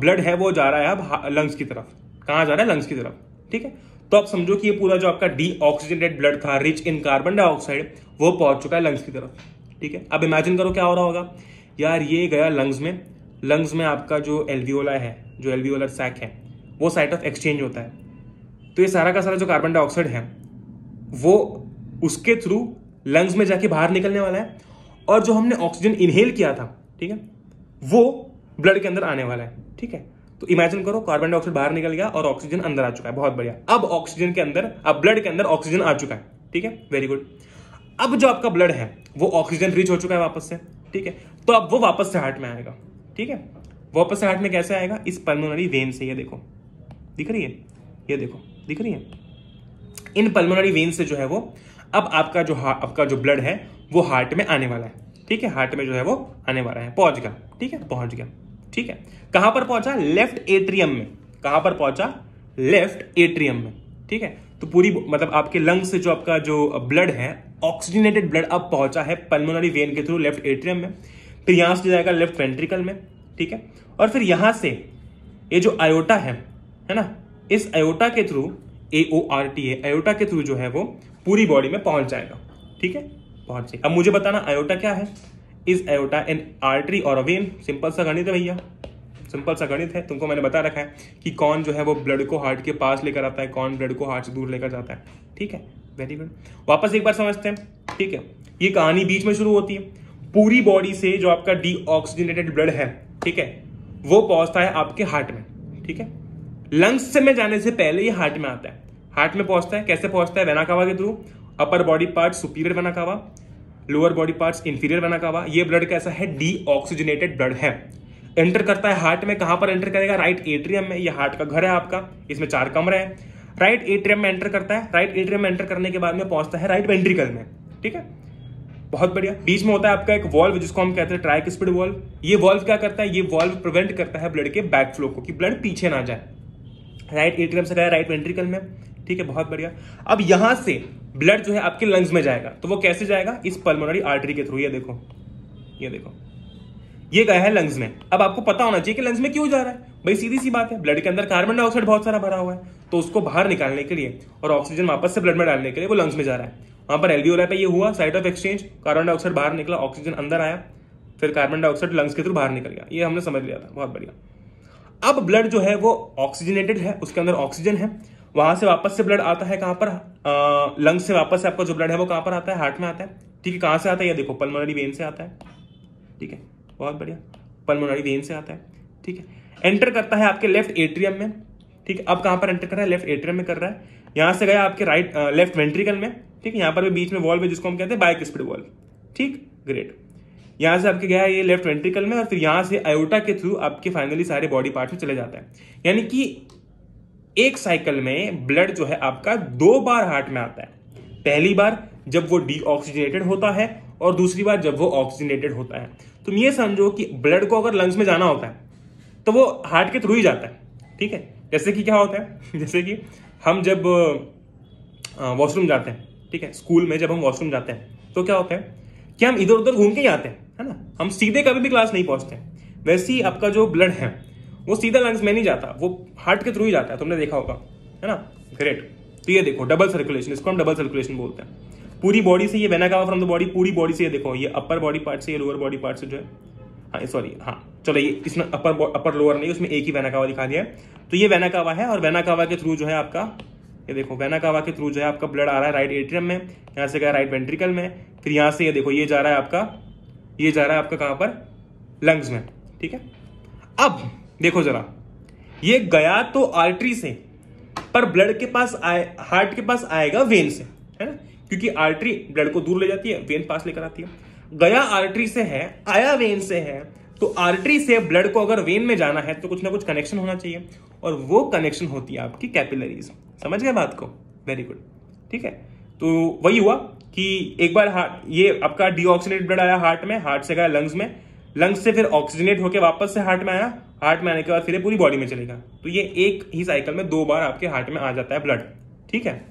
ब्लड है वो जा रहा है अब लंग्स की तरफ। कहाँ जा रहा है, लंग्स की तरफ, ठीक है। तो आप समझो कि ये पूरा जो आपका डीऑक्सीजनेटेड ब्लड था रिच इन कार्बन डाइऑक्साइड वो पहुंच चुका है लंग्स की तरफ, ठीक है। अब इमेजिन करो क्या हो रहा होगा, यार ये गया लंग्स में, लंग्स में आपका जो एल्वियोला है, जो एल्वियोलर सैक है, वो साइट ऑफ एक्सचेंज होता है। तो ये सारा का सारा जो कार्बन डाइऑक्साइड है वो उसके थ्रू लंग्स में जाके बाहर निकलने वाला है और जो हमने ऑक्सीजन इनहेल किया था, ठीक है, वो ब्लड के अंदर आने वाला है, ठीक है। तो इमेजिन करो कार्बन डाइऑक्साइड बाहर निकल गया और ऑक्सीजन अंदर आ चुका है, बहुत बढ़िया। अब ऑक्सीजन के अंदर, अब ब्लड के अंदर ऑक्सीजन आ चुका है, ठीक है, वेरी गुड। अब जो आपका ब्लड है वो ऑक्सीजन रिच हो चुका है वापस से, ठीक है, तो अब वो वापस से हार्ट में आएगा, ठीक है। वापस हार्ट में कैसे आएगा, इस पल्मोनरी वेन से। ये देखो दिख रही है, ये देखो दिख रही है। इन पल्मोनरी वेन से जो है वो अब आपका जो आपका जो ब्लड है वो हार्ट में आने वाला है, ठीक है। हार्ट में जो है वो आने वाला है, पहुंच गया, ठीक है, पहुंच गया, ठीक है। कहां पर पहुंचा, लेफ्ट एट्रियम में। कहां पर पहुंचा, लेफ्ट एट्रियम में, ठीक है। तो पूरी मतलब आपके लंग से जो आपका जो ब्लड है, ऑक्सीजनेटेड ब्लड अब पहुंचा है पल्मोनरी वेन के थ्रू लेफ्ट एट्रियम में, फिर यहां से जाएगा लेफ्ट वेंट्रिकल में, ठीक है। और फिर यहां से ये जो आयोटा है, है ना, इस आयोटा के थ्रू, A O R T A, aorta के थ्रू जो है वो पूरी बॉडी में पहुंच जाएगा, ठीक है, पहुंच जाएगा। अब मुझे बताना आयोटा क्या है। इस आयोटा एन आर्टरी और वेन, सिंपल सा गणित है भैया, सिंपल सा गणित है। तुमको मैंने बता रखा है कि कौन जो है वो ब्लड को हार्ट के पास लेकर आता है, कौन ब्लड को हार्ट से दूर लेकर जाता है, ठीक है। वेरी गुड, वापस एक बार समझते हैं, ठीक है। ये कहानी बीच में शुरू होती है। पूरी बॉडी से जो आपका डीऑक्सीजनेटेड ब्लड है, ठीक है, वो पहुंचता है आपके हार्ट में, ठीक है। लंग्स से में जाने से पहले ये हार्ट में आता है। हार्ट में पहुंचता है, कैसे पहुंचता है, वेना कावा के through. Upper body part superior vena cava, lower body parts inferior vena cava. ये ब्लड कैसा है, डीऑक्सीजनेटेड ब्लड है। एंटर करता है हार्ट में। कहां पर एंटर करेगा, राइट एट्रियम में। ये हार्ट का घर है आपका, इसमें चार कमरे हैं। राइट एट्रियम में एंटर करता है। राइट एट्रियम में एंटर करने के बाद में पहुंचता है राइट वेंट्रिकल में, ठीक है, बहुत बढ़िया। बीच में होता है आपका एक वॉल्व जिसको हम कहते हैं ट्राइक स्पीड वॉल्व। ये वॉल्व क्या करता है, ये वॉल्व प्रिवेंट करता है ब्लड के बैक फ्लो को, कि ब्लड पीछे ना जाए। राइट एट्रियम से गया राइट वेंट्रिकल में, ठीक है, बहुत बढ़िया। अब यहां से ब्लड जो है आपके लंग्स में जाएगा, तो वो कैसे जाएगा, इस पल्मोनरी आर्टरी के थ्रू। ये देखो, ये देखो, ये गया है लंग्स में। अब आपको पता होना चाहिए कि लंग्स में क्यों जा रहा है। भाई सीधी सी बात है, ब्लड के अंदर कार्बन डाइऑक्साइड बहुत सारा भरा हुआ है, तो उसको बाहर निकालने के लिए और ऑक्सीजन वापस से ब्लड में डालने के लिए वो लंग्स में जा रहा है। वहां पर एल्वियोलाई पे ये हुआ site of exchange, carbon dioxide बाहर निकला, ऑक्सीजन अंदर आया, फिर कार्बन डाइऑक्साइड लंग्स के थ्रू बाहर निकल गया। ये हमने समझ लिया था, बहुत बढ़िया। अब ब्लड जो है वो ऑक्सीजनेटेड है, उसके अंदर ऑक्सीजन है। वहां से वापस से ब्लड आता है कहां पर, लंग्स से वापस से आपका जो ब्लड है वो कहां पर आता है, हार्ट में आता है, ठीक है। कहां से आता है, ये देखो पल्मोनरी वेन से आता है, ठीक है, बहुत बढ़िया, पल्मोनरी वेन से आता है, ठीक है। एंटर करता है आपके लेफ्ट एट्रियम में, ठीक है। अब कहां पर एंटर कर रहा है, लेफ्ट एट्रियम में कर रहा है। यहां से गया आपके राइट लेफ्ट वेंट्रिकल में, ठीक है। यहां पर भी बीच में वॉल्व है जिसको हम कहते हैं बाइक स्पीड वॉल्व, ठीक, ग्रेट। यहां से आपके गया है ये लेफ्ट वेंट्रिकल में, और फिर यहां से आयोटा के थ्रू आपके फाइनली सारे बॉडी पार्ट में चले जाता है। यानी कि एक साइकिल में ब्लड जो है आपका दो बार हार्ट में आता है। पहली बार जब वो डीऑक्सीजनेटेड होता है, और दूसरी बार जब वो ऑक्सीजनेटेड होता है। तुम ये समझो कि ब्लड को अगर लंग्स में जाना होता है तो वो हार्ट के थ्रू ही जाता है, ठीक है। जैसे कि क्या होता है, जैसे कि हम जब वॉशरूम जाते हैं, ठीक है, स्कूल में जब हम वॉशरूम जाते हैं तो क्या होता है कि हम इधर उधर घूम के ही आते हैं, है ना, हम सीधे कभी भी क्लास नहीं पहुंचते। वैसे ही आपका जो ब्लड है वो सीधा लंग्स में नहीं जाता, वो हार्ट के थ्रू ही जाता है, तुमने देखा होगा, है ना, ग्रेट। तो ये देखो डबल सर्कुलेशन, इसको हम डबल सर्कुलेशन बोलते हैं। पूरी बॉडी से ये vena cava from the body, पूरी बॉडी से ये देखो, ये अपर बॉडी पार्ट से ये लोअर बॉडी पार्ट से जो है, हाँ सॉरी, हाँ चलो, ये इसमें अपर अपर लोअर नहीं, उसमें एक ही वेना कावा दिखा दिया है। तो ये वेना कावा है, और वेना कावा के थ्रू जो है आपका, ये देखो वेना कावा के थ्रू जो है आपका ब्लड आ रहा है राइट एट्रियम में, यहाँ से गया राइट वेंट्रिकल में, फिर यहाँ से ये देखो ये जा रहा है आपका, ये जा रहा है आपका कहाँ पर, लंग्स में, ठीक है। अब देखो जरा, ये गया तो आर्टरी से, पर ब्लड के पास आए, हार्ट के पास आएगा वेन से, है ना, क्योंकि आर्टरी ब्लड को दूर ले जाती है, वेन पास लेकर आती है। गया आर्टरी से है, आया वेन से है, तो आर्टरी से ब्लड को अगर वेन में जाना है तो कुछ ना कुछ कनेक्शन होना चाहिए, और वो कनेक्शन होती है आपकी कैपिलरीज। समझ गए बात को, वेरी गुड, ठीक है। तो वही हुआ कि एक बार हार्ट, ये आपका डीऑक्सीजनेटेड ब्लड आया हार्ट में, हार्ट से गया लंग्स में, लंग्स से फिर ऑक्सीजनेट होकर वापस से हार्ट में आया, हार्ट में आने के बाद फिर पूरी बॉडी में चलेगा। तो ये एक ही साइकिल में दो बार आपके हार्ट में आ जाता है ब्लड, ठीक है,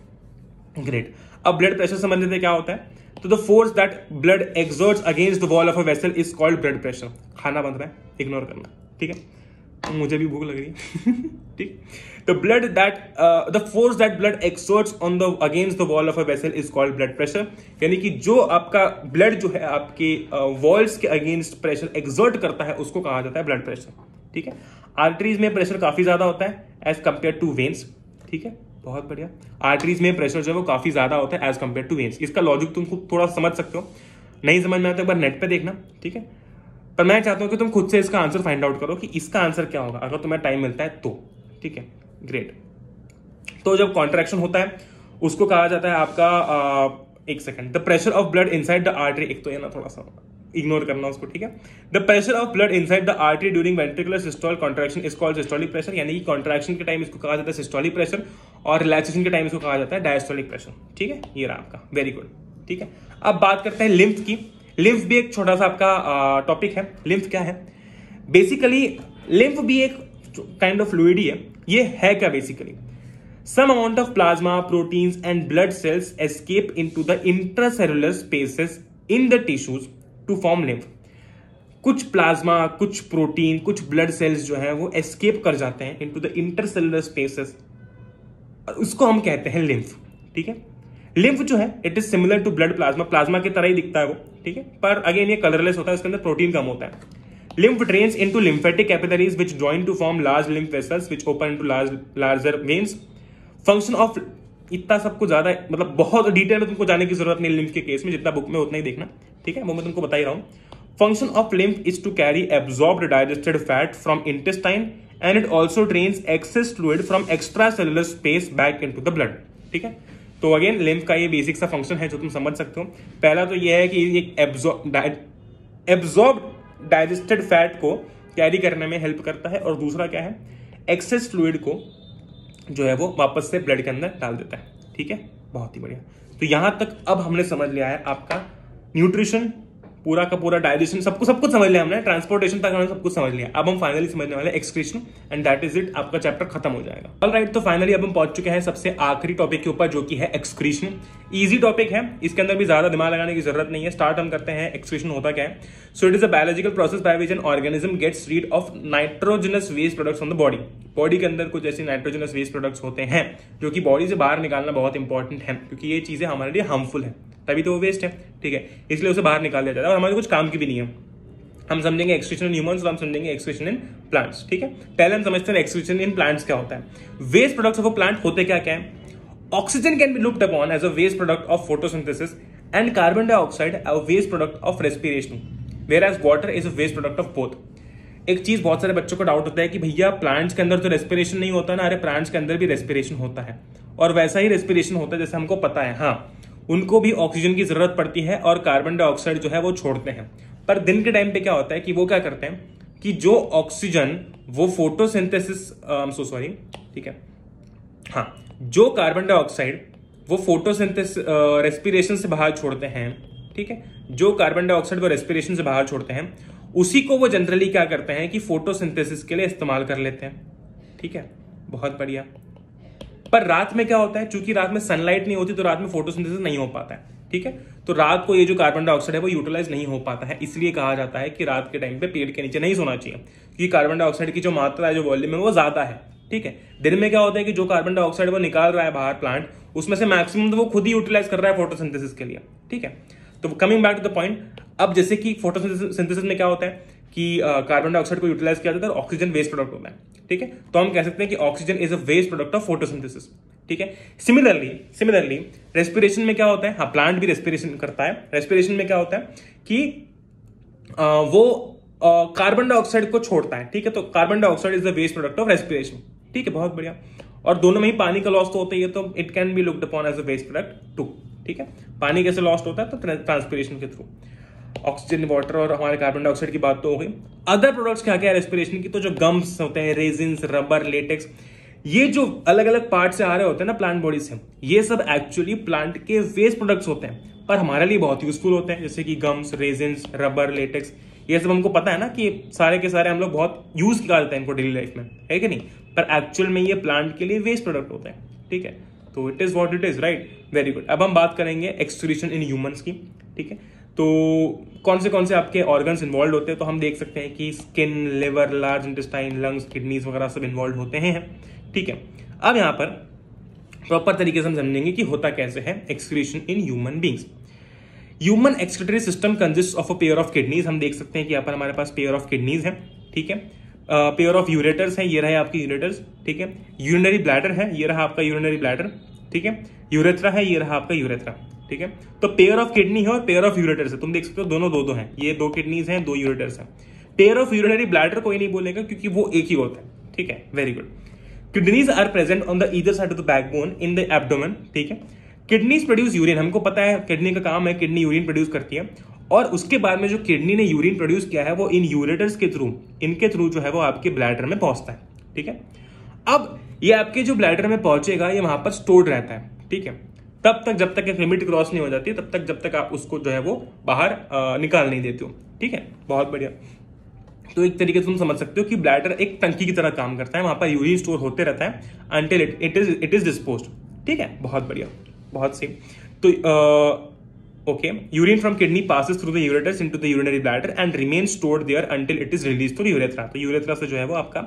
ग्रेट। अब ब्लड प्रेशर समझ लेते हैं क्या होता है। तो the force that blood exerts against the wall of a vessel is called blood pressure. खाना बन रहा है, इग्नोर करना, ठीक है, मुझे भी भूख लग रही है ठीक। The blood that the force that blood exerts on the against the wall of a vessel is called blood pressure. यानी कि जो आपका ब्लड जो है आपके वॉल्स uh, के अगेंस्ट प्रेशर एक्सर्ट करता है उसको कहा जाता है ब्लड प्रेशर, ठीक है। आर्टरीज में प्रेशर काफी ज्यादा होता है एज कंपेयर टू वेन्स, ठीक है, बहुत बढ़िया। आर्टरीज में प्रेशर जो है वो काफी ज्यादा होता है एज कंपेयर टू वेन्स। इसका लॉजिक तुम खुद थोड़ा समझ सकते हो, नहीं समझ में आता एक बार नेट पे देखना, ठीक है। पर मैं चाहता हूं कि तुम खुद से इसका आंसर फाइंड आउट करो कि इसका आंसर क्या होगा, अगर तुम्हें टाइम मिलता है तो, ठीक है, ग्रेट। तो जब कॉन्ट्रैक्शन होता है उसको कहा जाता है आपका, आ, एक second, the pressure of blood inside the artery. एक तो ये ना थोड़ा सा इग्नोर करना उसको, ठीक है। The pressure of blood inside the artery during ventricular systole contraction is called systolic pressure, यानी कि कॉन्ट्रैक्शन के टाइम इसको कहा जाता है सिस्टोलिक प्रेशर और रिलैक्सेशन के टाइम इसको कहा जाता है डायस्टोलिक प्रेशर, ठीक है। ये रहा आपका, वेरी गुड, ठीक है। अब बात करते हैं लिम्फ की। लिम्फ भी एक छोटा सा आपका टॉपिक है। लिम्फ क्या है? बेसिकली लिम्फ भी एक काइंड ऑफ फ्लूइड ही है। ये है क्या? Basically some amount of plasma, proteins and blood cells escape into the intracellular spaces in the tissues to form lymph. कुछ प्लाज्मा, कुछ प्रोटीन, कुछ ब्लड सेल्स जो है वो एस्केप कर जाते हैं इनटू द इंटरसेलुलर स्पेसेस, उसको हम कहते हैं लिम्फ, ठीक है। लिम्फ जो है it is similar to blood plasma, plasma की तरह ही दिखता है वो, ठीक है, पर अगेन ये कलरलेस होता है, इसके अंदर प्रोटीन कम होता है। Lymph drains into lymphatic capillaries which join to form large lymph vessels which open into large larger veins. Function of इतना सबको ज्यादा मतलब बहुत डिटेल में तुमको जाने की जरूरत नहीं लिम्फ के केस में, जितना बुक में उतना ही देखना, ठीक है, वो मैं तुमको बता ही रहा हूँ। Function of lymph is to carry absorbed digested fat from intestine and it also drains excess fluid from extra cellular space back into the blood, ठीक है। तो अगेन लिम्फ का ये बेसिक सा फंक्शन है जो तुम समझ सकते हो। पहला तो ये है कि ये एब्जॉर्ब डाइजेस्टेड फैट को कैरी करने में हेल्प करता है, और दूसरा क्या है, एक्सेस फ्लूइड को जो है वो वापस से ब्लड के अंदर डाल देता है, ठीक है। बहुत ही बढ़िया। तो यहां तक अब हमने समझ लिया है आपका न्यूट्रिशन पूरा का पूरा, डाइजेशन, सबको सब कुछ समझ लिया हमने, ट्रांसपोर्टेशन तक हमने सब कुछ समझ लिया। अब हम फाइनली समझने वाले excretion, and that is it, आपका चैप्टर खत्म हो जाएगा। ऑलराइट, तो फाइनली अब हम पहुंच चुके हैं सबसे आखिरी टॉपिक के ऊपर जो कि है एक्सक्रीशन। इजी टॉपिक है, इसके अंदर भी ज्यादा दिमाग लगाने की जरूरत नहीं है। स्टार्ट हम करते हैं, एक्सक्रीशन होता क्या है। So it is a biological process by which an organism gets rid of nitrogenous waste products on the body. Body के अंदर कुछ ऐसे नाइट्रोजनस वेस्ट प्रोडक्ट्स होते हैं जो कि बॉडी से बाहर निकालना बहुत इंपॉर्टेंट है, क्योंकि ये चीजें हमारे लिए हार्मफुल है, तभी तो वो वेस्ट है, ठीक है, इसलिए उसे बाहर निकाल दिया जाता है और हमारे कुछ काम की भी नहीं है। हम समझेंगे एक्सक्रीशन इन ह्यूमंस और हम समझेंगे एक्सक्रीशन इन प्लांट्स, ठीक है। पहले हम समझते हैं एक्सक्रीशन इन प्लांट्स क्या होता है। वेस्ट प्रोडक्ट्स ऑफ प्लांट होते क्या क्या है? Oxygen can be looked upon as a waste product of photosynthesis and carbon dioxide a waste product of respiration, whereas water is a waste product of both. एक चीज बहुत सारे बच्चों को डाउट होता है कि भैया प्लांट्स के अंदर तो रेस्पिरेशन नहीं होता ना, अरे प्लांट्स के अंदर भी रेस्पिरेशन होता है, और वैसा ही रेस्पिरेशन होता है जैसे हमको पता है। हाँ, उनको भी ऑक्सीजन की जरूरत पड़ती है और कार्बन डाइऑक्साइड जो है वो छोड़ते हैं, पर दिन के टाइम पे क्या होता है कि वो क्या करते हैं कि जो ऑक्सीजन वो फोटोसिंथेसिस सो सॉरी ठीक है हाँ जो कार्बन डाइऑक्साइड वो फोटोसिंथेसिस रेस्पिरेशन से बाहर छोड़ते हैं, ठीक है, जो कार्बन डाइऑक्साइड वो रेस्पिरेशन से बाहर छोड़ते हैं उसी को वो जनरली क्या करते हैं कि फोटोसिंथेसिस के लिए इस्तेमाल कर लेते हैं, ठीक है, बहुत बढ़िया। पर रात में क्या होता है, चूंकि रात में सनलाइट नहीं होती तो रात में फोटोसिंथेसिस नहीं हो पाता है, ठीक है, तो रात को ये जो कार्बन डाइऑक्साइड है वो यूटिलाइज नहीं हो पाता है, इसलिए कहा जाता है कि रात के टाइम पे पेड़ के नीचे नहीं सोना चाहिए, क्योंकि कार्बन डाइऑक्साइड की जो मात्रा है, जो वॉल्यूम है, वो ज्यादा है, ठीक है। दिन में क्या होता है कि जो कार्बन डाइऑक्साइड वो निकाल रहा है बाहर प्लांट, उसमें से मैक्सिमम तो वो खुद ही यूटिलाइज कर रहा है फोटोसिंथेसिस के लिए, ठीक है। तो coming back to the point, अब जैसे कि फोटोसिंथेसिस में क्या होता है कि कार्बन डाइऑक्साइड को यूटिलाइज किया जाता है और ऑक्सीजन वेस्ट प्रोडक्ट होता है, ठीक है, तो हम कह सकते हैं कि oxygen is a waste product of photosynthesis, ठीक है। सिमिलरली सिमिलरली रेस्पिरेशन में क्या होता है, हाँ, प्लांट भी रेस्पिरेशन करता है। रेस्पिरेशन में क्या होता है कि आ, वो कार्बन डाइऑक्साइड को छोड़ता है, ठीक है, तो carbon dioxide is the waste product of respiration, ठीक है, बहुत बढ़िया। और दोनों में ही पानी का लॉस तो होता ही है, तो it can be looked upon as a waste product too, ठीक है। पानी कैसे लॉस्ट होता है, तो ट्रांसपिरेशन के थ्रू। ऑक्सीजन, वाटर और हमारे कार्बन डाइऑक्साइड की बात तो हो गई। अदर प्रोडक्ट्स क्या क्या है रेस्पिरेशन की, तो जो गम्स होते हैं, रेजिन्स, रबर, लेटेक्स, ये जो अलग अलग पार्ट से आ रहे होते हैं ना प्लांट बॉडी से, ये सब एक्चुअली प्लांट के वेस्ट प्रोडक्ट्स होते हैं, पर हमारे लिए बहुत यूजफुल होते हैं, जैसे कि गम्स, रेजिन्स, रबर, लेटेक्स, ये सब हमको पता है ना कि सारे के सारे हम लोग बहुत यूज किया जाता है इनको डेली लाइफ में, है कि नहीं, पर एक्चुअल में ये प्लांट के लिए वेस्ट प्रोडक्ट होते हैं, ठीक है, तो it is what it is, right, very good. अब हम बात करेंगे एक्सक्रीशन इन ह्यूमंस की, ठीक है, तो कौन से कौन से आपके ऑर्गन्स इन्वॉल्व होते हैं, तो हम देख सकते हैं कि skin, liver, large intestine, lungs, kidneys वगैरह सब इन्वॉल्व होते हैं, ठीक है। अब यहाँ पर प्रॉपर तरीके से हम समझेंगे कि होता कैसे है excretion in human beings. Human excretory system consist of a pair of kidneys, हम देख सकते हैं कि यहाँ पर हमारे पास पेयर ऑफ किडनीज है, ठीक है, पेयर ऑफ यूरेटर्स है, ये रहे आपके यूरेटर्स, ठीक है, यूरिनरी ब्लैडर है, ये रहा आपका यूरिनरी ब्लैडर, ठीक है, यूरेथ्रा है, ये रहा आपका यूरेथ्रा, ठीक है, तो पेयर ऑफ किडनी है और पेयर ऑफ यूरेटर्स है, तुम देख सकते हो दोनों दो दो हैं, ये दो किडनीज हैं, दो यूरेटर्स हैं। पेयर ऑफ यूरिनरी ब्लैडर कोई नहीं बोलेगा क्योंकि वो एक ही होता है, ठीक है, very good. Kidneys are present on the either side of the backbone in the abdomen, ठीक है। किडनीज प्रोड्यूस यूरिन, हमको पता है किडनी का काम है, किडनी यूरिन प्रोड्यूस करती है, और उसके बाद में जो किडनी ने यूरिन प्रोड्यूस किया है वो इन यूरेटर्स के थ्रू इनके थ्रू जो है वो आपके ब्लैडर में पहुंचता है। ठीक है, अब ये आपके जो ब्लैडर में पहुंचेगा ये वहां पर स्टोर्ड रहता है। ठीक है, तब तक जब तक एक लिमिट क्रॉस नहीं हो जाती, तब तक जब तक आप उसको जो है वो बाहर आ, निकाल नहीं देते हो। ठीक है, बहुत बढ़िया। तो एक तरीके से तुम समझ सकते हो कि ब्लैडर एक टंकी की तरह काम करता है, वहां पर यूरिन स्टोर होते रहता है until it it is it is disposed. ठीक है, बहुत बढ़िया, बहुत सेम। तो okay, urine from kidney passes through the ureters into the urinary bladder and remain stored there until it is release through urethra. तो यूरेथ्रा से जो है वो आपका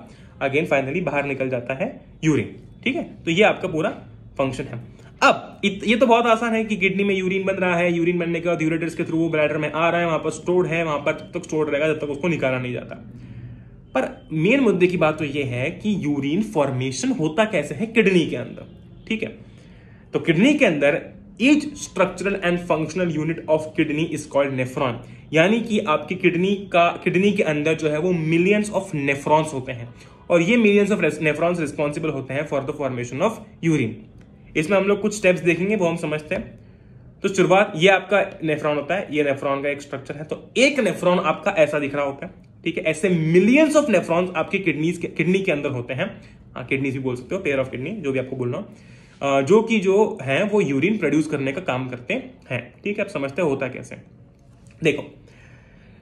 अगेन फाइनली बाहर निकल जाता है यूरिन। ठीक है, तो ये आपका पूरा फंक्शन है। अब ये तो बहुत आसान है कि किडनी में यूरिन बन रहा है, यूरिन बनने के बाद यूरेटर्स के थ्रू वो ब्लैडर में आ रहा है, वहां पर स्टोर्ड है, वहां पर तब तक स्टोर्ड रहेगा जब तक उसको निकाला नहीं जाता। पर मेन मुद्दे की बात तो ये है कि यूरिन फॉर्मेशन होता कैसे है किडनी के अंदर। ठीक है, तो किडनी के अंदर each structural and functional unit of kidney is called nephron. यानी कि आपकी किडनी का किडनी के अंदर जो है वो मिलियंस ऑफ नेफ्रॉन्स होते हैं और ये मिलियंस ऑफ नेफ्रॉन्स रिस्पॉन्सिबल होते हैं for the formation of urine. इसमें हम लोग कुछ स्टेप्स देखेंगे, वो हम समझते हैं। तो शुरुआत, ये आपका नेफ्रॉन होता है, ये नेफ्रॉन का एक स्ट्रक्चर है। तो एक नेफ्रॉन आपका ऐसा दिख रहा होता है। ठीक है, ऐसे मिलियंस ऑफ नेफ्रॉन्स आपकी किडनीज के किडनी के अंदर होते हैं। हाँ, किडनीज भी बोल सकते हो, पेयर ऑफ किडनी, जो भी आपको बोलना हो, जो कि जो है वो यूरिन प्रोड्यूस करने का काम करते हैं। ठीक है, आप समझते हो होता कैसे। देखो,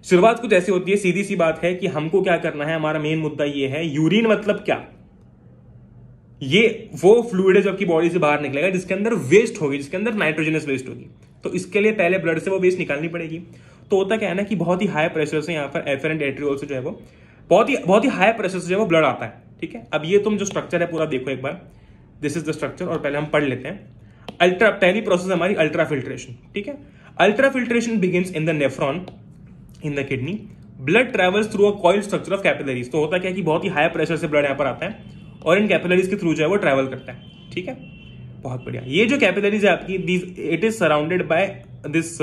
शुरुआत कुछ ऐसी होती है। सीधी सी बात है कि हमको क्या करना है, हमारा मेन मुद्दा ये है, यूरिन मतलब क्या, ये वो फ्लूइड है जो आपकी बॉडी से बाहर निकलेगा जिसके अंदर वेस्ट होगी, जिसके अंदर नाइट्रोजनस वेस्ट होगी। तो इसके लिए पहले ब्लड से वो वेस्ट निकालनी पड़ेगी। तो होता क्या है ना कि बहुत ही हाई प्रेशर से यहाँ पर एफेरेंट एट्रियोल से जो है वो बहुत ही बहुत ही हाई प्रेशर से जो है वो ब्लड आता है। ठीक है, अब ये तुम जो स्ट्रक्चर है पूरा देखो एक बार, दिस इज द स्ट्रक्चर। और पहले हम पढ़ लेते हैं अल्ट्रा, पहली प्रोसेस हमारी अल्ट्रा फिल्ट्रेशन। ठीक है, ultra filtration begins in the nephron in the kidney. Blood travels through a coil structure of capillaries. तो होता क्या है कि बहुत ही हाई प्रेशर से ब्लड यहाँ पर आता है और इन कैपिलरीज के थ्रू जो है वो ट्रैवल करता है। ठीक है, बहुत बढ़िया। ये जो कैपिलरीज है आपकी, this it is surrounded by this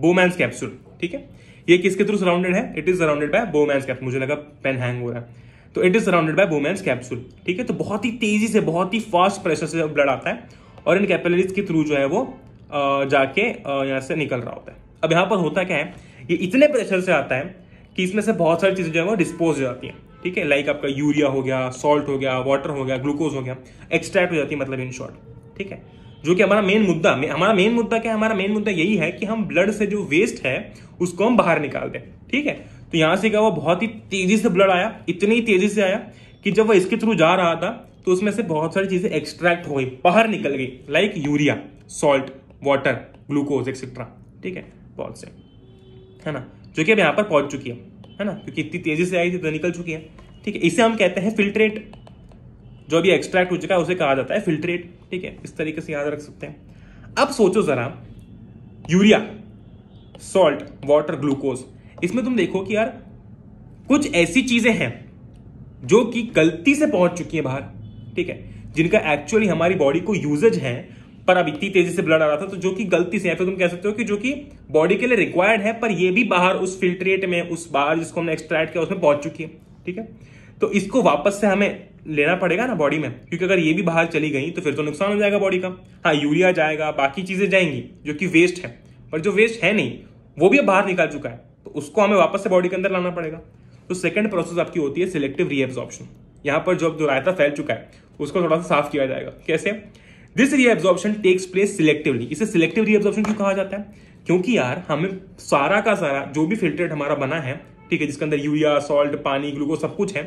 Bowman's capsule. ठीक है, ये किसके थ्रू सराउंडेड है, it is surrounded by Bowman's capsule. मुझे लगा पेन हैंग हो रहा है, तो it is surrounded by Bowman's capsule. ठीक है, तो बहुत ही तेजी से, बहुत ही फास्ट प्रेशर से ब्लड आता है और इन कैपिलरीज के थ्रू जो है वो जाके यहाँ से निकल रहा होता है। अब यहाँ पर होता क्या है, ये इतने प्रेशर से आता है कि इसमें से बहुत सारी चीजें जो है वो डिस्पोज हो जाती हैं। ठीक है, लाइक आपका यूरिया हो गया, सॉल्ट हो गया, वाटर हो गया, ग्लूकोज हो गया, एक्सट्रैक्ट हो जाती है, मतलब इन शॉर्ट। ठीक है, जो कि हमारा मेन मुद्दा हमारा मेन मुद्दा क्या है, हमारा मेन मुद्दा यही है कि हम ब्लड से जो वेस्ट है उसको हम बाहर निकाल दें। ठीक है, तो यहाँ से क्या हुआ, बहुत ही तेजी से ब्लड आया, इतनी तेजी से आया कि जब वह इसके थ्रू जा रहा था तो उसमें से बहुत सारी चीजें एक्सट्रैक्ट हो गई, बाहर निकल गई, like urea, salt, water, glucose etcetera. ठीक है, बहुत से है ना, जो कि अब यहाँ पर पहुंच चुकी है है ना, क्योंकि इतनी तेजी से आई थी तो निकल चुकी है। ठीक है, इसे हम कहते हैं फिल्ट्रेट। जो भी एक्सट्रैक्ट हो चुका है उसे कहा जाता है फिल्ट्रेट। ठीक है, इस तरीके से याद रख सकते हैं। अब सोचो जरा, यूरिया, सॉल्ट, वाटर, ग्लूकोज, इसमें तुम देखो कि यार कुछ ऐसी चीजें हैं जो कि गलती से पहुंच चुकी है बाहर। ठीक है, जिनका एक्चुअली हमारी बॉडी को यूजेज है, पर अब इतनी तेजी से ब्लड आ रहा था तो जो कि गलती से, या फिर तुम कह सकते हो कि जो कि बॉडी के लिए रिक्वायर्ड है पर ये भी बाहर उस फिल्ट्रेट में, उस बाहर जिसको हमने एक्सट्रैक्ट किया उसमें पहुंच चुकी है। ठीक है, तो इसको वापस से हमें लेना पड़ेगा ना बॉडी में, क्योंकि अगर ये भी बाहर चली गई तो फिर तो नुकसान हो जाएगा बॉडी का। हाँ, यूरिया जाएगा, बाकी चीजें जाएंगी जो कि वेस्ट है, पर जो वेस्ट है नहीं वो भी बाहर निकाल चुका है, तो उसको हमें वापस से बॉडी के अंदर लाना पड़ेगा। तो सेकेंड प्रोसेस आपकी होती है सिलेक्टिव रीएब्जॉर्प्शन। यहाँ पर जो जो रायता फैल चुका है उसको थोड़ा सा साफ किया जाएगा। कैसे? This reabsorption takes place selectively. इसे सिलेक्टिव रीएब्जॉर्प्शन क्यों कहा जाता है? क्योंकि यार हमें सारा का सारा जो भी फिल्ट्रेट हमारा बना है, ठीक है, जिसके अंदर यूरिया, सॉल्ट, पानी, ग्लूकोज सब कुछ है,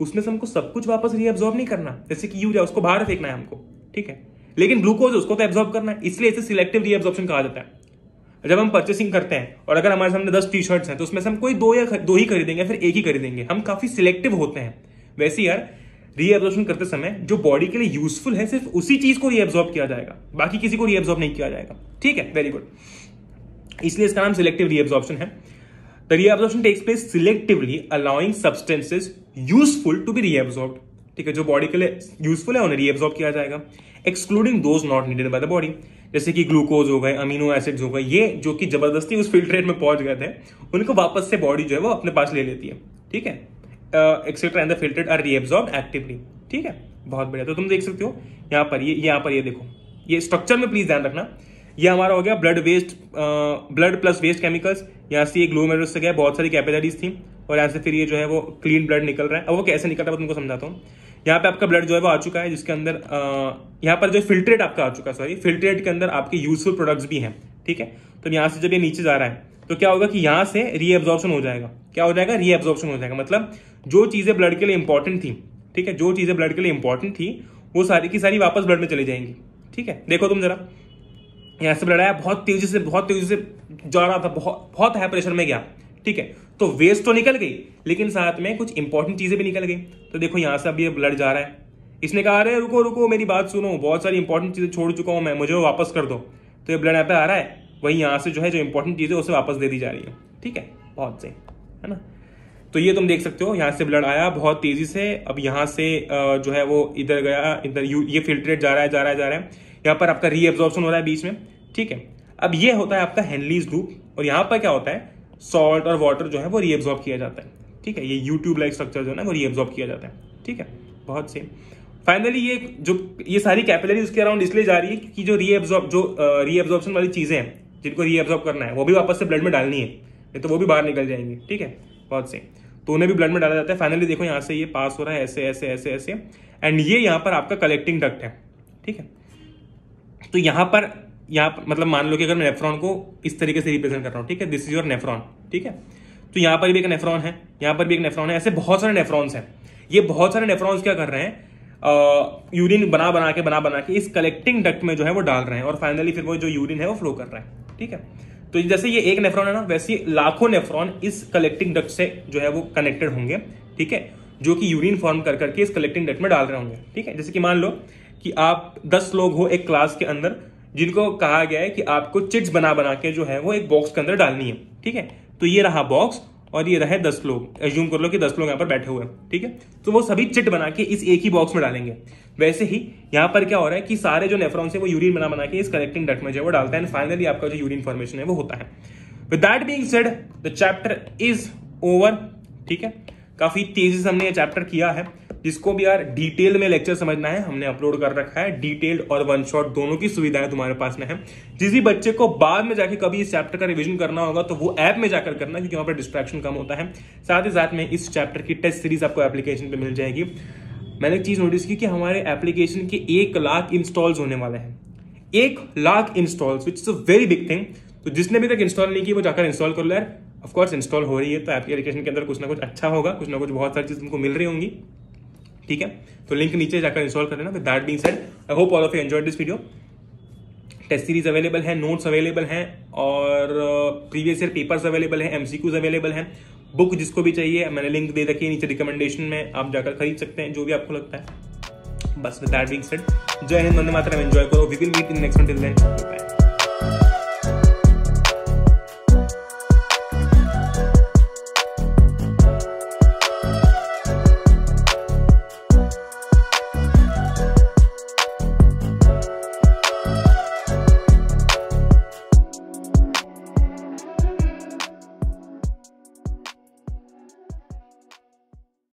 उसमें से हमको सब कुछ वापस रीएब्जॉर्ब नहीं करना। जैसे कि यूरिया, उसको बाहर फेंकना है हमको, ठीक है, लेकिन ग्लूकोज उसको तो एब्जॉर्ब करना है, इसलिए इसे सिलेक्टिव रीएब्जॉर्प्शन कहा जाता है। जब हम परचेसिंग करते हैं और अगर हमारे सामने दस टी शर्ट्स हैं तो उसमें से हम कोई दो या दो ही खरीदेंगे, फिर एक ही खरीदेंगे, हम काफी सिलेक्टिव होते हैं। वैसे यार रीएब्जॉर्प्शन करते समय जो बॉडी के लिए यूजफुल है सिर्फ उसी चीज को रीएब्जॉर्ब किया जाएगा, बाकी किसी को रीएब्जॉर्ब नहीं किया जाएगा। ठीक है, वेरी गुड, इसलिए इसका नाम सिलेक्टिव रीएब्जॉर्प्शन है। The reabsorption takes place selectively allowing substances useful to be reabsorbed. ठीक है, जो बॉडी के लिए यूजफुल है उन्हें रीएब्जॉर्ब किया जाएगा, excluding those not needed by the body. जैसे कि ग्लूकोज हो गए, अमीनो एसिड्स हो गए, ये जो कि जबरदस्ती उस फिल्ट्रेट में पहुंच गए थे उनको वापस से बॉडी जो है वो अपने पास ले लेती है। ठीक है, etcetera and the filtrate are reabsorbed actively. ठीक है, बहुत बढ़िया। तो तुम देख सकते हो यहाँ पर, ये यहाँ पर, ये देखो, ये स्ट्रक्चर में प्लीज ध्यान रखना, ये हमारा हो गया blood waste, blood plus waste chemicals. यहाँ से ये ग्लो मेडल्स गया, बहुत सारी कैपिलरीज थी और यहाँ से फिर ये जो है वो क्लीन ब्लड निकल रहा है। अब वो कैसे निकल रहा है तुमको समझाता हूँ। यहाँ पे आपका ब्लड जो है वो आ चुका है, जिसके अंदर यहाँ पर जो फिल्ट्रेट आपका आ चुका है, सॉरी फिल्ट्रेट के अंदर आपके यूजफुल प्रोडक्ट्स भी हैं, ठीक है। तो यहाँ से जब ये नीचे जा रहा है तो क्या होगा कि यहाँ से रीएब्जॉर्प्शन हो जाएगा, क्या हो जाएगा रीएब्जॉर्प्शन हो जाएगा। मतलब जो चीज़ें ब्लड के लिए इंपॉर्टेंट थी, ठीक है, जो चीज़ें ब्लड के लिए इंपॉर्टेंट थी वो सारी की सारी वापस ब्लड में चली जाएंगी, ठीक है। देखो तुम जरा, यहाँ से ब्लड आया, बहुत तेजी से बहुत तेजी से जा रहा था, बहुत बहुत हाई प्रेशर में गया, ठीक है। तो वेस्ट तो निकल गई लेकिन साथ में कुछ इंपॉर्टेंट चीजें भी निकल गई। तो देखो यहाँ से अब ये ब्लड जा रहा है, इसने कहा अरे रुको रुको मेरी बात सुनो, बहुत सारी इंपॉर्टेंट चीजें छोड़ चुका हूं मैं, मुझे वो वापस कर दो। तो ये ब्लड यहाँ पे आ रहा है, वहीं यहाँ से जो है जो इंपॉर्टेंट चीजें उसे वापस दे दी जा रही है, ठीक है, बहुत सही है ना। तो ये तुम देख सकते हो, यहाँ से ब्लड आया बहुत तेजी से, अब यहाँ से जो है वो इधर गया, इधर ये फिल्ट्रेट जा रहा है जा रहा है जा रहा है, यहाँ पर आपका रीएब्जॉर्प्शन हो रहा है बीच में, ठीक है। अब ये होता है आपका हेनलीज लूप, और यहाँ पर क्या होता है सॉल्ट और वाटर जो है वो रीएब्जॉर्ब किया जाता है, ठीक है। ये यूट्यूब लाइक स्ट्रक्चर जो है ना वो रीएब्जॉर्ब किया जाता है, ठीक है, बहुत सेम। फाइनली ये जो ये सारी कैपिलरी उसके अराउंड इसलिए जा रही है क्योंकि जो रीएब्जॉर्ब जो रीएब्जॉर्प्शन वाली चीज़ें हैं जिनको रीएब्जॉर्ब करना है वो भी वापस से ब्लड में डालनी है, नहीं तो वो भी बाहर निकल जाएंगी, ठीक है, बहुत सेम। तो उन्हें भी ब्लड में डाला जाता है। फाइनली देखो यहाँ से ये पास हो रहा है ऐसे ऐसे ऐसे ऐसे, एंड ये यहाँ पर आपका कलेक्टिंग डक्ट है, ठीक है। तो यहाँ पर यहाँ मतलब मान लो कि अगर मैं नेफ्रॉन को इस तरीके से रिप्रेजेंट कर रहा हूँ, ठीक है, दिस इज योर नेफ्रॉन, ठीक है। तो यहाँ पर भी एक नेफ्रॉन है, यहाँ पर भी एक नेफ्रॉन है, ऐसे बहुत सारे नेफ्रॉन्स हैं। ये बहुत सारे नेफ्रॉन्स क्या कर रहे हैं, यूरिन बना बना के बना बना के इस कलेक्टिंग डक्ट में जो है वो डाल रहे हैं, और फाइनली फिर वो जो यूरिन है वो फ्लो कर रहा है, ठीक है। तो जैसे ये एक नेफ्रॉन है ना, वैसे लाखों नेफ्रॉन इस कलेक्टिंग डक्ट से जो है वो कनेक्टेड होंगे, ठीक है, जो कि यूरिन फॉर्म कर करके इस कलेक्टिंग डक्ट में डाल रहे होंगे, ठीक है। जैसे कि मान लो कि आप दस लोग हो एक क्लास के अंदर जिनको कहा गया है कि आपको चिट्स बना बना के जो है वो एक बॉक्स के अंदर डालनी है, ठीक है। तो ये रहा बॉक्स और ये रहे दस लोग, एज्यूम कर लो कि दस लोग यहाँ पर बैठे हुए हैं, ठीक है। तो वो सभी चिट बना के इस एक ही बॉक्स में डालेंगे। वैसे ही यहाँ पर क्या हो रहा है कि सारे जो नेफ्रॉन्स है वो यूरिन बना बना के इस कलेक्टिंग डक्ट में जो है वो डालता है, एंड फाइनली आपका जो यूरिन फॉर्मेशन है वो होता है। With that being said the chapter is over, ठीक है। काफी तेजी से हमने ये चैप्टर किया है, जिसको भी यार डिटेल में लेक्चर समझना है हमने अपलोड कर रखा है, डिटेल्ड और वन शॉट दोनों की सुविधाएं तुम्हारे पास में है। जिस भी बच्चे को बाद में जाके कभी इस चैप्टर का रिवीजन करना होगा तो वो ऐप में जाकर करना, क्योंकि वहां पर डिस्ट्रैक्शन कम होता है। साथ ही साथ में इस चैप्टर की टेस्ट सीरीज आपको एप्लीकेशन पे मिल जाएगी। मैंने एक चीज नोटिस की कि हमारे एप्लीकेशन के एक लाख इंस्टॉल्स होने वाले हैं, एक lakh installs which is a very big thing. तो जिसने अभी तक इंस्टॉल नहीं की वो जाकर इंस्टॉल कर लो यार, ऑफकोर्स इंस्टॉल हो रही है तो एप्लीकेशन के अंदर कुछ ना कुछ अच्छा होगा, कुछ ना कुछ बहुत सारी चीज तुमको मिल रही होंगी, ठीक है। तो लिंक नीचे जाकर इंस्टॉल कर लेना। With that being said I hope all of you enjoyed this video. Test series available है, नोट्स अवेलेबल हैं और प्रीवियस ईयर पेपर्स अवेलेबल हैं, एमसीक्यूज अवेलेबल हैं। बुक जिसको भी चाहिए मैंने लिंक दे रखी है नीचे रिकमेंडेशन में, आप जाकर खरीद सकते हैं जो भी आपको लगता है। बस विद दैट बीइंग सेड जय हिंद, वंदे मातरम, एंजॉय करो। We will meet in next one, till then bye.